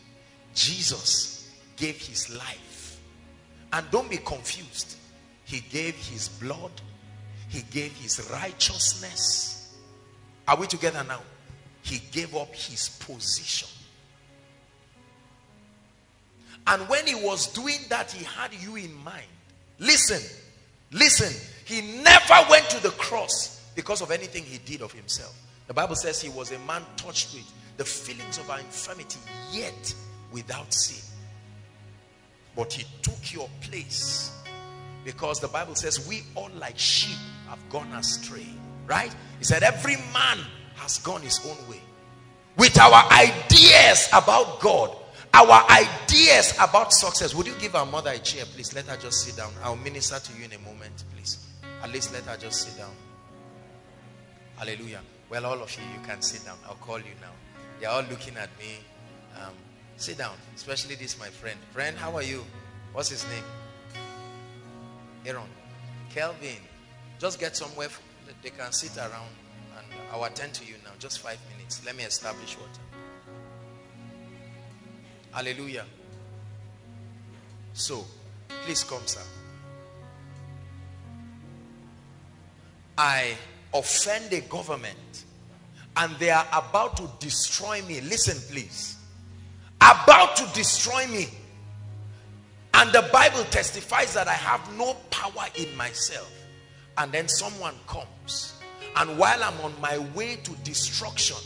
Jesus gave his life. And don't be confused. He gave his blood. He gave his righteousness. Are we together now? He gave up his position. And when he was doing that, he had you in mind. Listen, listen. He never went to the cross because of anything he did of himself. The Bible says he was a man touched with the feelings of our infirmity, yet without sin. But he took your place Because the Bible says we all like sheep have gone astray, right? He said every man has gone his own way. With our ideas about God, our ideas about success. Would you give our mother a chair, please? Let her just sit down. I'll minister to you in a moment, please. At least let her just sit down. Hallelujah. Well, all of you, you can sit down. I'll call you now. They're all looking at me. Sit down, especially this, my friend. Friend, how are you? What's his name? Aaron. Kelvin. Just get somewhere that they can sit around, and I'll attend to you now. Just 5 minutes. Let me establish water. Hallelujah. So, please come, sir. I offend a government and they are about to destroy me. Listen, please. About to destroy me. And the Bible testifies that I have no power in myself. And then someone comes, and while I'm on my way to destruction,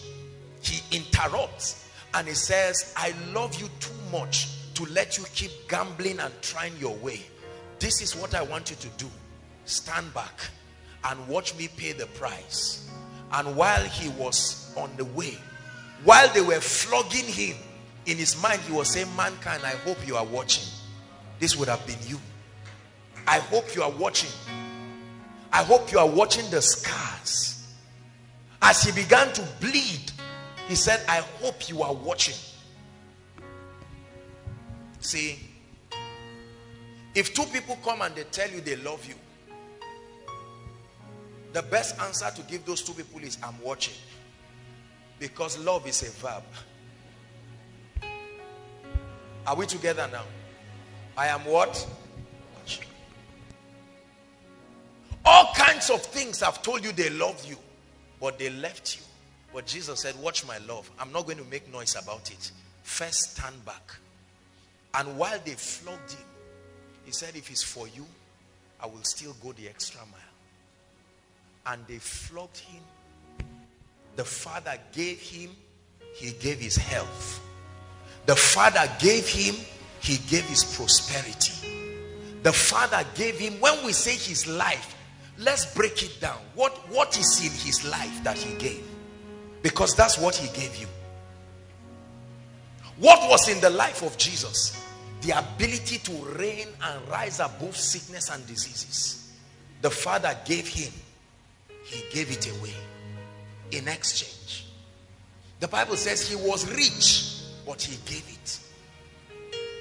he interrupts and he says, I love you too much to let you keep gambling and trying your way. This is what I want you to do. Stand back and watch me pay the price. And while he was on the way, while they were flogging him, in his mind he was saying, mankind, I hope you are watching. This would have been you. I hope you are watching. I hope you are watching the scars. As he began to bleed, he said, I hope you are watching. See, if two people come and they tell you they love you, the best answer to give those two people is, I'm watching. Because love is a verb. Are we together now? I am what? Watching. All kinds of things have told you they love you, but they left you. But Jesus said, watch my love. I'm not going to make noise about it. First, stand back. And while they flogged him, he said, if it's for you, I will still go the extra mile. And they flogged him. The father gave him, he gave his health. The father gave him, he gave his prosperity. The father gave him, when we say his life, let's break it down. What is in his life that he gave? Because that's what he gave you. What was in the life of Jesus? The ability to reign and rise above sickness and diseases. The father gave him, he gave it away in exchange. The Bible says he was rich, but he gave it.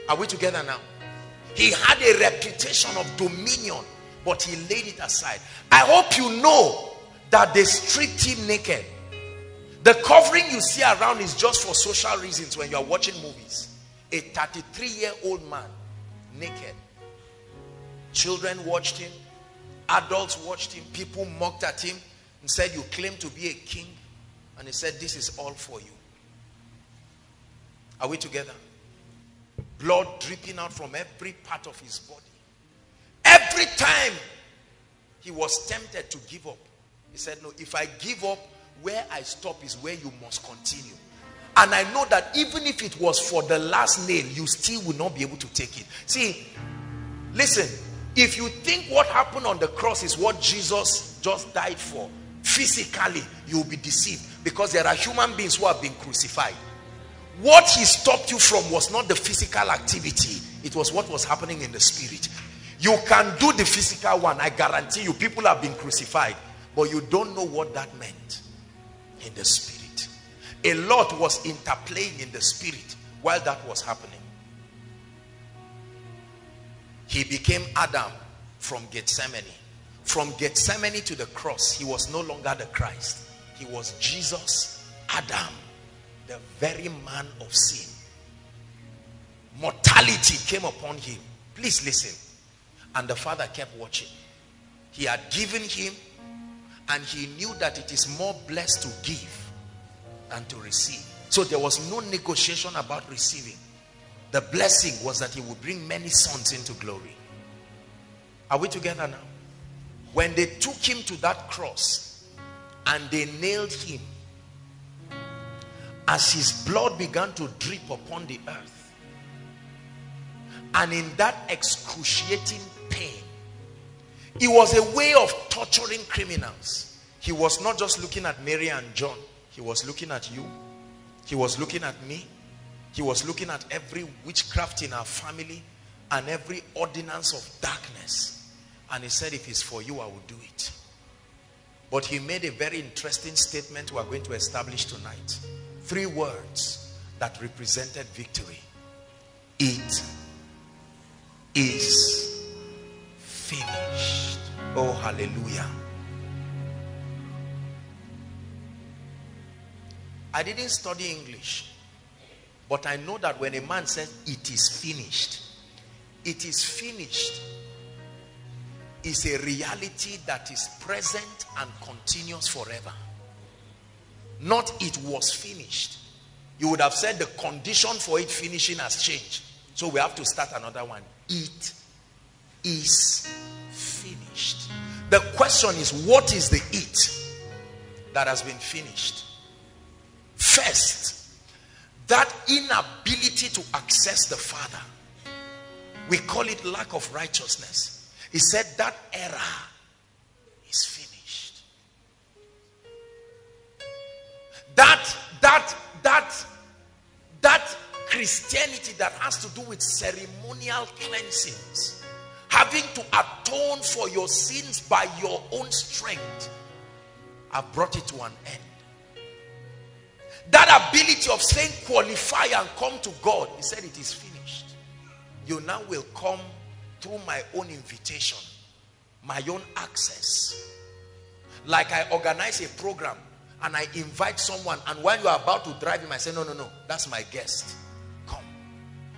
Are we together now? He had a reputation of dominion, but he laid it aside. I hope you know that they stripped him naked. The covering you see around is just for social reasons when you are watching movies. A 33-year-old man, naked. Children watched him. Adults watched him. People mocked at him and said, you claim to be a king. And he said, this is all for you. Are we together? Blood dripping out from every part of his body. Every time he was tempted to give up, he said, no, if I give up, where I stop is where you must continue. And I know that even if it was for the last nail, you still will not be able to take it. See, listen, if you think what happened on the cross is what Jesus just died for, physically, you'll be deceived, because there are human beings who have been crucified. What he stopped you from was not the physical activity. It was what was happening in the spirit. You can do the physical one. I guarantee you, people have been crucified, but you don't know what that meant. In the spirit, a lot was interplaying in the spirit while that was happening. He became Adam from Gethsemane. From Gethsemane to the cross, he was no longer the Christ. He was Jesus, Adam, the very man of sin. Mortality came upon him. Please listen. And the father kept watching. He had given him, and he knew that it is more blessed to give than to receive. So there was no negotiation about receiving. The blessing was that he would bring many sons into glory. Are we together now? When they took him to that cross and they nailed him, as his blood began to drip upon the earth, and in that excruciating pain, It was a way of torturing criminals. He was not just looking at Mary and John. He was looking at you. He was looking at me. He was looking at every witchcraft in our family and every ordinance of darkness. And he said, if it's for you, I will do it. But he made a very interesting statement we are going to establish tonight. 3 words that represented victory. It is finished. Oh, hallelujah. I didn't study English, but I know that when a man says it is finished, it is finished is a reality that is present and continuous forever. Not it was finished. You would have said the condition for it finishing has changed, so we have to start another one. It is finished. The question is, what is the it that has been finished? First, that inability to access the Father. We call it lack of righteousness. He said that error is finished. That Christianity that has to do with ceremonial cleansings, having to atone for your sins by your own strength, have brought it to an end. That ability of saying qualify and come to God, he said it is finished. You now will come through my own invitation, my own access. Like I organize a program and I invite someone, and while you are about to drive him, I say, no, no, no, that's my guest, come.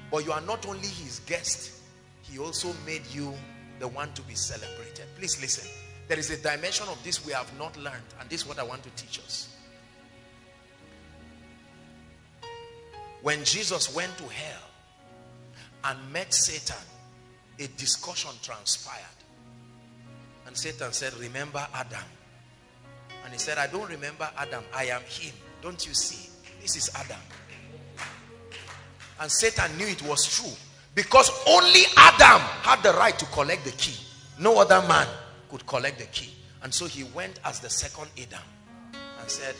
But you are not only his guest, he also made you the one to be celebrated. Please listen, there is a dimension of this we have not learned, and this is what I want to teach us. When Jesus went to hell and met Satan, a discussion transpired. And Satan said, remember Adam. And he said, I don't remember Adam. I am him. Don't you see? This is Adam. And Satan knew it was true, because only Adam had the right to collect the key. No other man could collect the key. And so he went as the second Adam and said,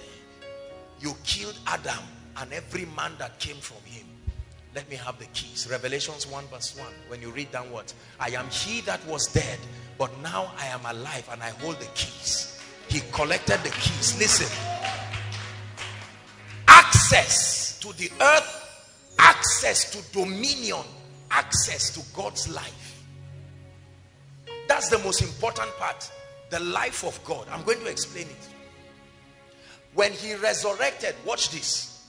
you killed Adam and every man that came from him. Let me have the keys. Revelations 1 verse 1, when you read down, what I am, he that was dead, but now I am alive and I hold the keys. He collected the keys. Listen, access to the earth, access to dominion, access to God's life. That's the most important part, the life of God. I'm going to explain it. When he resurrected, watch this.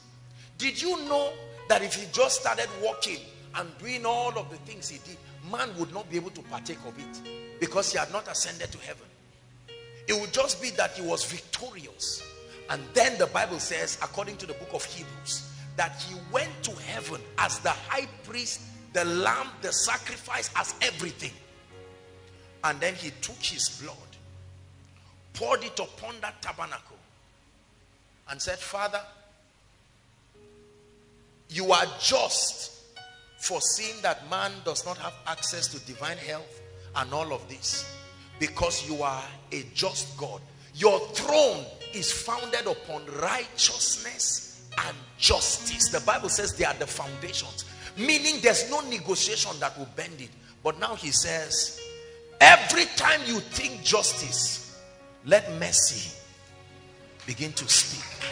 Did you know that if he just started walking and doing all of the things he did, man would not be able to partake of it, because he had not ascended to heaven? It would just be that he was victorious. And then the Bible says, according to the book of Hebrews, that he went to heaven as the high priest, the lamb, the sacrifice, as everything. And then he took his blood, poured it upon that tabernacle, and said, Father, you are just for seeing that man does not have access to divine health and all of this, because you are a just God. Your throne is founded upon righteousness and justice. The Bible says they are the foundations, meaning there's no negotiation that will bend it. But now he says, every time you think justice, let mercy begin to speak.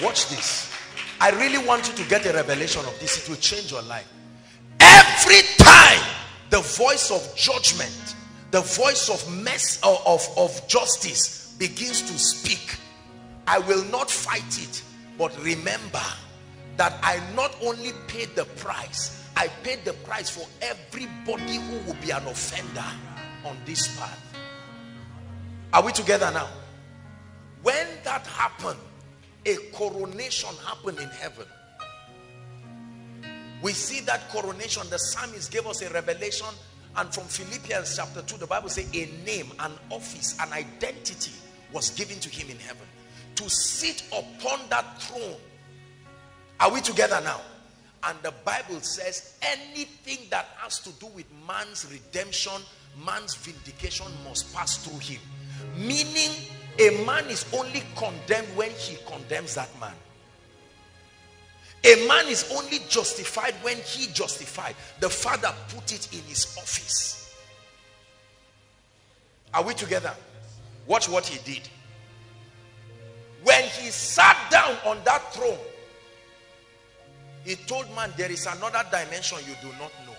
Watch this. I really want you to get a revelation of this. It will change your life. Every time the voice of judgment, the voice of justice begins to speak, I will not fight it. But remember that I not only paid the price, I paid the price for everybody who will be an offender on this path. Are we together now? When that happened, a coronation happened in heaven. We see that coronation. The psalmist gave us a revelation, and from Philippians chapter 2, the Bible says a name, an office, an identity was given to him in heaven, to sit upon that throne. Are we together now? And the Bible says anything that has to do with man's redemption man's vindication must pass through him. Meaning, a man is only condemned when he condemns that man. A man is only justified when he justified. The Father put it in his office. Are we together? Watch what he did. When he sat down on that throne, he told man, there is another dimension you do not know.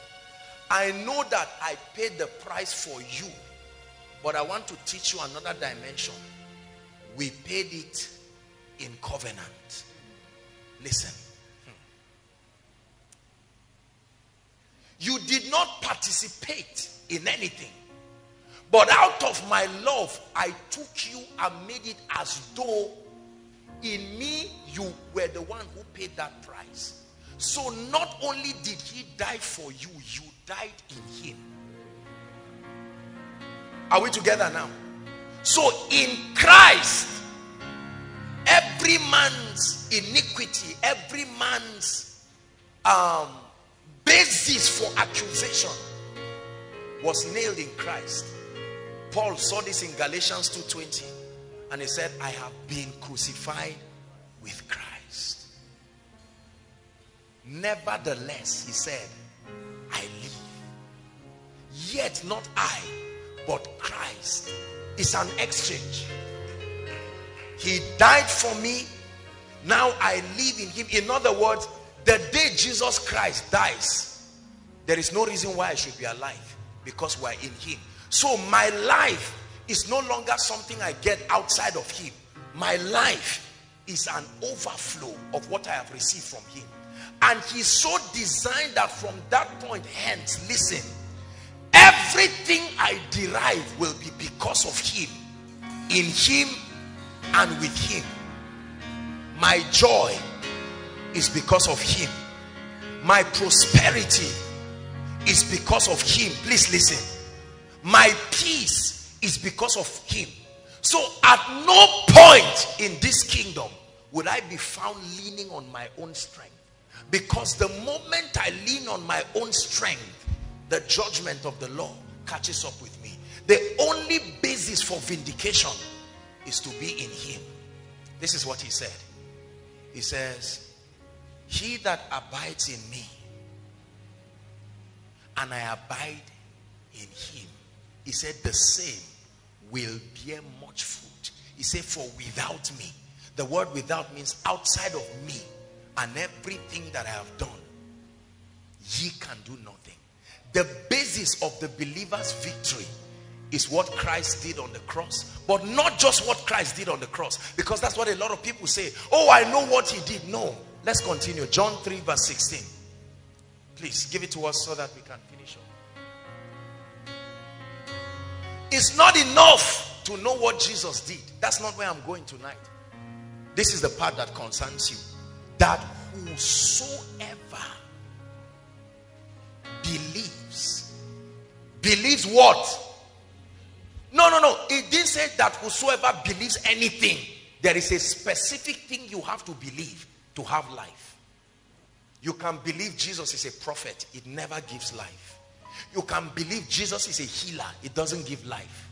I know that I paid the price for you, but I want to teach you another dimension. We paid it in covenant. Listen. You did not participate in anything, but out of my love, I took you and made it as though in me you were the one who paid that price. So not only did he die for you, you died in him. Are we together now? So in Christ, every man's iniquity, every man's basis for accusation was nailed in Christ. Paul saw this in Galatians 2:20, and he said, I have been crucified with Christ. Nevertheless, he said, I live. Yet not I, but Christ. Is an exchange. He died for me, now I live in him. In other words, the day Jesus Christ dies, there is no reason why I should be alive, because we are in him. So my life is no longer something I get outside of him. My life is an overflow of what I have received from him. And he so designed that from that point hence, listen, everything I derive will be because of him, in him, and with him. My joy is because of him. My prosperity is because of him. Please listen. My peace is because of him. So at no point in this kingdom would I be found leaning on my own strength. Because the moment I lean on my own strength, the judgment of the law catches up with me. The only basis for vindication is to be in him. This is what he said. He says, he that abides in me and I abide in him, he said, the same will bear much fruit. He said, for without me, the word without means outside of me and everything that I have done, ye can do nothing. The basis of the believer's victory is what Christ did on the cross. But not just what Christ did on the cross, because that's what a lot of people say. Oh, I know what he did. No. Let's continue. John 3 verse 16. Please give it to us so that we can finish up. It's not enough to know what Jesus did. That's not where I'm going tonight. This is the part that concerns you. That whosoever believes what? No, it didn't say that whosoever believes anything. There is a specific thing you have to believe to have life. You can believe Jesus is a prophet, it never gives life. You can believe Jesus is a healer, it doesn't give life.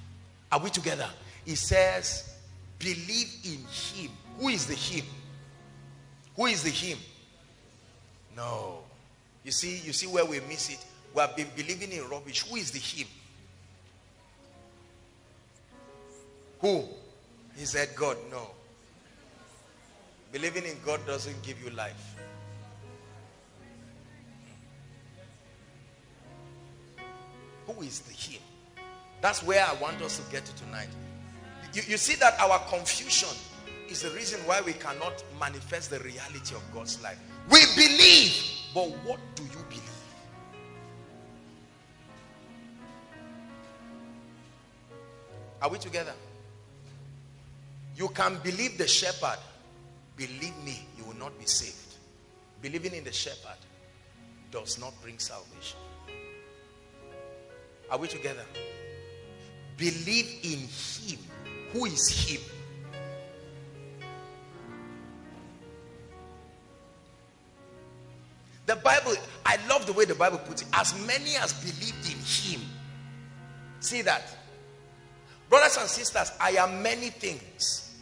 Are we together? He says believe in him. Who is the him? Who is the him? No. You see where we miss it? We have been believing in rubbish. Who is the him? Who? He said God. No. Believing in God doesn't give you life. Who is the him? That's where I want us to get to tonight. You see that our confusion is the reason why we cannot manifest the reality of God's life. We believe, but what do you believe? Are we together? You can believe the shepherd. Believe me, you will not be saved. Believing in the shepherd does not bring salvation. Are we together? Believe in him. Who is him? The Bible, I love the way the Bible puts it. As many as believed in him See that? Brothers and sisters, I am many things,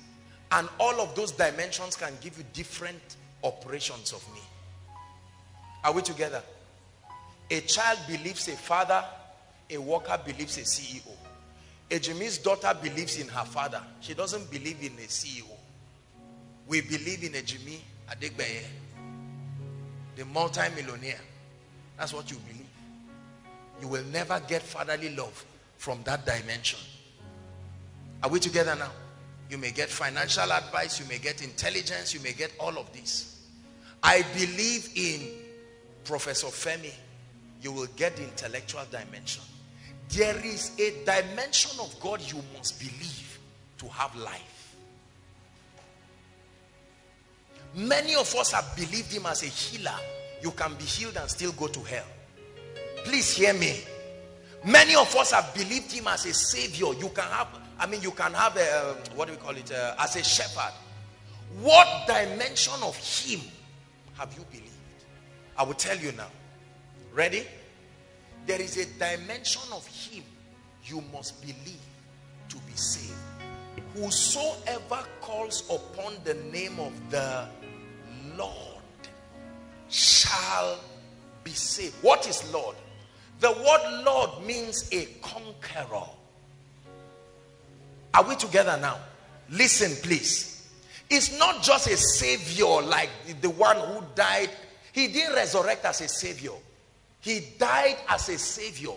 and all of those dimensions can give you different operations of me. Are we together? A child believes a father, a worker believes a CEO. A Jimmy's daughter believes in her father. She doesn't believe in a CEO. We believe in a Jimmy Adegbeye, the multi-millionaire. That's what you believe. You will never get fatherly love from that dimension. Are we together now? You may get financial advice, you may get intelligence, you may get all of this. I believe in Professor Femi. You will get the intellectual dimension. There is a dimension of God you must believe to have life. Many of us have believed him as a healer. You can be healed and still go to hell. Please hear me. Many of us have believed him as a savior. You can have, as a shepherd. What dimension of him have you believed? I will tell you now. Ready? There is a dimension of him you must believe to be saved. Whosoever calls upon the name of the Lord shall be saved. What is Lord? The word Lord means a conqueror. Are we together now? Listen, please. It's not just a savior like the one who died. He didn't resurrect as a savior. He died as a savior.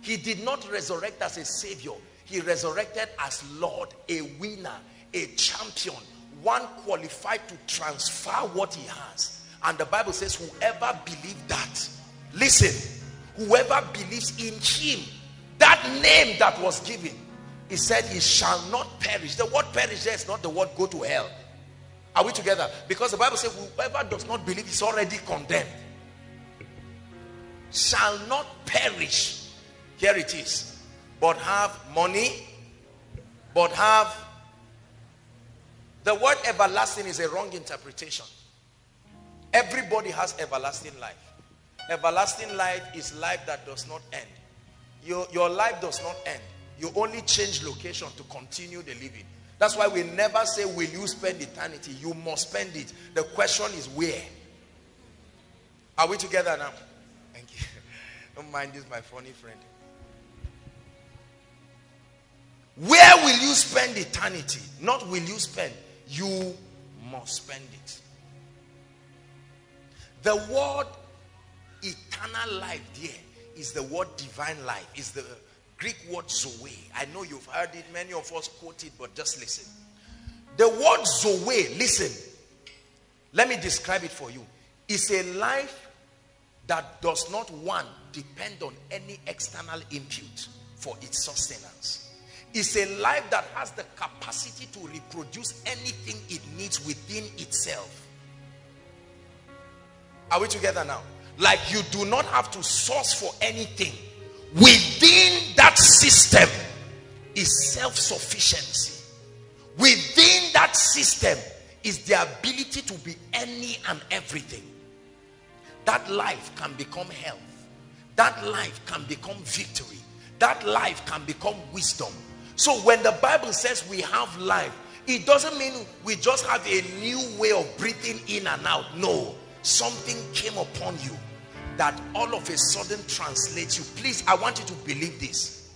He did not resurrect as a savior. He resurrected as Lord, a winner, a champion, one qualified to transfer what he has. And the Bible says, whoever believes that, listen, whoever believes in him, that name that was given, he said, he shall not perish. The word perish there is not the word go to hell. Are we together? Because the Bible says, whoever does not believe is already condemned. Shall not perish, here it is, but have money, but have, the word everlasting is a wrong interpretation. Everybody has everlasting life. Everlasting life is life that does not end. Your life does not end. You only change location to continue the living. That's why we never say, will you spend eternity? You must spend it. The question is where. Are we together now? Thank you. Don't mind this, my funny friend. Where will you spend eternity? Not will you spend. You must spend it. The word eternal life there is the word divine life. It's the Greek word zoe. I know you've heard it. Many of us quote it, but just listen. The word zoe, listen. Let me describe it for you. It's a life that does not, one, depend on any external input for its sustenance. It's a life that has the capacity to reproduce anything it needs within itself. Are we together now? Like you do not have to source for anything. Within that system is self-sufficiency. Within that system is the ability to be any and everything. That life can become health. That life can become victory. That life can become wisdom. So when the Bible says we have life, it doesn't mean we just have a new way of breathing in and out. No, something came upon you that all of a sudden translates you. Please, I want you to believe this.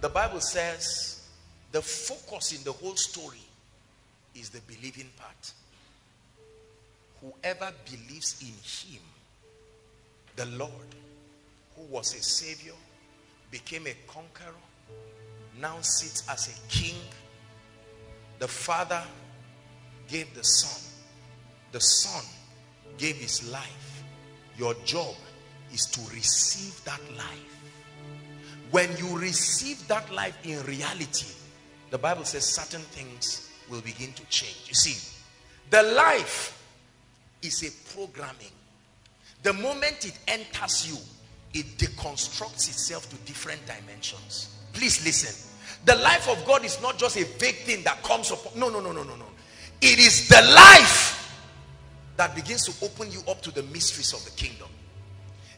The Bible says the focus in the whole story is the believing part. Whoever believes in him, the Lord, who was a savior, became a conqueror, now sits as a king. The Father gave the Son. The Son gave his life. Your job is to receive that life. When you receive that life in reality, the Bible says certain things will begin to change. You see, the life is a programming. The moment it enters you, it deconstructs itself to different dimensions. Please listen. The life of God is not just a vague thing that comes upon. No. It is the life that begins to open you up to the mysteries of the kingdom.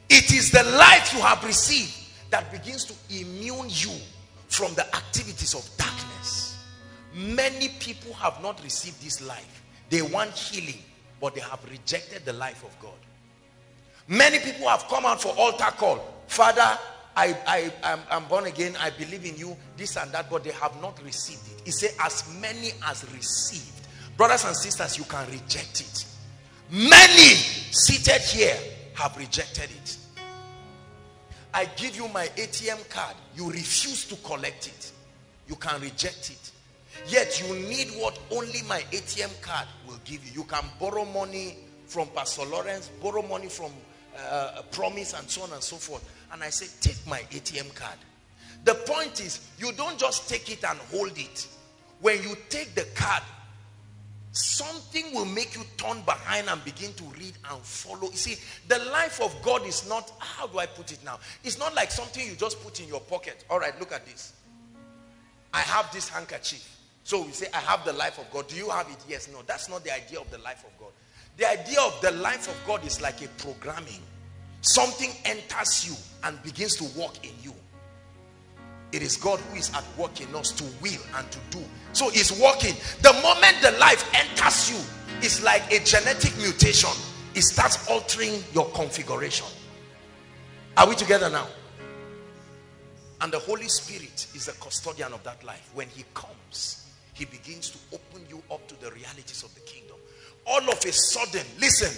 It is the life you have received that begins to immune you from the activities of darkness. Many people have not received this life. They want healing, but they have rejected the life of God. Many people have come out for altar call. Father, I'm born again. I believe in you, this and that, but they have not received it. He said, as many as received. Brothers and sisters, you can reject it. Many seated here have rejected it. I give you my ATM card. You refuse to collect it. You can reject it. Yet you need what only my ATM card will give you. You can borrow money from Pastor Lawrence, borrow money from Promise, and so on and so forth. And I say, take my ATM card. The point is, you don't just take it and hold it. When you take the card, something will make you turn behind and begin to read and follow. You see, the life of God is not, how do I put it now? It's not like something you just put in your pocket. All right, look at this. I have this handkerchief. So we say, I have the life of God. Do you have it? Yes, no. That's not the idea of the life of God. The idea of the life of God is like a programming. Something enters you and begins to work in you. It is God who is at work in us to will and to do. So it's working. The moment the life enters you, it's like a genetic mutation. It starts altering your configuration. Are we together now? And the Holy Spirit is the custodian of that life. When he comes, he begins to open you up to the realities of the kingdom. All of a sudden, listen,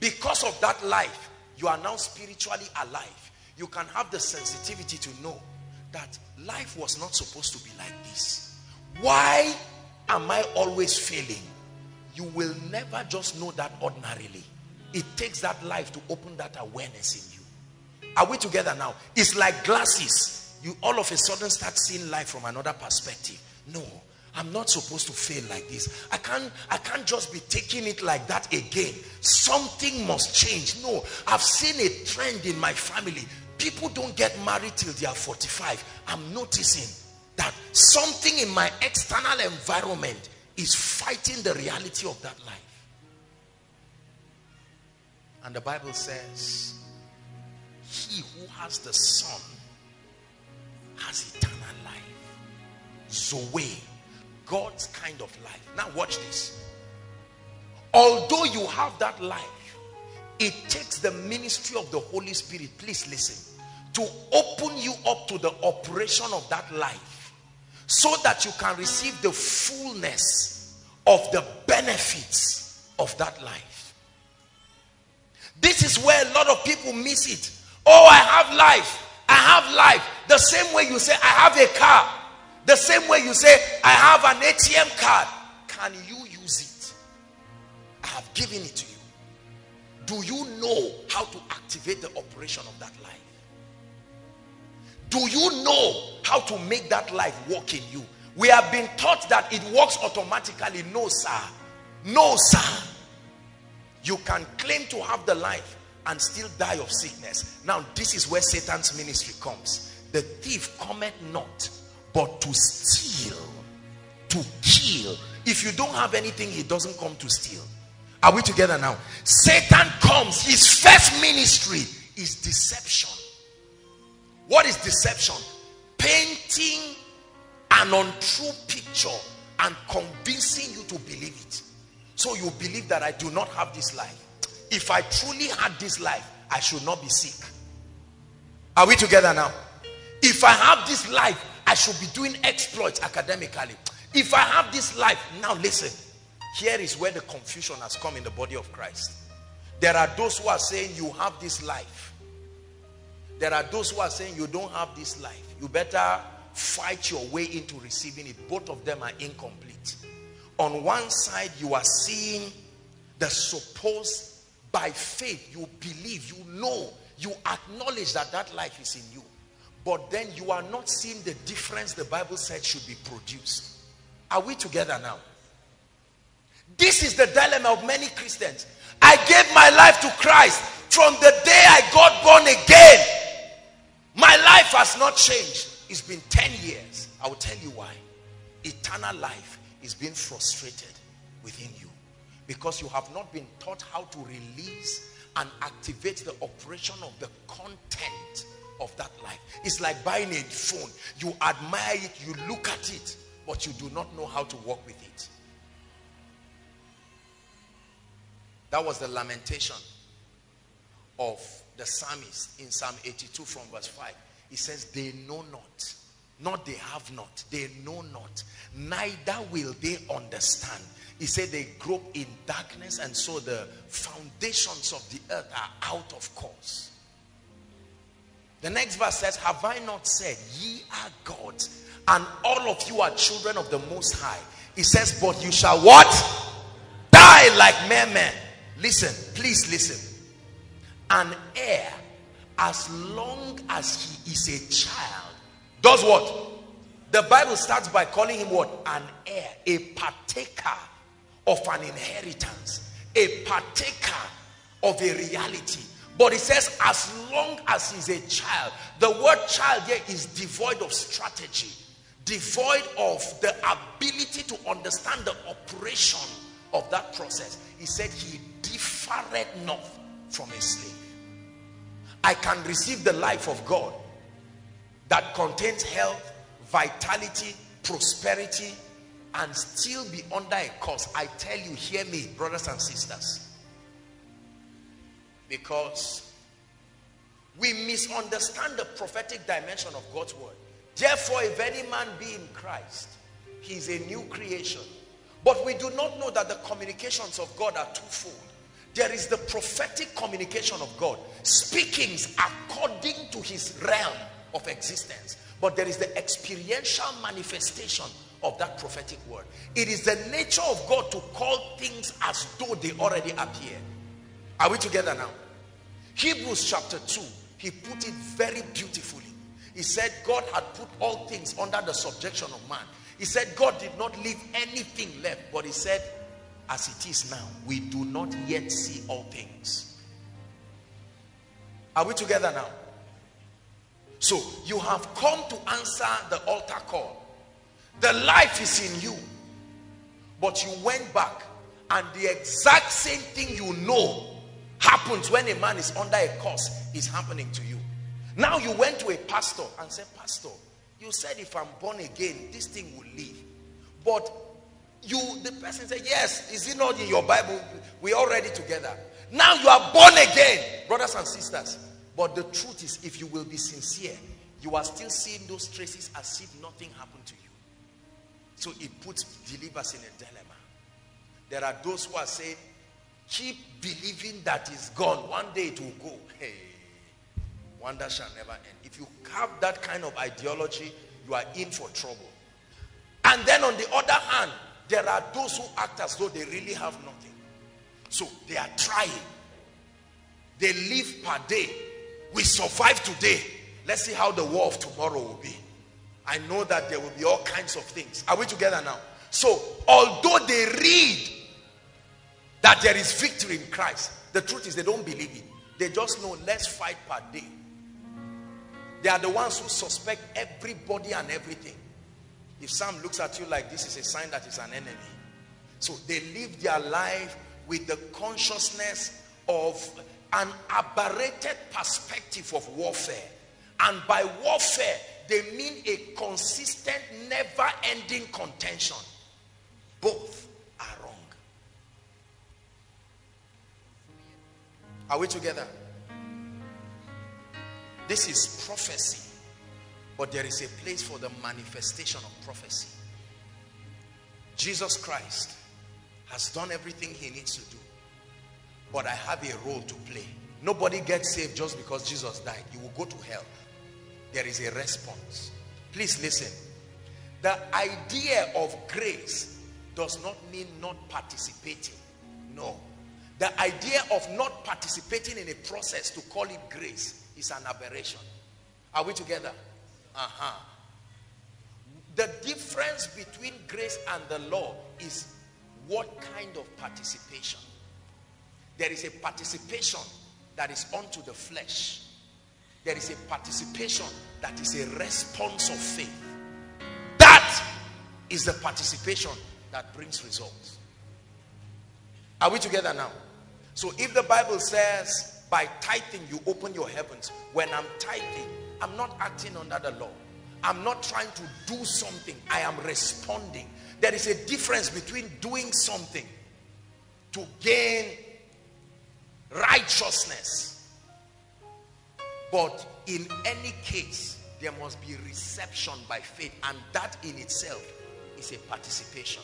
because of that life, you are now spiritually alive. You can have the sensitivity to know that life was not supposed to be like this. Why am I always failing? You will never just know that ordinarily. It takes that life to open that awareness in you. Are we together now? It's like glasses. You all of a sudden start seeing life from another perspective. No, I'm not supposed to fail like this. I can't just be taking it like that again. Something must change. No, I've seen a trend in my family. People don't get married till they are 45. I'm noticing that something in my external environment is fighting the reality of that life. And the Bible says, he who has the Son has eternal life. Zoe, God's kind of life. Now watch this. Although you have that life, it takes the ministry of the Holy Spirit, please listen, to open you up to the operation of that life so that you can receive the fullness of the benefits of that life. This is where a lot of people miss it. Oh, I have life. I have life. The same way you say, I have a car. The same way you say, I have an ATM card. Can you use it? I have given it to you. Do you know how to activate the operation of that life? Do you know how to make that life work in you? We have been taught that it works automatically. No, sir. No, sir. You can claim to have the life and still die of sickness. Now, this is where Satan's ministry comes. The thief cometh not, but to steal, to kill. If you don't have anything, he doesn't come to steal. Are we together now? Satan comes. His first ministry is deception. What is deception? Painting an untrue picture and convincing you to believe it. So you believe that I do not have this life. If I truly had this life, I should not be sick. Are we together now? If I have this life, I should be doing exploits academically. If I have this life, now listen. Here is where the confusion has come in the body of Christ. There are those who are saying you have this life. There are those who are saying you don't have this life. You better fight your way into receiving it. Both of them are incomplete. On one side, you are seeing the supposed, by faith, you believe, you know, you acknowledge that that life is in you. But then you are not seeing the difference the Bible said should be produced. Are we together now? This is the dilemma of many Christians. I gave my life to Christ. From the day I got born again, my life has not changed. It's been 10 years. I will tell you why. Eternal life is being frustrated within you because you have not been taught how to release and activate the operation of the content of that life. It's like buying a phone. You admire it, you look at it, but you do not know how to work with it. That was the lamentation of the psalmist in Psalm 82 from verse 5. He says, they know not. Not they have not. They know not. Neither will they understand. He said they grope in darkness, and so the foundations of the earth are out of course. The next verse says, have I not said, ye are gods, and all of you are children of the Most High. He says, but you shall what? Die like mere men. Listen, please listen. An heir, as long as he is a child, does what? The Bible starts by calling him what? An heir, a partaker of an inheritance, a partaker of a reality. But it says, as long as he's a child. The word child here is devoid of strategy, devoid of the ability to understand the operation of that process. He said, he differeth not from a slave. I can receive the life of God that contains health, vitality, prosperity, and still be under a curse. I tell you, hear me, brothers and sisters. Because we misunderstand the prophetic dimension of God's word. Therefore, if any man be in Christ, he is a new creation. But we do not know that the communications of God are twofold. There is the prophetic communication of God, speakings according to his realm of existence. But there is the experiential manifestation of that prophetic word. It is the nature of God to call things as though they already appear. Are we together now? Hebrews chapter 2, he put it very beautifully. He said God had put all things under the subjection of man. He said God did not leave anything left, but he said, as it is now, we do not yet see all things. Are we together now? So, you have come to answer the altar call. The life is in you. But you went back, and the exact same thing you know happens when a man is under a curse is happening to you. Now you went to a pastor and said, pastor, you said if I'm born again, this thing will leave. But you, the person said, yes, is it not in your Bible? We're already together. Now you are born again, brothers and sisters. But the truth is, if you will be sincere, you are still seeing those traces as if nothing happened to you. So it puts believers in a dilemma. There are those who are saying, keep believing that it's gone. One day it will go. Hey, wonder shall never end. If you have that kind of ideology, you are in for trouble. And then on the other hand, there are those who act as though they really have nothing. So they are trying. They live per day. We survive today. Let's see how the war of tomorrow will be. I know that there will be all kinds of things. Are we together now? So, although they read that there is victory in Christ, the truth is they don't believe it. They just know, let's fight per day. They are the ones who suspect everybody and everything. If Sam looks at you like this, is a sign that it's an enemy. So, they live their life with the consciousness of an aberrated perspective of warfare. And by warfare, they mean a consistent, never-ending contention. Both are wrong. Are we together? This is prophecy. But there is a place for the manifestation of prophecy. Jesus Christ has done everything he needs to do. But I have a role to play. Nobody gets saved just because Jesus died. You will go to hell. There is a response. Please listen. The idea of grace does not mean not participating. No. The idea of not participating in a process to call it grace is an aberration. Are we together? The difference between grace and the law is what kind of participation. There is a participation that is unto the flesh. There is a participation that is a response of faith. That is the participation that brings results. Are we together now? So if the Bible says, by tithing you open your heavens. When I'm tithing, I'm not acting under the law. I'm not trying to do something. I am responding. There is a difference between doing something to gain righteousness. But in any case, there must be reception by faith, and that in itself is a participation.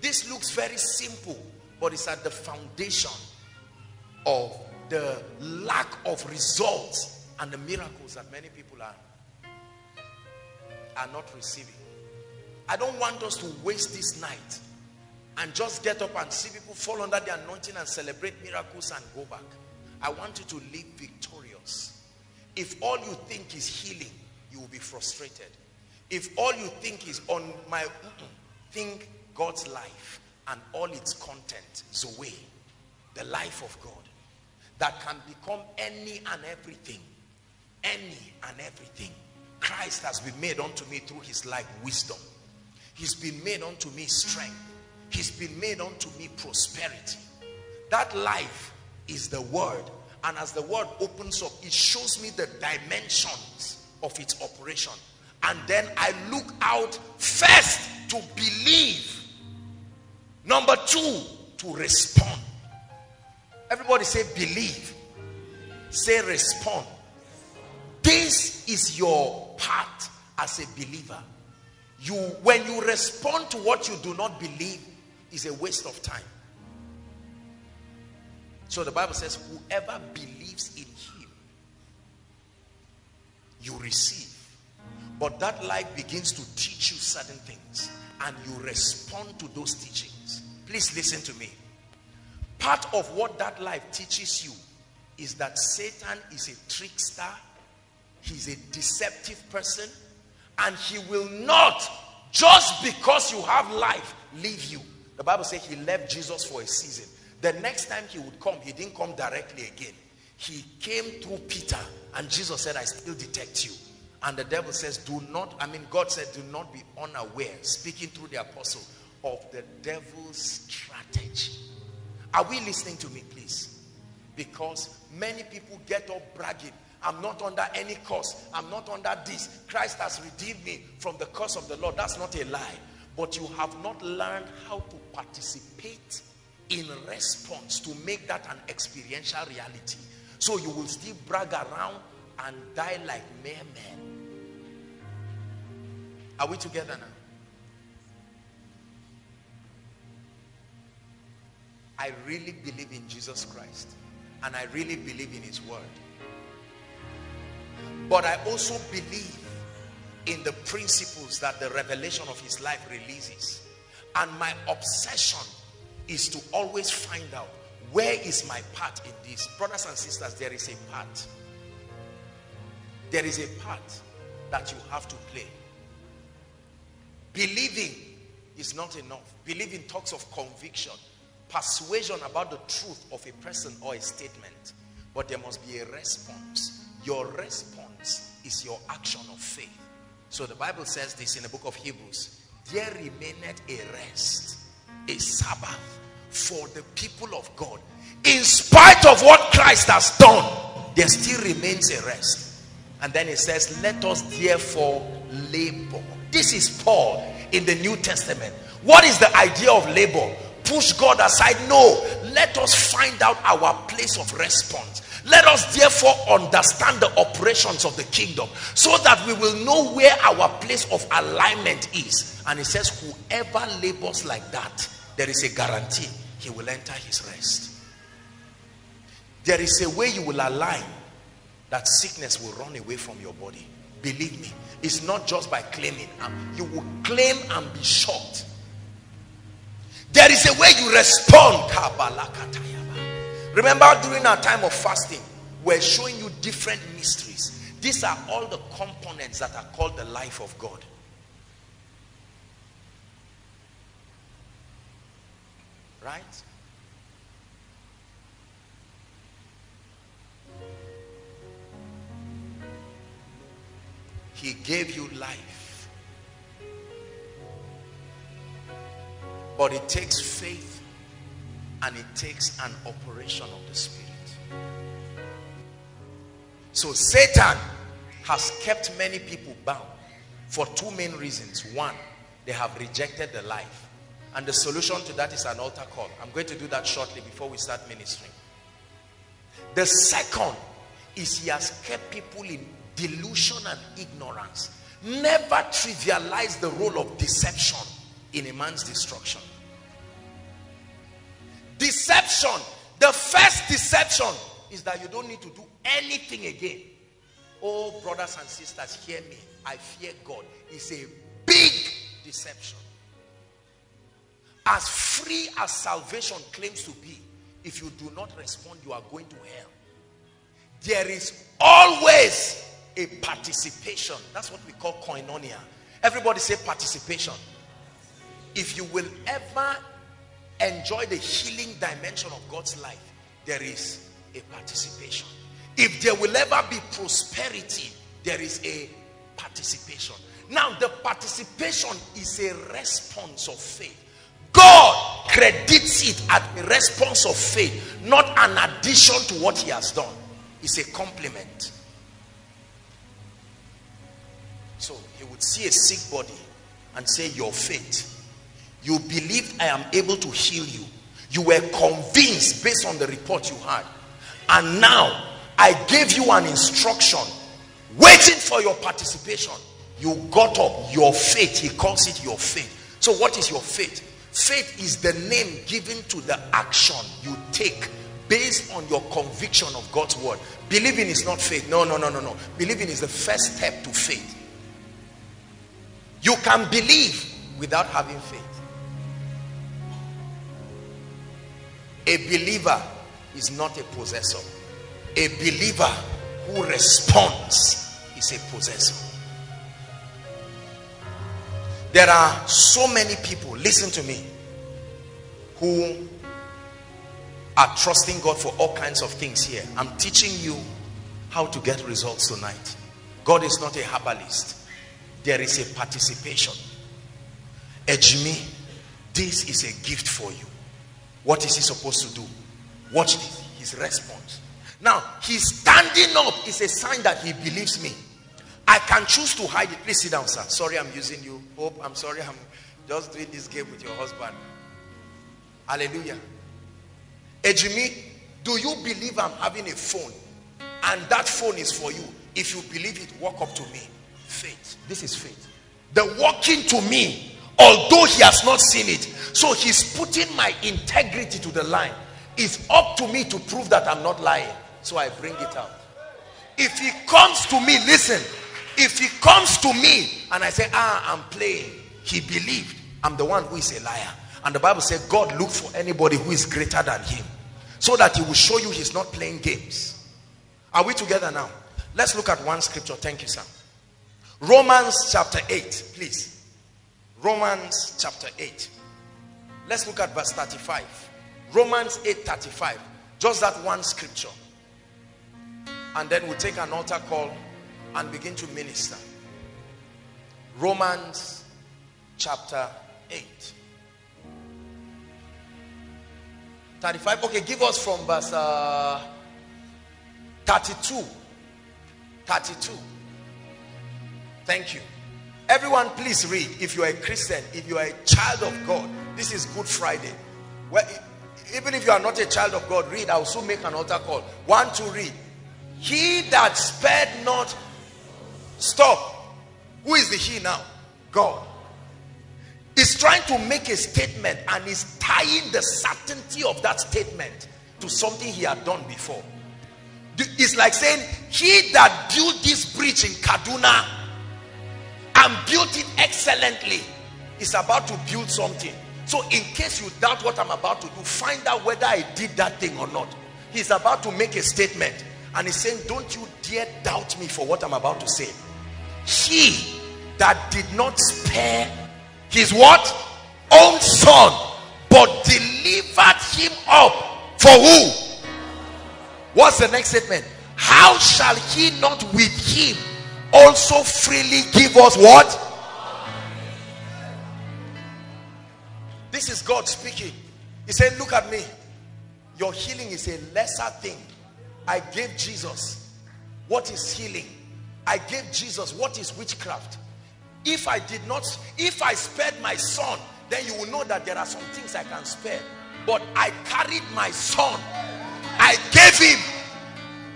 This looks very simple, but it's at the foundation of the lack of results and the miracles that many people are not receiving. I don't want us to waste this night and just get up and see people fall under the anointing and celebrate miracles and go back. I want you to live victorious. If all you think is healing, you will be frustrated. If all you think is on my think God's life and all its content, Zoe, the life of God, that can become any and everything, any and everything. Christ has been made unto me through his life wisdom. He's been made unto me strength. He's been made unto me prosperity. That life is the word, and as the word opens up, it shows me the dimensions of its operation, and then I look out first to believe, number two, to respond. Everybody say believe, say respond. This is your part as a believer. You, when you respond to what you do not believe, is a waste of time. So the Bible says, whoever believes in him, you receive. But that life begins to teach you certain things, and you respond to those teachings. Please listen to me. Part of what that life teaches you is that Satan is a trickster, he's a deceptive person, and he will not, just because you have life, leave you. The Bible says he left Jesus for a season. The next time he would come, he didn't come directly again. He came through Peter, and Jesus said, I still detect you. And the devil says, God said, do not be unaware, speaking through the apostle, of the devil's strategy. Are we listening to me, please? Because many people get up bragging, I'm not under any curse, I'm not under this, Christ has redeemed me from the curse of the Lord. That's not a lie, but you have not learned how to participate in response to make that an experiential reality. So you will still brag around and die like mere men. Are we together now? I really believe in Jesus Christ, and I really believe in his word. But I also believe in the principles that the revelation of his life releases. And my obsession is to always find out, where is my part in this? Brothers and sisters, there is a part. There is a part that you have to play. Believing is not enough. Believing talks of conviction, persuasion about the truth of a person or a statement. But there must be a response. Your response is your action of faith. So the Bible says this in the book of Hebrews, there remaineth a rest, a Sabbath for the people of God. In spite of what Christ has done, there still remains a rest. And then it says, let us therefore labor. This is Paul in the New Testament. What is the idea of labor? Push God aside? No. Let us find out our place of response. Let us therefore understand the operations of the kingdom, so that we will know where our place of alignment is. And it says, whoever labors like that, there is a guarantee he will enter his rest. There is a way you will align that sickness will run away from your body. Believe me, it's not just by claiming. You will claim and be shocked. There is a way you respond. Remember, during our time of fasting, we're showing you different mysteries. These are all the components that are called the life of God. Right? He gave you life. But it takes faith, and it takes an operation of the Spirit. So Satan has kept many people bound for two main reasons. One, they have rejected the life. And the solution to that is an altar call. I'm going to do that shortly before we start ministering. The second is he has kept people in delusion and ignorance. Never trivialize the role of deception in a man's destruction. Deception, the first deception is that you don't need to do anything again. Oh, brothers and sisters, hear me. I fear God. It's a big deception. As free as salvation claims to be, if you do not respond, you are going to hell. There is always a participation. That's what we call koinonia. Everybody say participation. If you will ever enjoy the healing dimension of God's life, there is a participation. If there will ever be prosperity, there is a participation. Now, the participation is a response of faith. God credits it as a response of faith, not an addition to what he has done. It's a compliment. So he would see a sick body and say, your faith, you believed I am able to heal you. You were convinced based on the report you had. And now I gave you an instruction, waiting for your participation. You got up, your faith, he calls it your faith. So what is your faith? Faith is the name given to the action you take based on your conviction of God's word. Believing is not faith. No. Believing is the first step to faith. You can believe without having faith. A believer is not a possessor. A believer who responds is a possessor. There are so many people, listen to me, who are trusting God for all kinds of things here. I'm teaching you how to get results tonight. God is not a herbalist. There is a participation. Ejimi, this is a gift for you. What is he supposed to do? Watch this, his response. Now, his standing up is a sign that he believes me. I can choose to hide it. Please sit down, sir. Sorry, I'm using you. Oh, I'm sorry. I'm just doing this game with your husband. Hallelujah. Ejimi, do you believe I'm having a phone? And that phone is for you. If you believe it, walk up to me. Faith. This is faith. The walking to me, although he has not seen it. So he's putting my integrity to the line. It's up to me to prove that I'm not lying. So I bring it out. If he comes to me, listen. If he comes to me and I say, I'm playing, he believed. I'm the one who is a liar. And the Bible said, God looks for anybody who is greater than him, so that he will show you he's not playing games. Are we together now? Let's look at one scripture. Thank you, sir. Romans chapter 8, please. Romans chapter 8. Let's look at verse 35. Romans 8:35. Just that one scripture. And then we'll take an altar call and begin to minister. Romans chapter 8. 35. Okay, give us from verse 32. 32. Thank you. Everyone please read. If you are a Christian, if you are a child of God, this is Good Friday. Well, even if you are not a child of God, read. I'll soon make an altar call. 1, 2, read. He that spared not. Stop. Who is the he now? God. He's trying to make a statement and he's tying the certainty of that statement to something he had done before. It's like saying, he that built this bridge in Kaduna and built it excellently is about to build something. So in case you doubt what I'm about to do, find out whether I did that thing or not. He's about to make a statement. And he's saying, don't you dare doubt me for what I'm about to say. He that did not spare his what? Own son, but delivered him up for who? What's the next statement? How shall he not with him also freely give us what? This is God speaking. He said, look at me. Your healing is a lesser thing. I gave Jesus. What is healing? I gave Jesus. What is witchcraft? If I spared my son, then you will know that there are some things I can spare. But I carried my son. I gave him.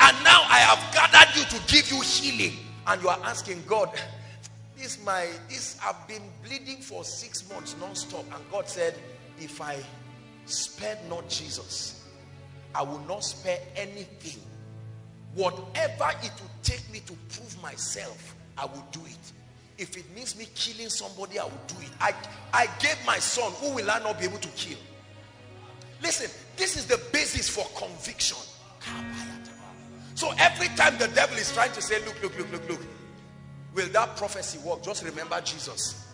And now I have gathered you to give you healing. And you are asking God, this I've been bleeding for 6 months non-stop. And God said, if I spared not Jesus, I will not spare anything. Whatever it will take me to prove myself, I will do it. If it means me killing somebody, I will do it. I gave my son. Who will I not be able to kill? Listen, this is the basis for conviction. So every time the devil is trying to say, look, will that prophecy work? Just remember Jesus.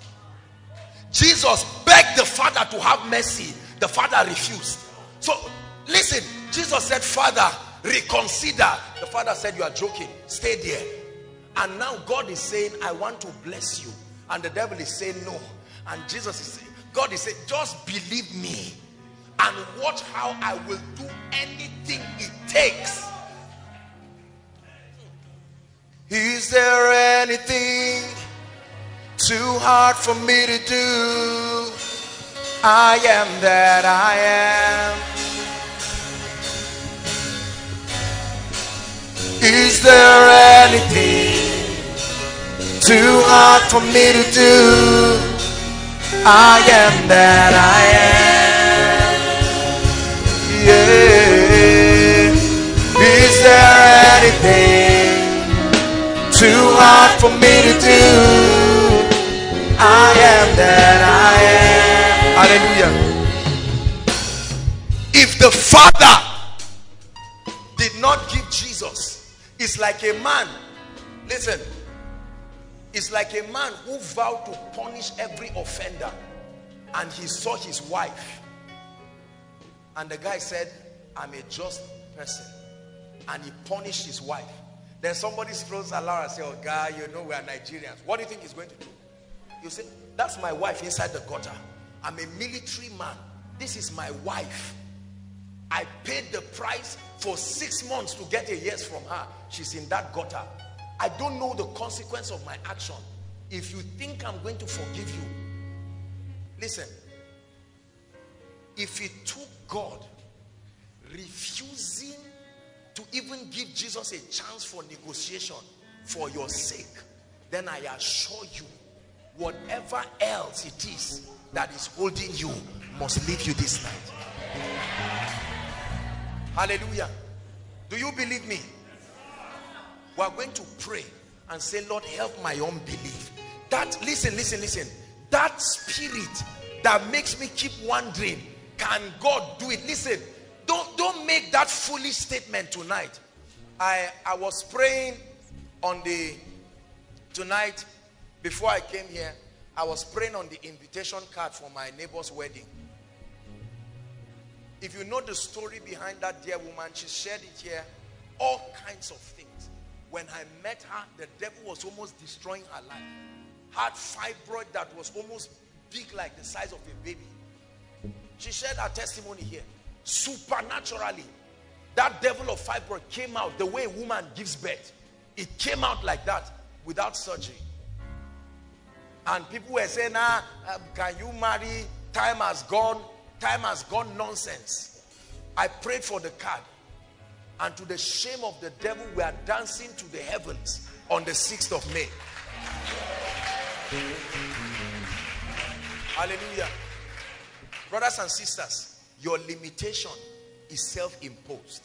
Jesus begged the Father to have mercy. The Father refused. So listen, Jesus said, Father, reconsider. The Father said, you are joking. Stay there. And now God is saying, I want to bless you. And the devil is saying, no. And Jesus is saying, God is saying, just believe me. And watch how I will do anything it takes. Is there anything too hard for me to do? I am that I am. Is there anything too hard for me to do? I am that I am. Yeah. Is there anything too hard for me to do? I am that I am. Hallelujah. If the Father did not give Jesus, it's like a man, listen, it's like a man who vowed to punish every offender, and he saw his wife, and the guy said, I'm a just person, and he punished his wife. Then somebody throws a lara and says, oh guy, you know we are Nigerians, what do you think he's going to do? You say, that's my wife inside the gutter. I'm a military man. This is my wife. I paid the price for 6 months to get a yes from her. She's in that gutter. I don't know the consequence of my action. If you think I'm going to forgive you, listen, if it took God refusing to even give Jesus a chance for negotiation for your sake, then I assure you, whatever else it is that is holding you must leave you this night. Hallelujah. Do you believe me? We are going to pray and say, Lord, help my unbelief. That, listen. That spirit that makes me keep wondering, can God do it? Listen, don't make that foolish statement tonight. I was praying on the, tonight, before I came here, I was praying on the invitation card for my neighbor's wedding. If you know the story behind that dear woman, she shared it here, all kinds of things. When I met her, the devil was almost destroying her life. Had fibroid that was almost big like the size of a baby. She shared her testimony here. Supernaturally, that devil of fibroid came out the way a woman gives birth. It came out like that without surgery. And people were saying, ah, can you marry? Time has gone. Time has gone nonsense. I prayed for the card, and to the shame of the devil, we are dancing to the heavens on the 6th of May. Hallelujah. Brothers and sisters, your limitation is self-imposed.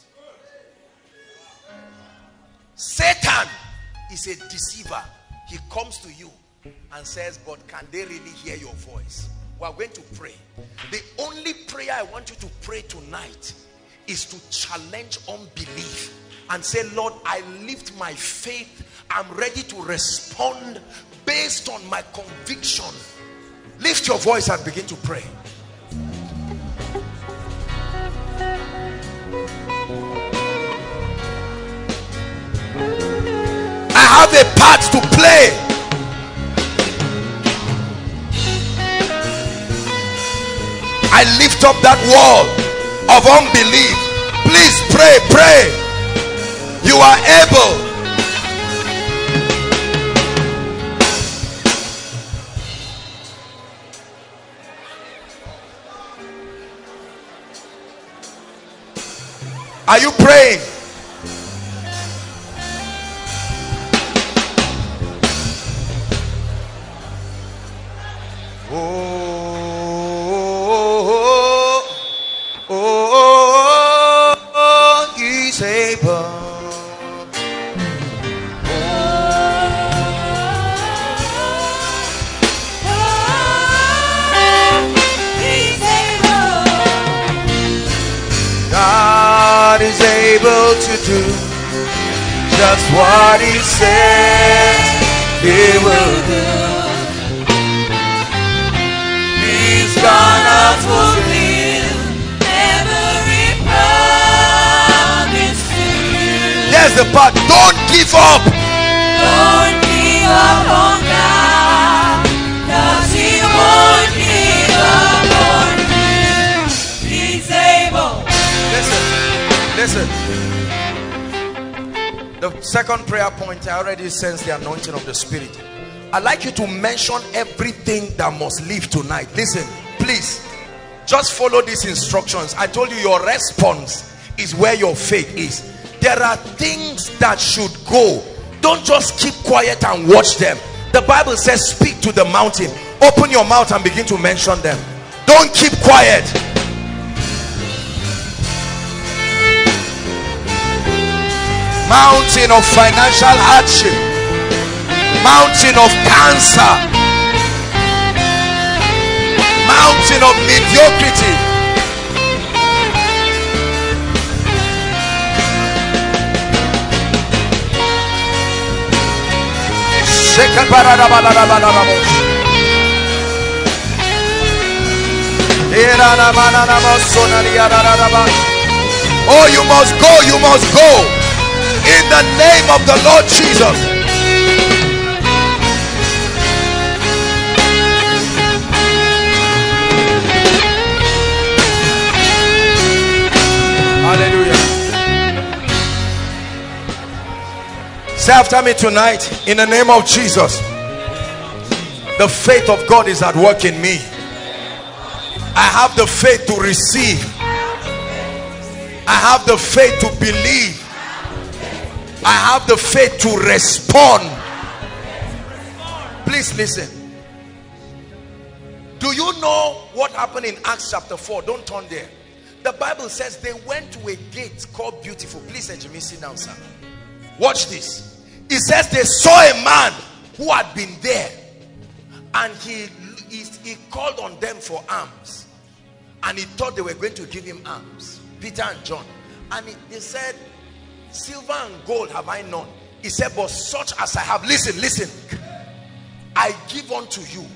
Satan is a deceiver. He comes to you and says, but can they really hear your voice? We are going to pray. The only prayer I want you to pray tonight is to challenge unbelief and say, Lord, I lift my faith. I'm ready to respond based on my conviction. Lift your voice and begin to pray. I have a part to play. I lift up that wall of unbelief. Please pray. You are able. Are you praying? Oh, he's able. God is able to do just what he says he will do. Gonna fulfill every promise to you. There's the part. Don't give up. Don't give up on God. 'Cause he won't give up on you. He's able. Listen. The second prayer point, I already sense the anointing of the Spirit. I'd like you to mention everything that must leave tonight. Listen. Please, just follow these instructions. I told you your response is where your faith is. There are things that should go. Don't just keep quiet and watch them. The Bible says, speak to the mountain. Open your mouth and begin to mention them. Don't keep quiet. Mountain of financial hardship. Mountain of cancer. Mountain of mediocrity. Oh, you must go, you must go. In the name of the Lord Jesus. Hallelujah. Say after me tonight, in the name of Jesus, the faith of God is at work in me. I have the faith to receive. I have the faith to believe. I have the faith to respond. Please listen. Do you know what happened in Acts chapter 4? Don't turn there. The Bible says they went to a gate called Beautiful. Please, Jimmy, sit down, sir. Watch this. It says they saw a man who had been there, and he called on them for alms, and he thought they were going to give him alms, Peter and John. And they said, silver and gold have I none. He said, but such as I have, listen, I give unto you.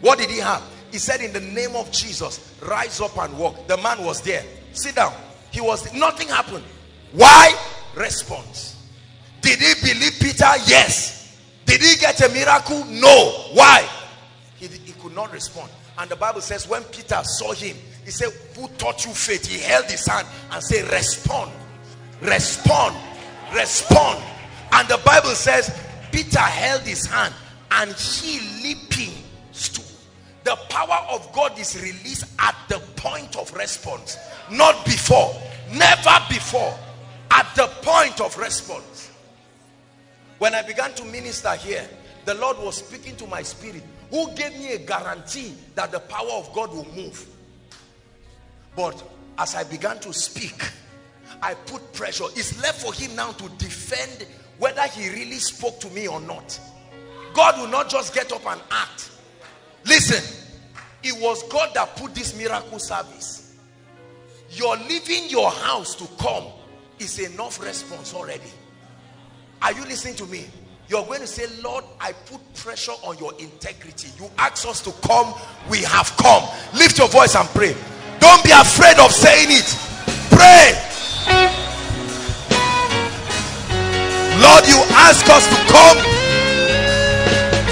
What did he have? He said, in the name of Jesus, rise up and walk. The man was there. Sit down. He was, nothing happened. Why? Response. Did he believe Peter? Yes. Did he get a miracle? No. Why? He could not respond. And the Bible says, when Peter saw him, he said, who taught you faith? He held his hand and said, respond. Respond. Respond. And the Bible says, Peter held his hand and he leaping stood. The power of God is released at the point of response, not before, never before, at the point of response. When I began to minister here, the Lord was speaking to my spirit, who gave me a guarantee that the power of God will move. But as I began to speak, I put pressure. It's left for him now to defend whether he really spoke to me or not. God will not just get up and act. Listen, it was God that put this miracle service. You're leaving your house to come is enough response already. Are you listening to me? You're going to say, Lord, I put pressure on your integrity. You asked us to come, we have come. Lift your voice and pray. Don't be afraid of saying it. Pray. Lord, you ask us to come.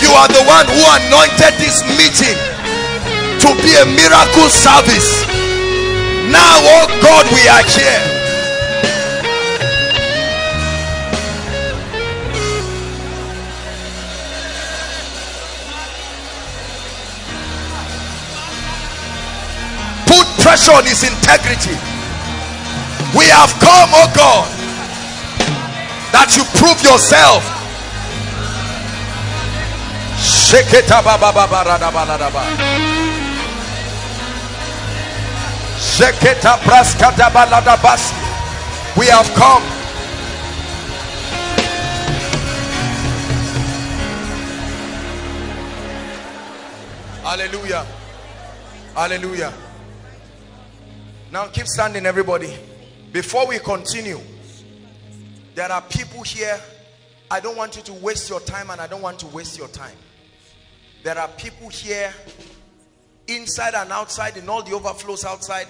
You are the one who anointed this meeting to be a miracle service. Now, oh God, we are here. Put pressure on his integrity. We have come, oh God, that you prove yourself. We have come. Hallelujah. Hallelujah. Now keep standing, everybody. Before we continue, there are people here. I don't want you to waste your time, and I don't want to waste your time. There are people here, inside and outside, in all the overflows outside.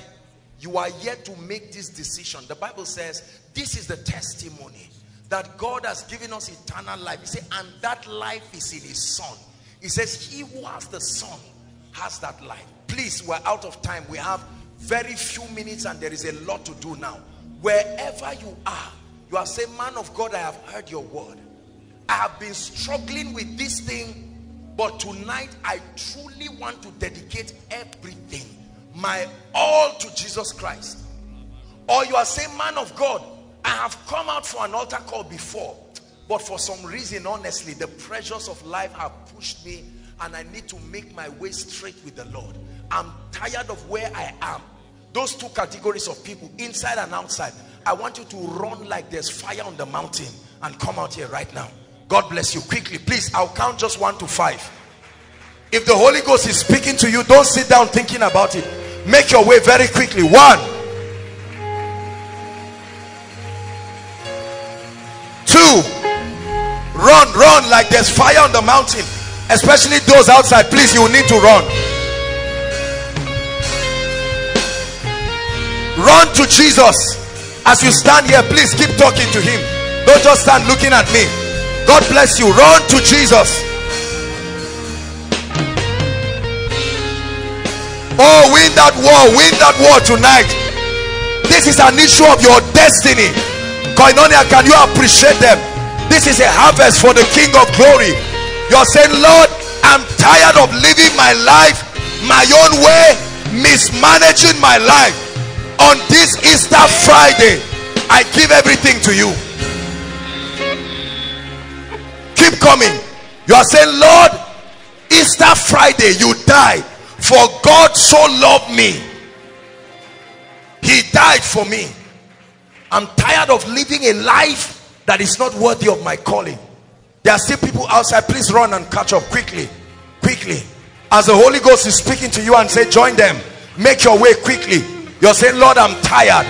You are yet to make this decision. The Bible says, this is the testimony that God has given us eternal life. He said, and that life is in his son. He says, he who has the son has that life. Please, we're out of time. We have very few minutes and there is a lot to do now. Wherever you are saying, man of God, I have heard your word. I have been struggling with this thing, but tonight I truly want to dedicate everything, my all, to Jesus Christ. Or you are saying, man of God, I have come out for an altar call before, but for some reason, honestly, the pressures of life have pushed me and I need to make my way straight with the Lord. I'm tired of where I am. Those two categories of people, inside and outside, I want you to run like there's fire on the mountain and come out here right now. God bless you. Quickly, please, I'll count just 1 to 5. If the Holy Ghost is speaking to you, don't sit down thinking about it. Make your way very quickly. 1, 2. Run like there's fire on the mountain. Especially those outside, please, you need to run. Run to Jesus. As you stand here, please keep talking to him. Don't just stand looking at me. God bless you. Run to Jesus. Oh, win that war. Win that war tonight. This is an issue of your destiny. Koinonia, can you appreciate them? This is a harvest for the King of Glory. You're saying, Lord, I'm tired of living my life my own way, mismanaging my life. On this Easter Friday, I give everything to you. Keep coming. You are saying, Lord, Easter Friday, you died. For God so loved me, he died for me. I'm tired of living a life that is not worthy of my calling. There are still people outside. Please run and catch up quickly. Quickly. As the Holy Ghost is speaking to you and say, join them. Make your way quickly. You're saying, Lord, I'm tired.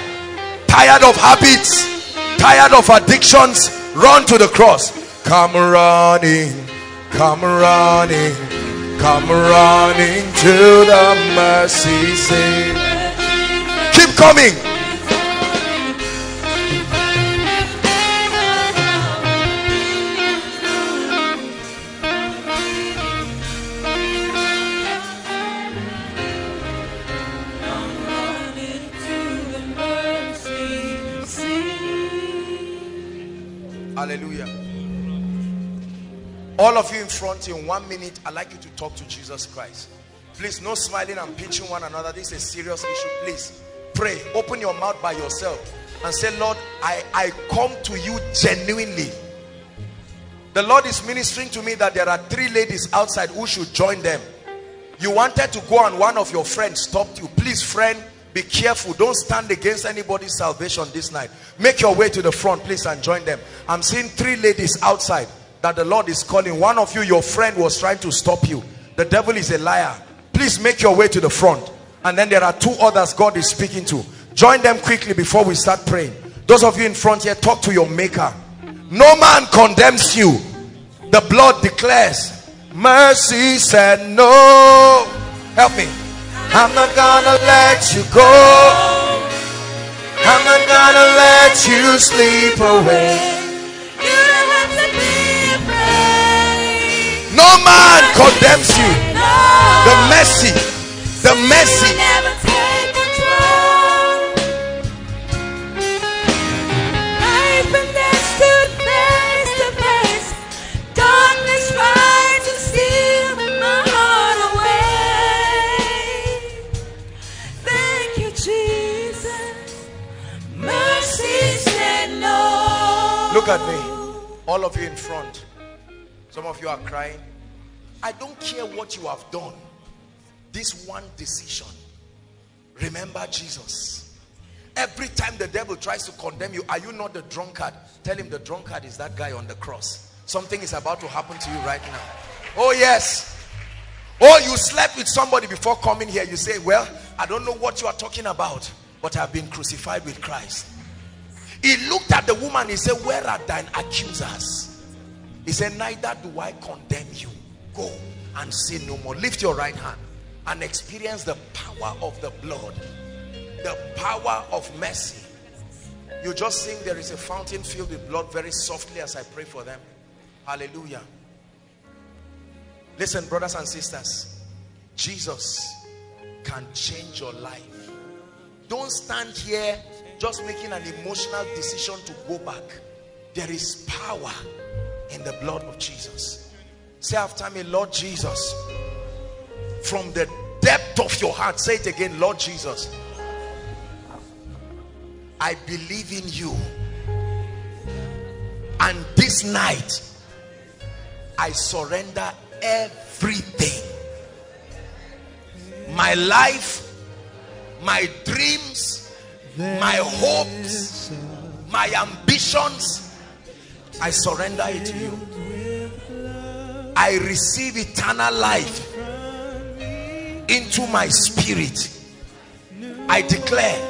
Tired of habits. Tired of addictions. Run to the cross. Come running. Come running. Come running to the mercy seat. Keep coming. Hallelujah. All of you in front, in 1 minute, I'd like you to talk to Jesus Christ. Please, no smiling and pinching one another. This is a serious issue. Please, pray. Open your mouth by yourself and say, Lord, I come to you genuinely. The Lord is ministering to me that there are 3 ladies outside who should join them. You wanted to go and one of your friends stopped you. Please, friend, be careful. Don't stand against anybody's salvation this night. Make your way to the front, please, and join them. I'm seeing 3 ladies outside that the Lord is calling. One of you, your friend, was trying to stop you. The devil is a liar. Please make your way to the front. And then there are 2 others God is speaking to. Join them quickly before we start praying. Those of you in front here, talk to your maker. No man condemns you. The blood declares, mercy said no. Help me. I'm not gonna let you go. I'm not gonna let you sleep away. You don't have to be afraid. No man condemns you. The mercy, the mercy. I've been there, stood face to face. Darkness tried to steal my heart. Thank you, Jesus. Look at me, all of you in front. Some of you are crying. I don't care what you have done. This one decision. Remember Jesus. Every time the devil tries to condemn you, are you not the drunkard? Tell him the drunkard is that guy on the cross. Something is about to happen to you right now. Oh yes. Oh, you slept with somebody before coming here. You say, well, I don't know what you are talking about, but I've been crucified with Christ. He looked at the woman. He said, where are thine accusers? He said, neither do I condemn you. Go and sin no more. Lift your right hand and experience the power of the blood, the power of mercy. You just sing, there is a fountain filled with blood, very softly as I pray for them. Hallelujah. Listen, brothers and sisters, Jesus can change your life. Don't stand here just making an emotional decision to go back. There is power in the blood of Jesus. Say after me, Lord Jesus, from the depth of your heart, say it again, Lord Jesus, I believe in you, and this night I surrender everything, my life, my dreams, my hopes, my ambitions. I surrender it to you. I receive eternal life into my spirit. I declare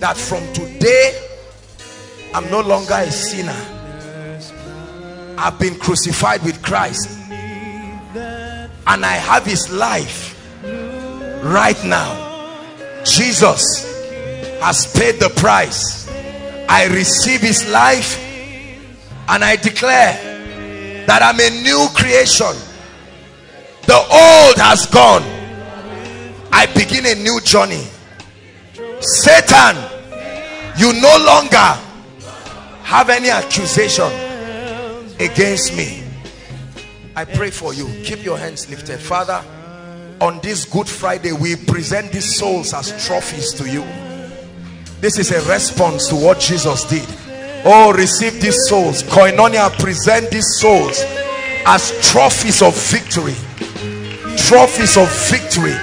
that from today I'm no longer a sinner. I've been crucified with Christ, and I have his life right now. Jesus has paid the price. I receive his life, and I declare that I'm a new creation. The old has gone. I begin a new journey. Satan, you no longer have any accusation against me. I pray for you. Keep your hands lifted. Father, on this Good Friday, we present these souls as trophies to you. This is a response to what Jesus did. Oh, receive these souls. Koinonia, present these souls as trophies of victory. Trophies of victory.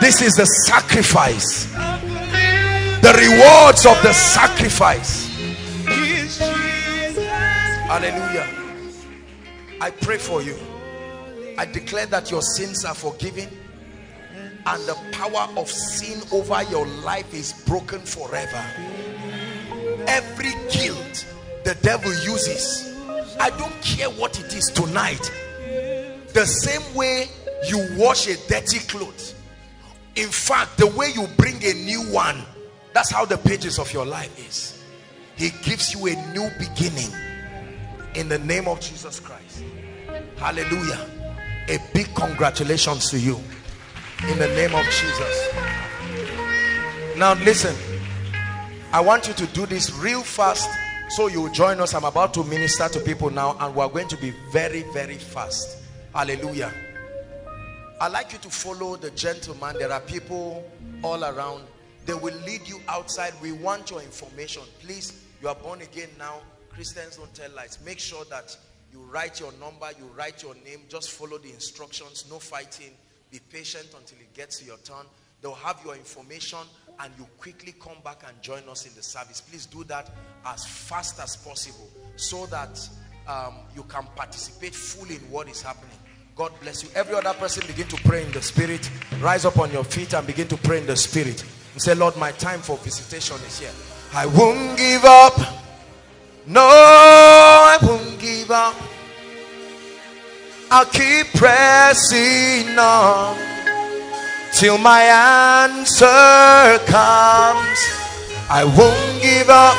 This is the sacrifice. The rewards of the sacrifice. Hallelujah. I pray for you. I declare that your sins are forgiven, and the power of sin over your life is broken forever. Every guilt the devil uses, I don't care what it is tonight. The same way you wash a dirty cloth, in fact, the way you bring a new one, that's how the pages of your life is. He gives you a new beginning. In the name of Jesus Christ. Hallelujah. A big congratulations to you. In the name of Jesus. Now listen. I want you to do this real fast so you join us. I'm about to minister to people now, and we're going to be very, very fast. Hallelujah. I'd like you to follow the gentleman. There are people all around. They will lead you outside. We want your information. Please, you are born again now. Christians don't tell lies. Make sure that you write your number, you write your name. Just follow the instructions. No fighting. Be patient until it gets to your turn. They'll have your information, and you quickly come back and join us in the service. Please do that as fast as possible so that you can participate fully in what is happening. God bless you. Every other person, begin to pray in the spirit. Rise up on your feet and begin to pray in the spirit. And say, Lord, my time for visitation is here. I won't give up. No, I won't give up. I'll keep pressing on till my answer comes. I won't give up.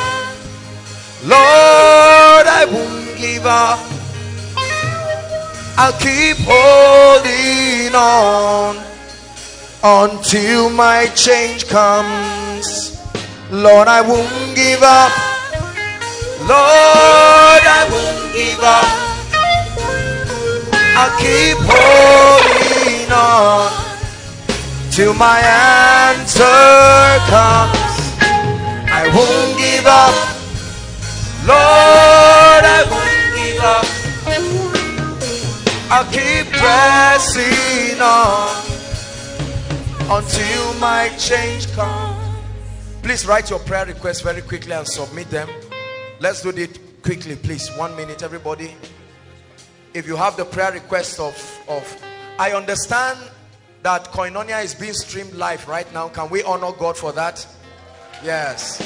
Lord, I won't give up. I'll keep holding on until my change comes. Lord, I won't give up. Lord, I won't give up. I'll keep holding on till my answer comes. I won't give up. Lord, I won't give up. I'll keep pressing on until my change comes. Please write your prayer requests very quickly and submit them. Let's do it quickly, please. 1 minute, everybody. If you have the prayer request of I understand that Koinonia is being streamed live right now. Can we honor God for that? Yes.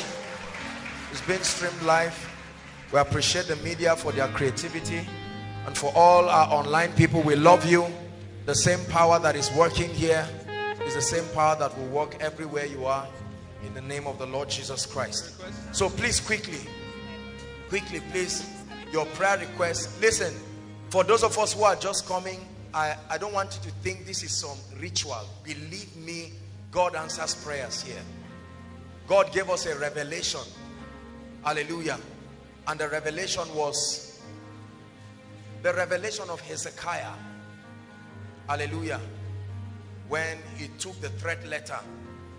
It's being streamed live. We appreciate the media for their creativity, and for all our online people, we love you. The same power that is working here is the same power that will work everywhere you are, in the name of the Lord Jesus Christ. So please, quickly, please, your prayer request. Listen, for those of us who are just coming, I don't want you to think this is some ritual. Believe me, God answers prayers here. God gave us a revelation. Hallelujah. And the revelation was the revelation of Hezekiah. Hallelujah. When he took the threat letter,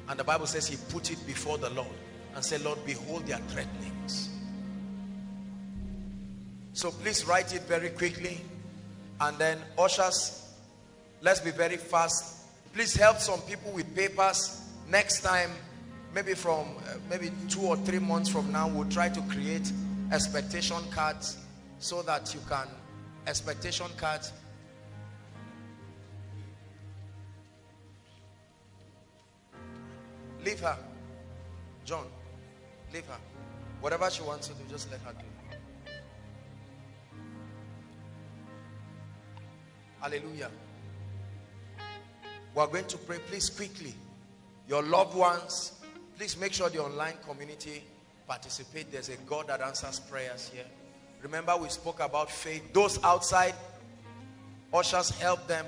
and the Bible says he put it before the Lord and said, Lord, behold their threatenings. So please write it very quickly. And then ushers, let's be very fast. Please help some people with papers. Next time, maybe from maybe 2 or 3 months from now, we'll try to create expectation cards so that you can leave her. John, leave her. Whatever she wants to do, just let her do. Hallelujah. We are going to pray. Please, quickly, your loved ones, please make sure the online community participate. There's a God that answers prayers here. Remember, we spoke about faith. Those outside, ushers, help them.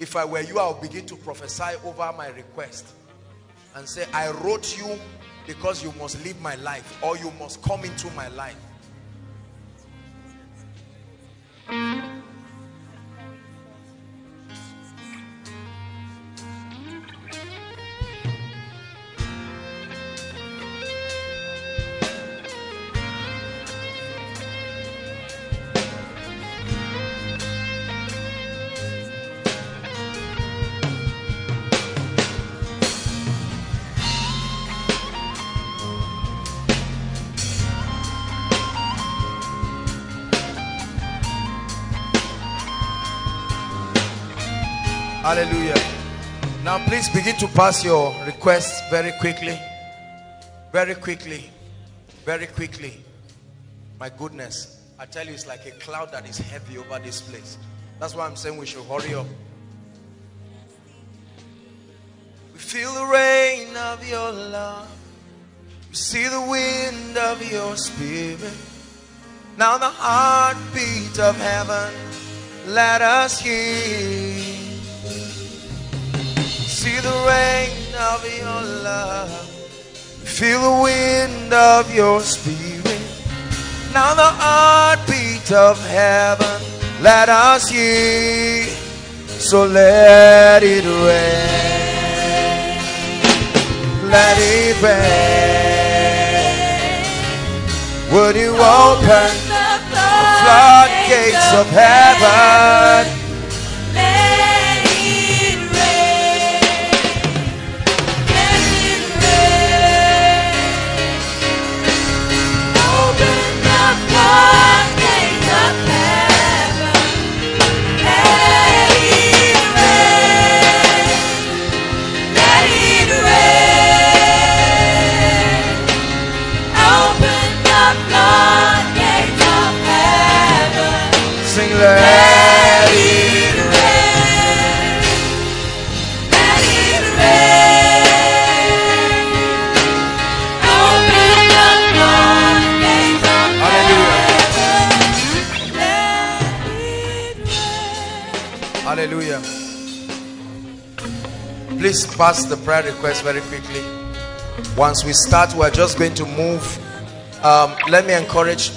If I were you, I would begin to prophesy over my request and say, I wrote you because you must live my life, or you must come into my life. Hallelujah. Now please begin to pass your requests very quickly. My goodness. I tell you, it's like a cloud that is heavy over this place. That's why I'm saying we should hurry up. We feel the rain of your love. We see the wind of your spirit. Now the heartbeat of heaven, let us hear. See the rain of your love, feel the wind of your spirit. Now the heartbeat of heaven, let us hear. So let it rain, let it rain. Would you open the floodgates of heaven? Hallelujah. Please pass the prayer request very quickly. Once we start, we're just going to move. Let me encourage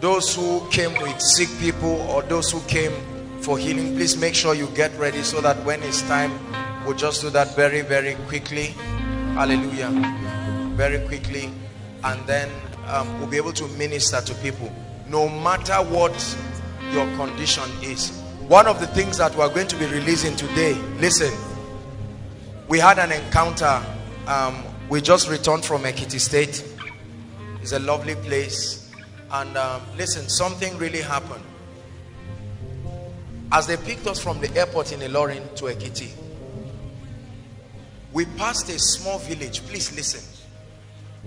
those who came with sick people or those who came for healing. Please make sure you get ready so that when it's time, we'll just do that very, very quickly. Hallelujah. Very quickly. And then will be able to minister to people, no matter what your condition is. One of the things that we're going to be releasing today, listen, we had an encounter. We just returned from Ekiti State. It's a lovely place. And listen, something really happened. As they picked us from the airport in Ilorin to Ekiti, we passed a small village. Please listen.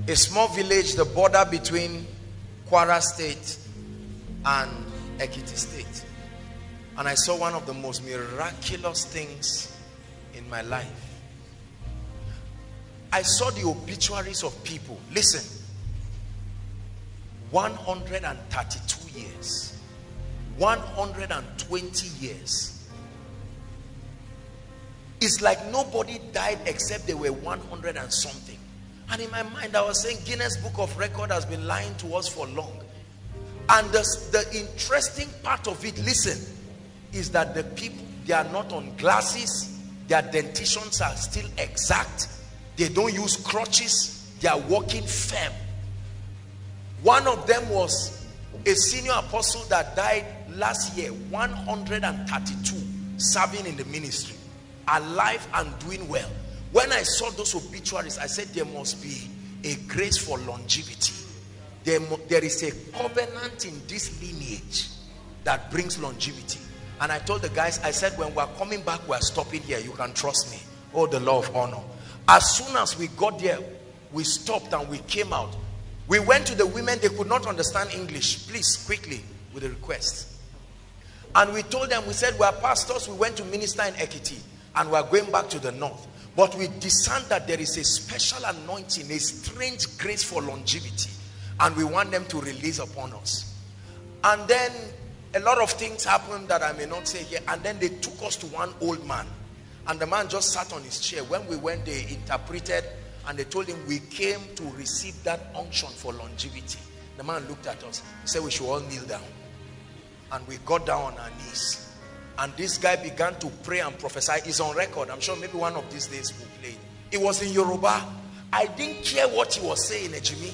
A small village, the border between Kwara State and Ekiti State. And I saw one of the most miraculous things in my life. I saw the obituaries of people. Listen, 132 years, 120 years. It's like nobody died except they were 100 and something. And in my mind, I was saying Guinness Book of Record has been lying to us for long. And the interesting part of it, listen, is that the people, they are not on glasses. Their dentitions are still exact. They don't use crutches. They are walking firm. One of them was a senior apostle that died last year, 132, serving in the ministry, alive and doing well. When I saw those obituaries, I said there must be a grace for longevity. There is a covenant in this lineage that brings longevity. And I told the guys, I said, when we're coming back, we're stopping here. You can trust me. Oh, the law of honor. As soon as we got there, we stopped and we came out. We went to the women. They could not understand English. Please, quickly, with a request. And we told them, we said, we are pastors. We went to minister in Ekiti. And we are going back to the north. But we discerned that there is a special anointing, a strange grace for longevity. And we want them to release upon us. And then a lot of things happened that I may not say here. And then they took us to one old man. And the man just sat on his chair. When we went, they interpreted and they told him, we came to receive that unction for longevity. The man looked at us, said we should all kneel down. And we got down on our knees. And this guy began to pray and prophesy. It's on record. I'm sure maybe one of these days we'll play it. It was in Yoruba. I didn't care what he was saying, Ejimi.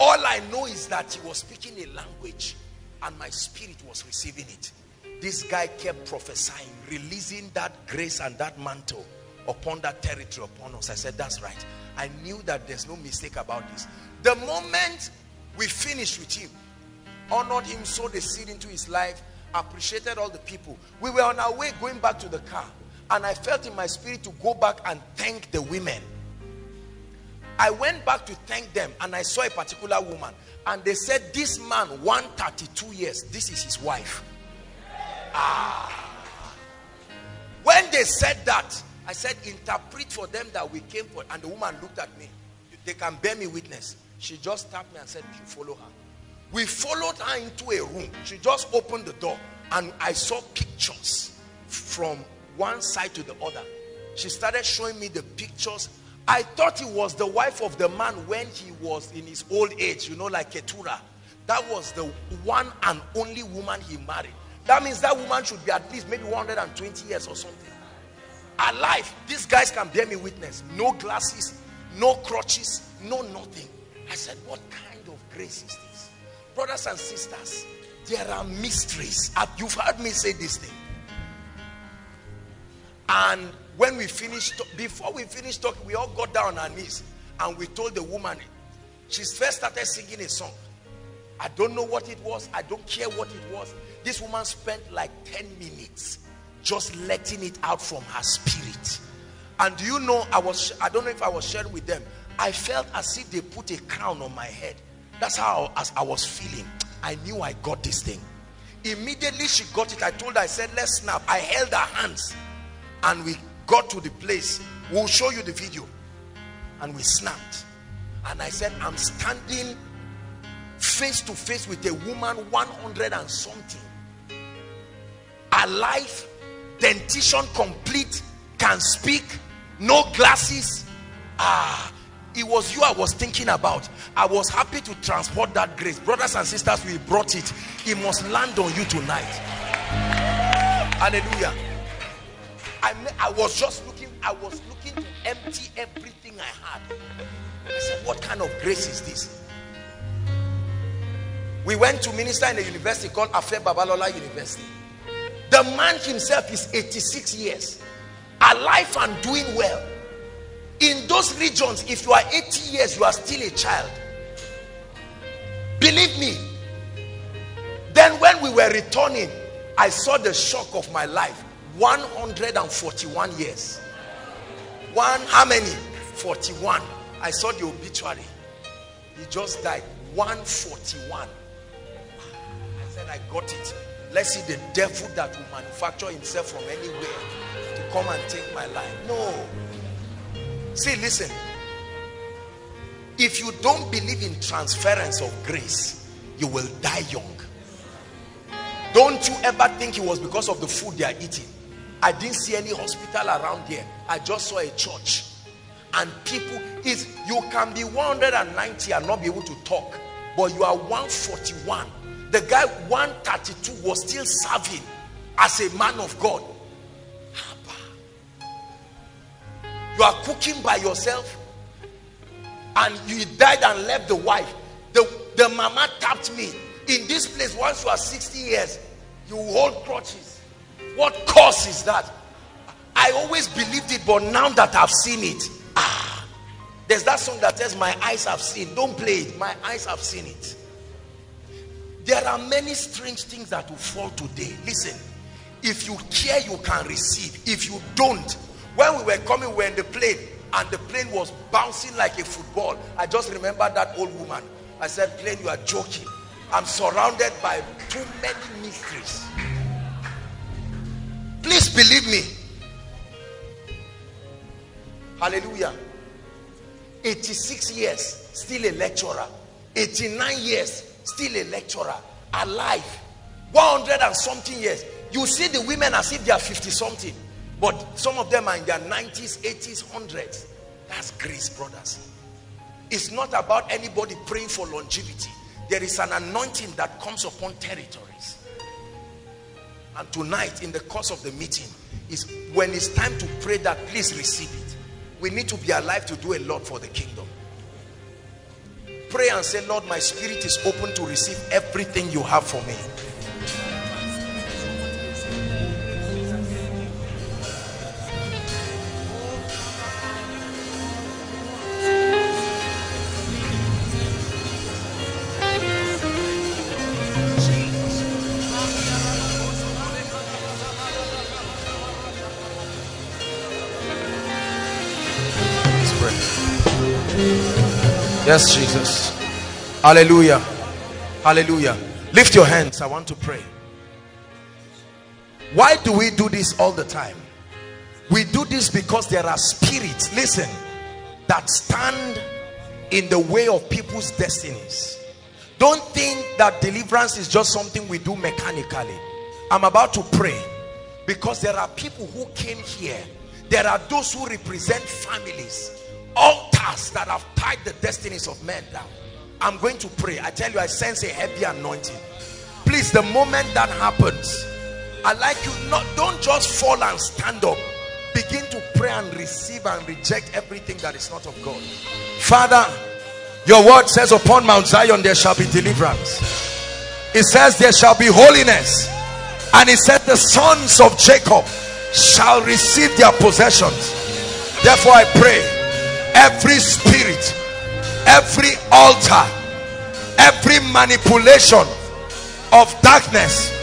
All I know is that he was speaking a language and my spirit was receiving it. This guy kept prophesying, releasing that grace and that mantle upon that territory upon us. I said, that's right. I knew that there's no mistake about this. The moment we finished with him, honored him, sowed the seed into his life, appreciated all the people. We were on our way going back to the car, and I felt in my spirit to go back and thank the women. I went back to thank them, and I saw a particular woman, and they said, this man, 132 years, this is his wife. Ah. When they said that, I said, interpret for them that we came for. And the woman looked at me. They can bear me witness. She just tapped me and said, you follow her. We followed her into a room. She just opened the door and I saw pictures from one side to the other. She started showing me the pictures. I thought it was the wife of the man when he was in his old age, you know, like Keturah. That was the one and only woman he married. That means that woman should be at least maybe 120 years or something. Alive. These guys can bear me witness. No glasses, no crutches, no nothing. I said, what kind of grace is this? Brothers and sisters, there are mysteries. You've heard me say this thing. And when we finished, before we finished talking, we all got down on our knees and we told the woman. She first started singing a song. I don't know what it was. I don't care what it was. This woman spent like 10 minutes just letting it out from her spirit. And do you know, I don't know if I was sharing with them, I felt as if they put a crown on my head. That's how I was feeling. I knew I got this thing. Immediately she got it. I told her, I said, let's snap. I held her hands and we got to the place. We'll show you the video. And we snapped. And I said, I'm standing face to face with a woman 100 and something. Alive, dentition complete, can speak, no glasses. Ah, it was you I was thinking about. I was happy to transport that grace. Brothers and sisters, we brought it. It must land on you tonight. Hallelujah. I was just looking, I was looking to empty everything I had. I said, what kind of grace is this? We went to minister in a university called Afe Babalola University. The man himself is 86 years, alive and doing well. In those regions, if you are 80 years, you are still a child. Believe me. Then when we were returning, I saw the shock of my life. 141 years. How many? 41. I saw the obituary. He just died. 141. I said, I got it. Let's see the devil that will manufacture himself from anywhere to come and take my life. No. See, listen. If you don't believe in transference of grace, you will die young. Don't you ever think it was because of the food they are eating. I didn't see any hospital around here. I just saw a church. And people, you can be 190 and not be able to talk, but you are 141. The guy 132 was still serving as a man of God. You are cooking by yourself, and you died and left the wife. The mama tapped me. In this place, once you are 60 years, you hold crutches. What cause is that? I always believed it, but now that I've seen it, there's that song that says, my eyes have seen. Don't play it. My eyes have seen it. There are many strange things that will fall today. Listen, if you care, you can receive. If you don't, when we were coming, we were in the plane, and the plane was bouncing like a football. I just remember that old woman. I said, plane, you are joking. I'm surrounded by too many mysteries. Please believe me. Hallelujah. 86 years, still a lecturer. 89 years, still a lecturer. Alive. 100 and something years. You see the women as if they are 50 something. But some of them are in their 90s, 80s, 100s. That's grace, brothers. It's not about anybody praying for longevity. There is an anointing that comes upon territories. And tonight, in the course of the meeting, is when it's time to pray that, please receive it. We need to be alive to do a lot for the kingdom. Pray and say, Lord, my spirit is open to receive everything you have for me. Yes, Jesus. Hallelujah. Hallelujah. Lift your hands. I want to pray. Why do we do this all the time? We do this because there are spirits, listen, that stand in the way of people's destinies. Don't think that deliverance is just something we do mechanically. I'm about to pray because there are people who came here. There are those who represent families. Altars that have tied the destinies of men down. I'm going to pray. I tell you, I sense a heavy anointing. Please, the moment that happens, I like you not, don't just fall and stand up. Begin to pray and receive and reject everything that is not of God. Father, your word says upon Mount Zion there shall be deliverance. It says there shall be holiness. And it said the sons of Jacob shall receive their possessions. Therefore I pray, every spirit, every altar, every manipulation of darkness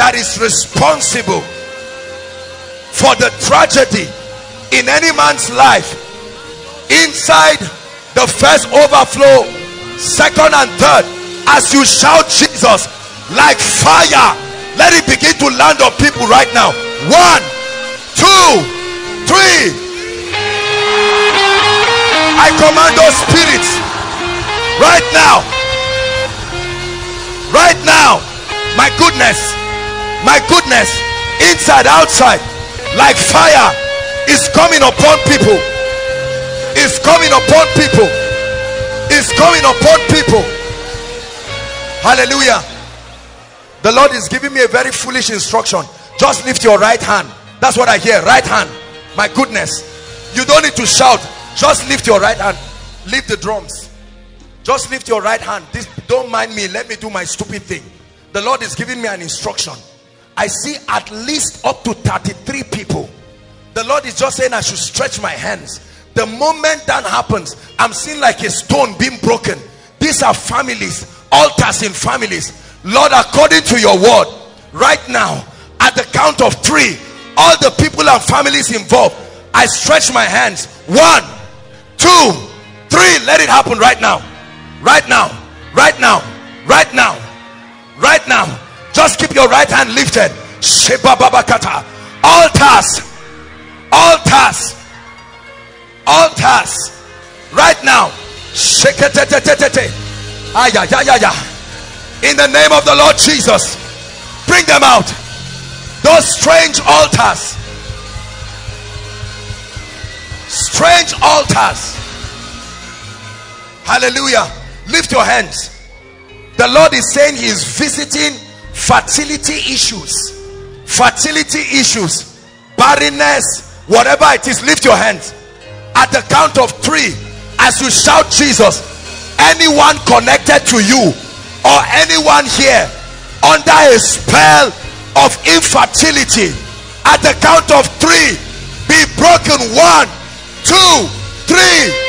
that is responsible for the tragedy in any man's life, inside the first overflow, second and third, as you shout Jesus like fire, let it begin to land on people right now. 1, 2, 3. I command those spirits right now. Right now. My goodness. My goodness. Inside, outside. Like fire. Is coming upon people. Is coming upon people. Is coming upon people. Hallelujah. The Lord is giving me a very foolish instruction. Just lift your right hand. That's what I hear. Right hand. My goodness. You don't need to shout. Just lift your right hand. Lift the drums. Just lift your right hand. This, Don't mind me, let me do my stupid thing. The Lord is giving me an instruction. I see at least up to 33 people. The Lord is just saying I should stretch my hands. The moment that happens, I'm seeing like a stone being broken. These are families, altars in families. Lord, according to your word, right now, at the count of 3, all the people and families involved, I stretch my hands. 1, 2, 3, let it happen right now. Right now, right now, right now, right now. Just keep your right hand lifted. Altars, altars, altars, right now. In the name of the Lord Jesus, bring them out. Those strange altars, strange altars. Hallelujah. Lift your hands. The Lord is saying he is visiting fertility issues, barrenness, whatever it is. Lift your hands at the count of 3 as you shout Jesus. Anyone connected to you or anyone here under a spell of infertility, at the count of 3 be broken. 1, 2, 3.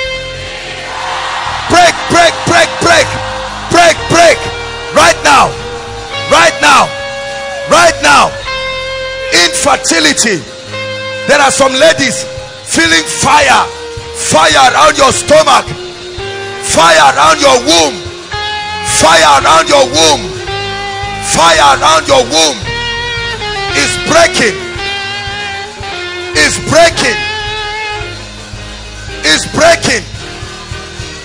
Break, break, break, break, break, break, right now, right now, right now. Infertility. There are some ladies feeling fire, fire around your stomach, fire around your womb, fire around your womb, fire around your womb. It's breaking, it's breaking, it's breaking,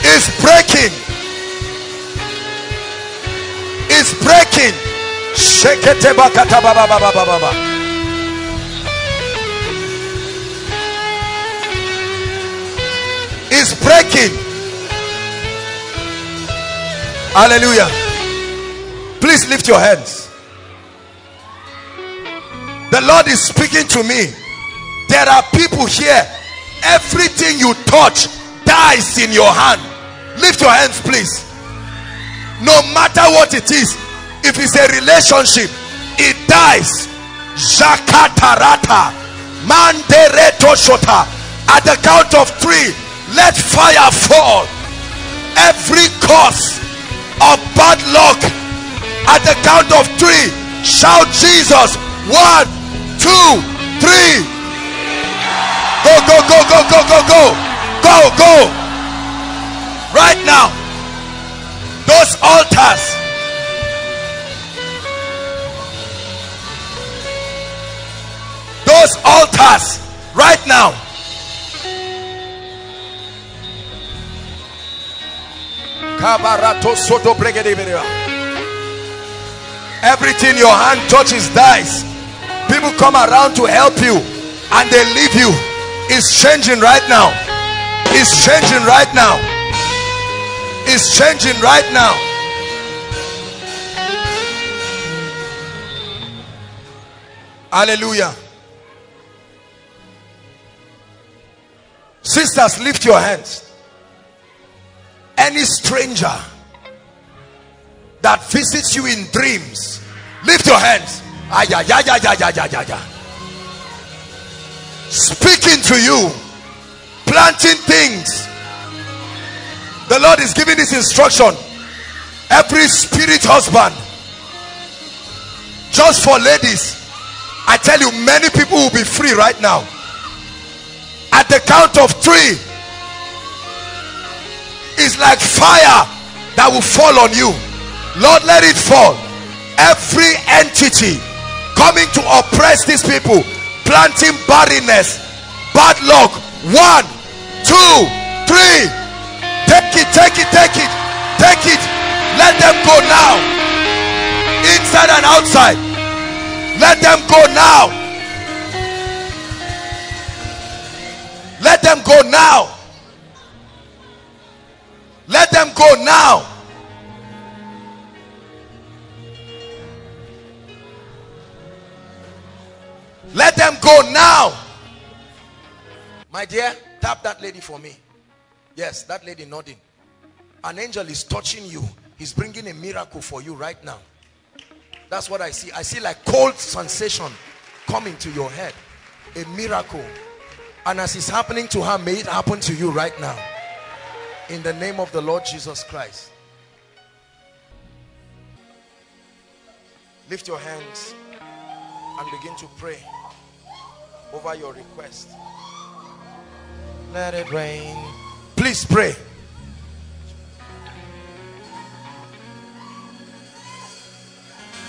it's breaking, it's breaking. It's breaking. Hallelujah. Please lift your hands. The Lord is speaking to me. There are people here, everything you touch dies in your hand. Lift your hands, please. No matter what it is, if it's a relationship, it dies. Jakatarata Mandereto Shota. At the count of 3, let fire fall. Every cause of bad luck, at the count of 3, shout Jesus. 1, 2, 3. Go, go, go, go, go, go, go, go, go. Right now, those altars. Those altars right now. Everything your hand touches dies. People come around to help you and they leave you. It's changing right now. It's changing right now. It's changing right now. Hallelujah. Sisters, lift your hands. Any stranger that visits you in dreams, lift your hands. Speaking to you, planting things. The Lord is giving this instruction. Every spirit husband, just for ladies, I tell you, many people will be free right now. At the count of 3, it's like fire that will fall on you. Lord, let it fall. Every entity coming to oppress these people, planting barrenness, bad luck. 1, 2, 3. Take it, take it, take it, take it. Let them go now. Inside and outside, let them go now. Let them go now. Let them go now. Let them go now. My dear, tap that lady for me. Yes, that lady nodding. An angel is touching you He's bringing a miracle for you right now. That's what I see. I see like cold sensation coming to your head. A miracle. And as it's happening to her, may it happen to you right now. In the name of the Lord Jesus Christ. Lift your hands and begin to pray over your request. Let it rain. Please pray.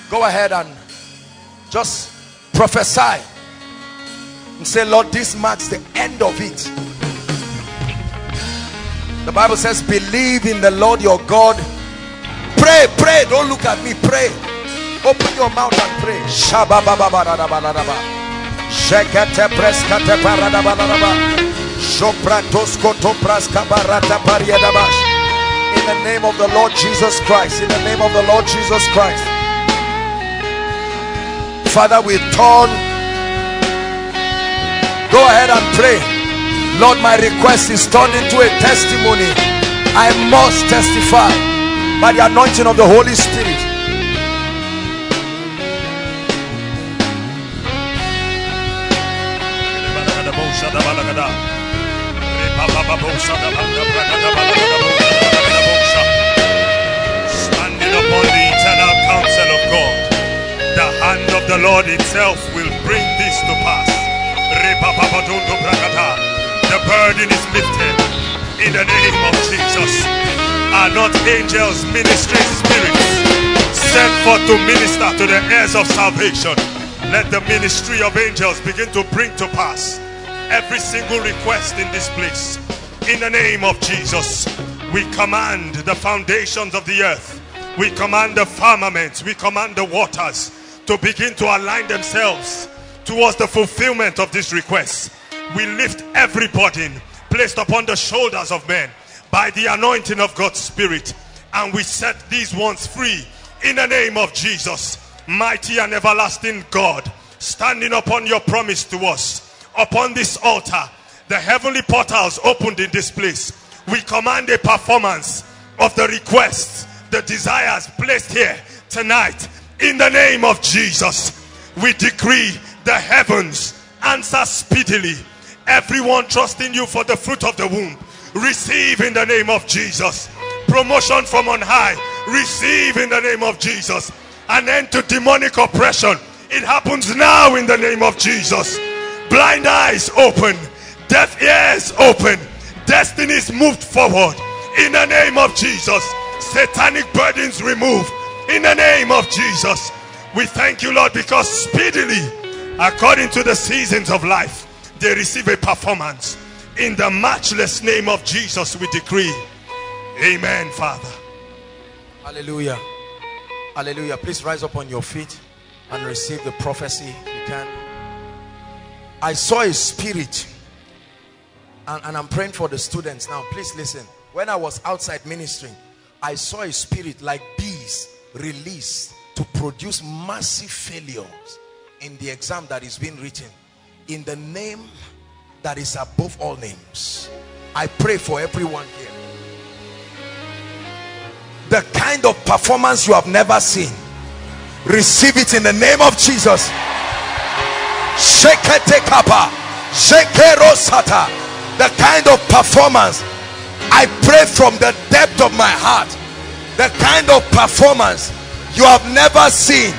Go ahead and just prophesy and say, Lord, this marks the end of it. The Bible says, believe in the Lord your God. Pray, pray. Don't look at me. Pray. Open your mouth and pray. In the name of the Lord Jesus Christ. In the name of the Lord Jesus Christ. Father, we turn. Go ahead and pray. Lord, my request is turned into a testimony. I must testify by the anointing of the Holy Spirit. Standing upon the eternal counsel of God, the hand of the Lord itself will bring this to pass. The burden is lifted in the name of Jesus. Are not angels ministering spirits sent forth to minister to the heirs of salvation? Let the ministry of angels begin to bring to pass every single request in this place. In the name of Jesus, we command the foundations of the earth. We command the firmaments. We command the waters to begin to align themselves towards the fulfillment of this request. We lift every burden placed upon the shoulders of men by the anointing of God's Spirit, and we set these ones free in the name of Jesus. Mighty and everlasting God, standing upon your promise to us, upon this altar, the heavenly portals opened in this place. We command a performance of the requests, the desires placed here tonight. In the name of Jesus, we decree the heavens answer speedily. Everyone trusting you for the fruit of the womb, receive in the name of Jesus. Promotion from on high, receive in the name of Jesus. An end to demonic oppression, it happens now in the name of Jesus. Blind eyes open, deaf ears open, destinies moved forward in the name of Jesus. Satanic burdens removed in the name of Jesus. We thank you, Lord, because speedily, according to the seasons of life, they receive a performance. In the matchless name of Jesus, we decree. Amen, Father. Hallelujah. Hallelujah. Please rise up on your feet and receive the prophecy. You can. I saw a spirit, and I'm praying for the students now. Please listen. When I was outside ministering, I saw a spirit like bees released to produce massive failures in the exam that is being written. In the name that is above all names, I pray for everyone here. The kind of performance you have never seen, receive it in the name of Jesus. The kind of performance, I pray from the depth of my heart, the kind of performance you have never seen,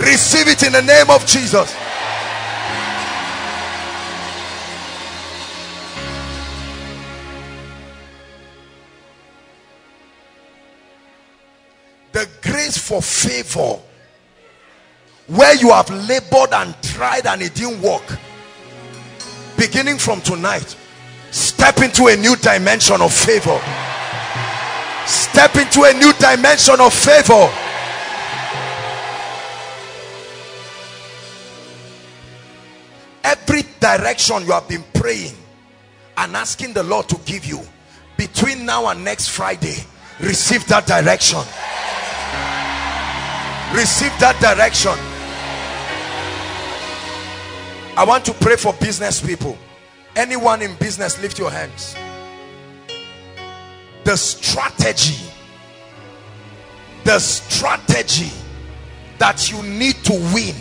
receive it in the name of Jesus. The grace for favor, where you have labored and tried and it didn't work, beginning from tonight, step into a new dimension of favor. Step into a new dimension of favor. Every direction you have been praying and asking the Lord to give you, between now and next Friday, receive that direction. Receive that direction. I want to pray for business people. Anyone in business, lift your hands. The strategy the strategy that you need to win.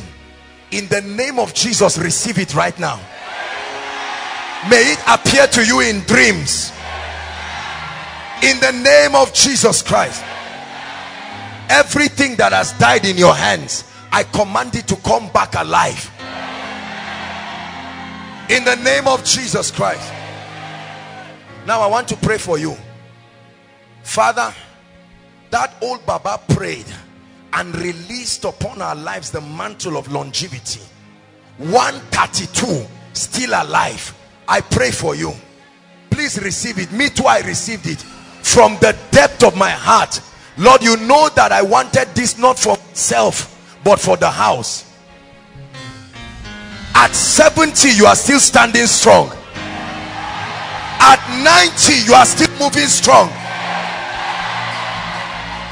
In the name of Jesus, receive it right now. May it appear to you in dreams. In the name of Jesus Christ. Everything that has died in your hands, I command it to come back alive. In the name of Jesus Christ. Now I want to pray for you. Father, that old Baba prayed and released upon our lives the mantle of longevity. 132 still alive. I pray for you. Please receive it. Me too, I received it from the depth of my heart. Lord, you know that I wanted this not for myself, but for the house. At 70, you are still standing strong. At 90, you are still moving strong.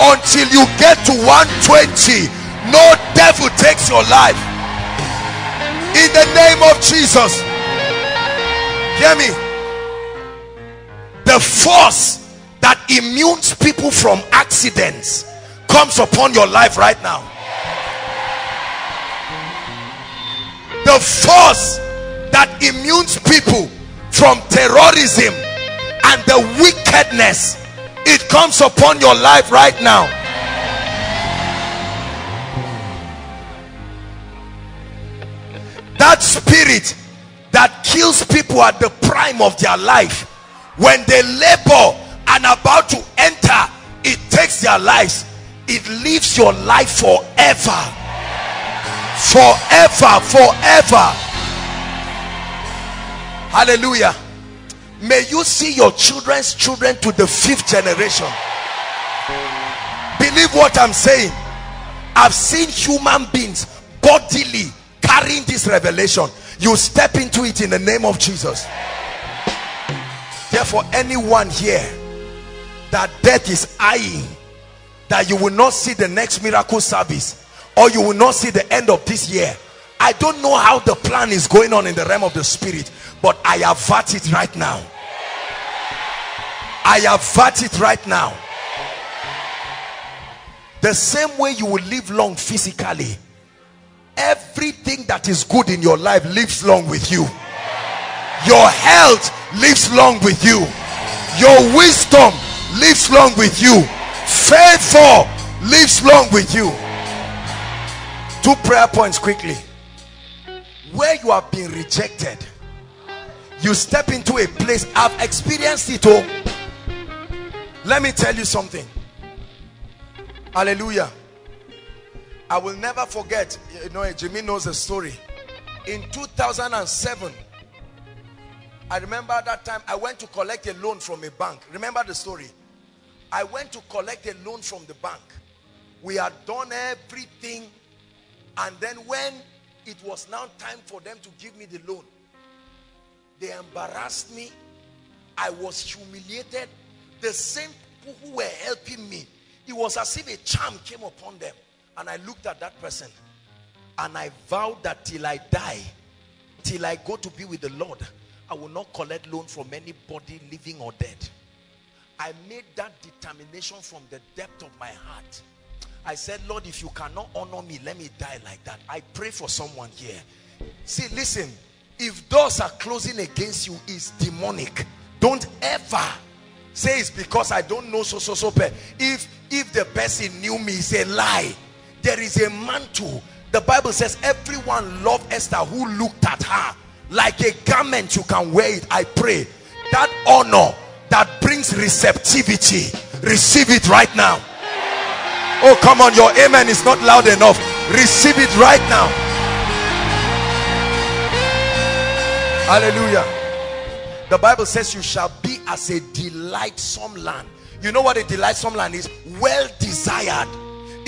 Until you get to 120, no devil takes your life. In the name of Jesus. Hear me. The force that immunes people from accidents comes upon your life right now. The force that immunes people from terrorism and the wickedness, it comes upon your life right now. That spirit that kills people at the prime of their life, when they labor and about to enter, it takes their lives. It leaves your life forever. Forever, forever. Hallelujah. May you see your children's children to the 5th generation. Believe what I'm saying. I've seen human beings bodily carrying this revelation. You step into it in the name of Jesus. Therefore, anyone here that death is eyeing, that you will not see the next miracle service, or you will not see the end of this year, I don't know how the plan is going on in the realm of the spirit, but I avert it right now. I avert it right now. The same way you will live long physically, everything that is good in your life lives long with you. Your health lives long with you. Your wisdom lives long with you. Favor lives long with you. 2 prayer points quickly. Where you have been rejected, you step into a place. I've experienced it all. Let me tell you something. Hallelujah. I will never forget, you know, Jimmy knows the story. In 2007, I remember at that time I went to collect a loan from a bank. Remember the story? I went to collect a loan from the bank. We had done everything, and then when it was now time for them to give me the loan, they embarrassed me. I was humiliated. The same people who were helping me, it was as if a charm came upon them. And I looked at that person and I vowed that till I die, till I go to be with the Lord, I will not collect loan from anybody, living or dead. I made that determination from the depth of my heart. I said, Lord, if you cannot honor me, let me die like that. I pray for someone here. See, listen, if doors are closing against you, it's demonic. Don't ever say it's because I don't know so. If the person knew me, it's a lie. There is a mantle. The Bible says everyone loved Esther who looked at her. Like a garment, you can wear it. I pray that honor that brings receptivity, receive it right now. Oh, come on, your amen is not loud enough. Receive it right now. Hallelujah. The Bible says you shall be as a delightsome land. You know what a delightsome land is? Well desired.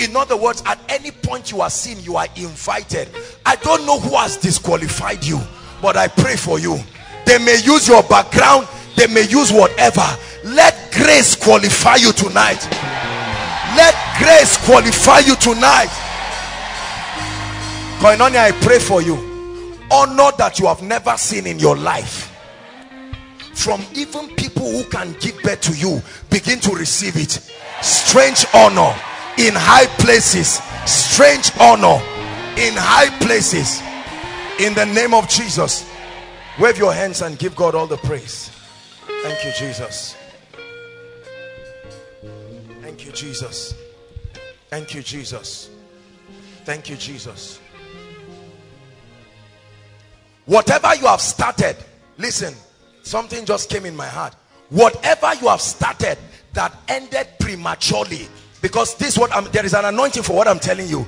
In other words, at any point you are seen, you are invited. I don't know who has disqualified you, but I pray for you. They may use your background, they may use whatever. Let grace qualify you tonight. Let grace qualify you tonight. Koinonia, I pray for you. Honor that you have never seen in your life. From even people who can give birth to you, begin to receive it. Strange honor, in high places, strange honor in high places, in the name of Jesus. Wave your hands and give God all the praise. Thank you, Jesus. Thank you, Jesus. Thank you, Jesus. Thank you, Jesus. Whatever you have started, listen, something just came in my heart. Whatever you have started that ended prematurely, because this what I'm, there is an anointing for what I'm telling you.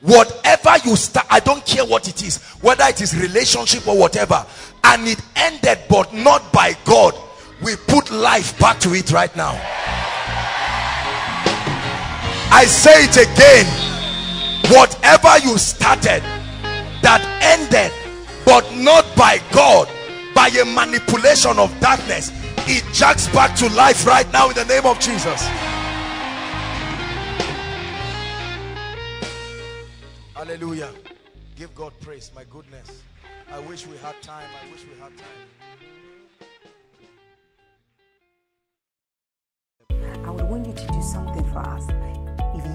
Whatever you start, I don't care what it is, whether it is relationship or whatever, and it ended but not by God, we put life back to it right now. I say it again, whatever you started that ended but not by God, by a manipulation of darkness, it jacks back to life right now in the name of Jesus. Hallelujah. Give God praise. My goodness. I wish we had time. I wish we had time. I would want you to do something for us. If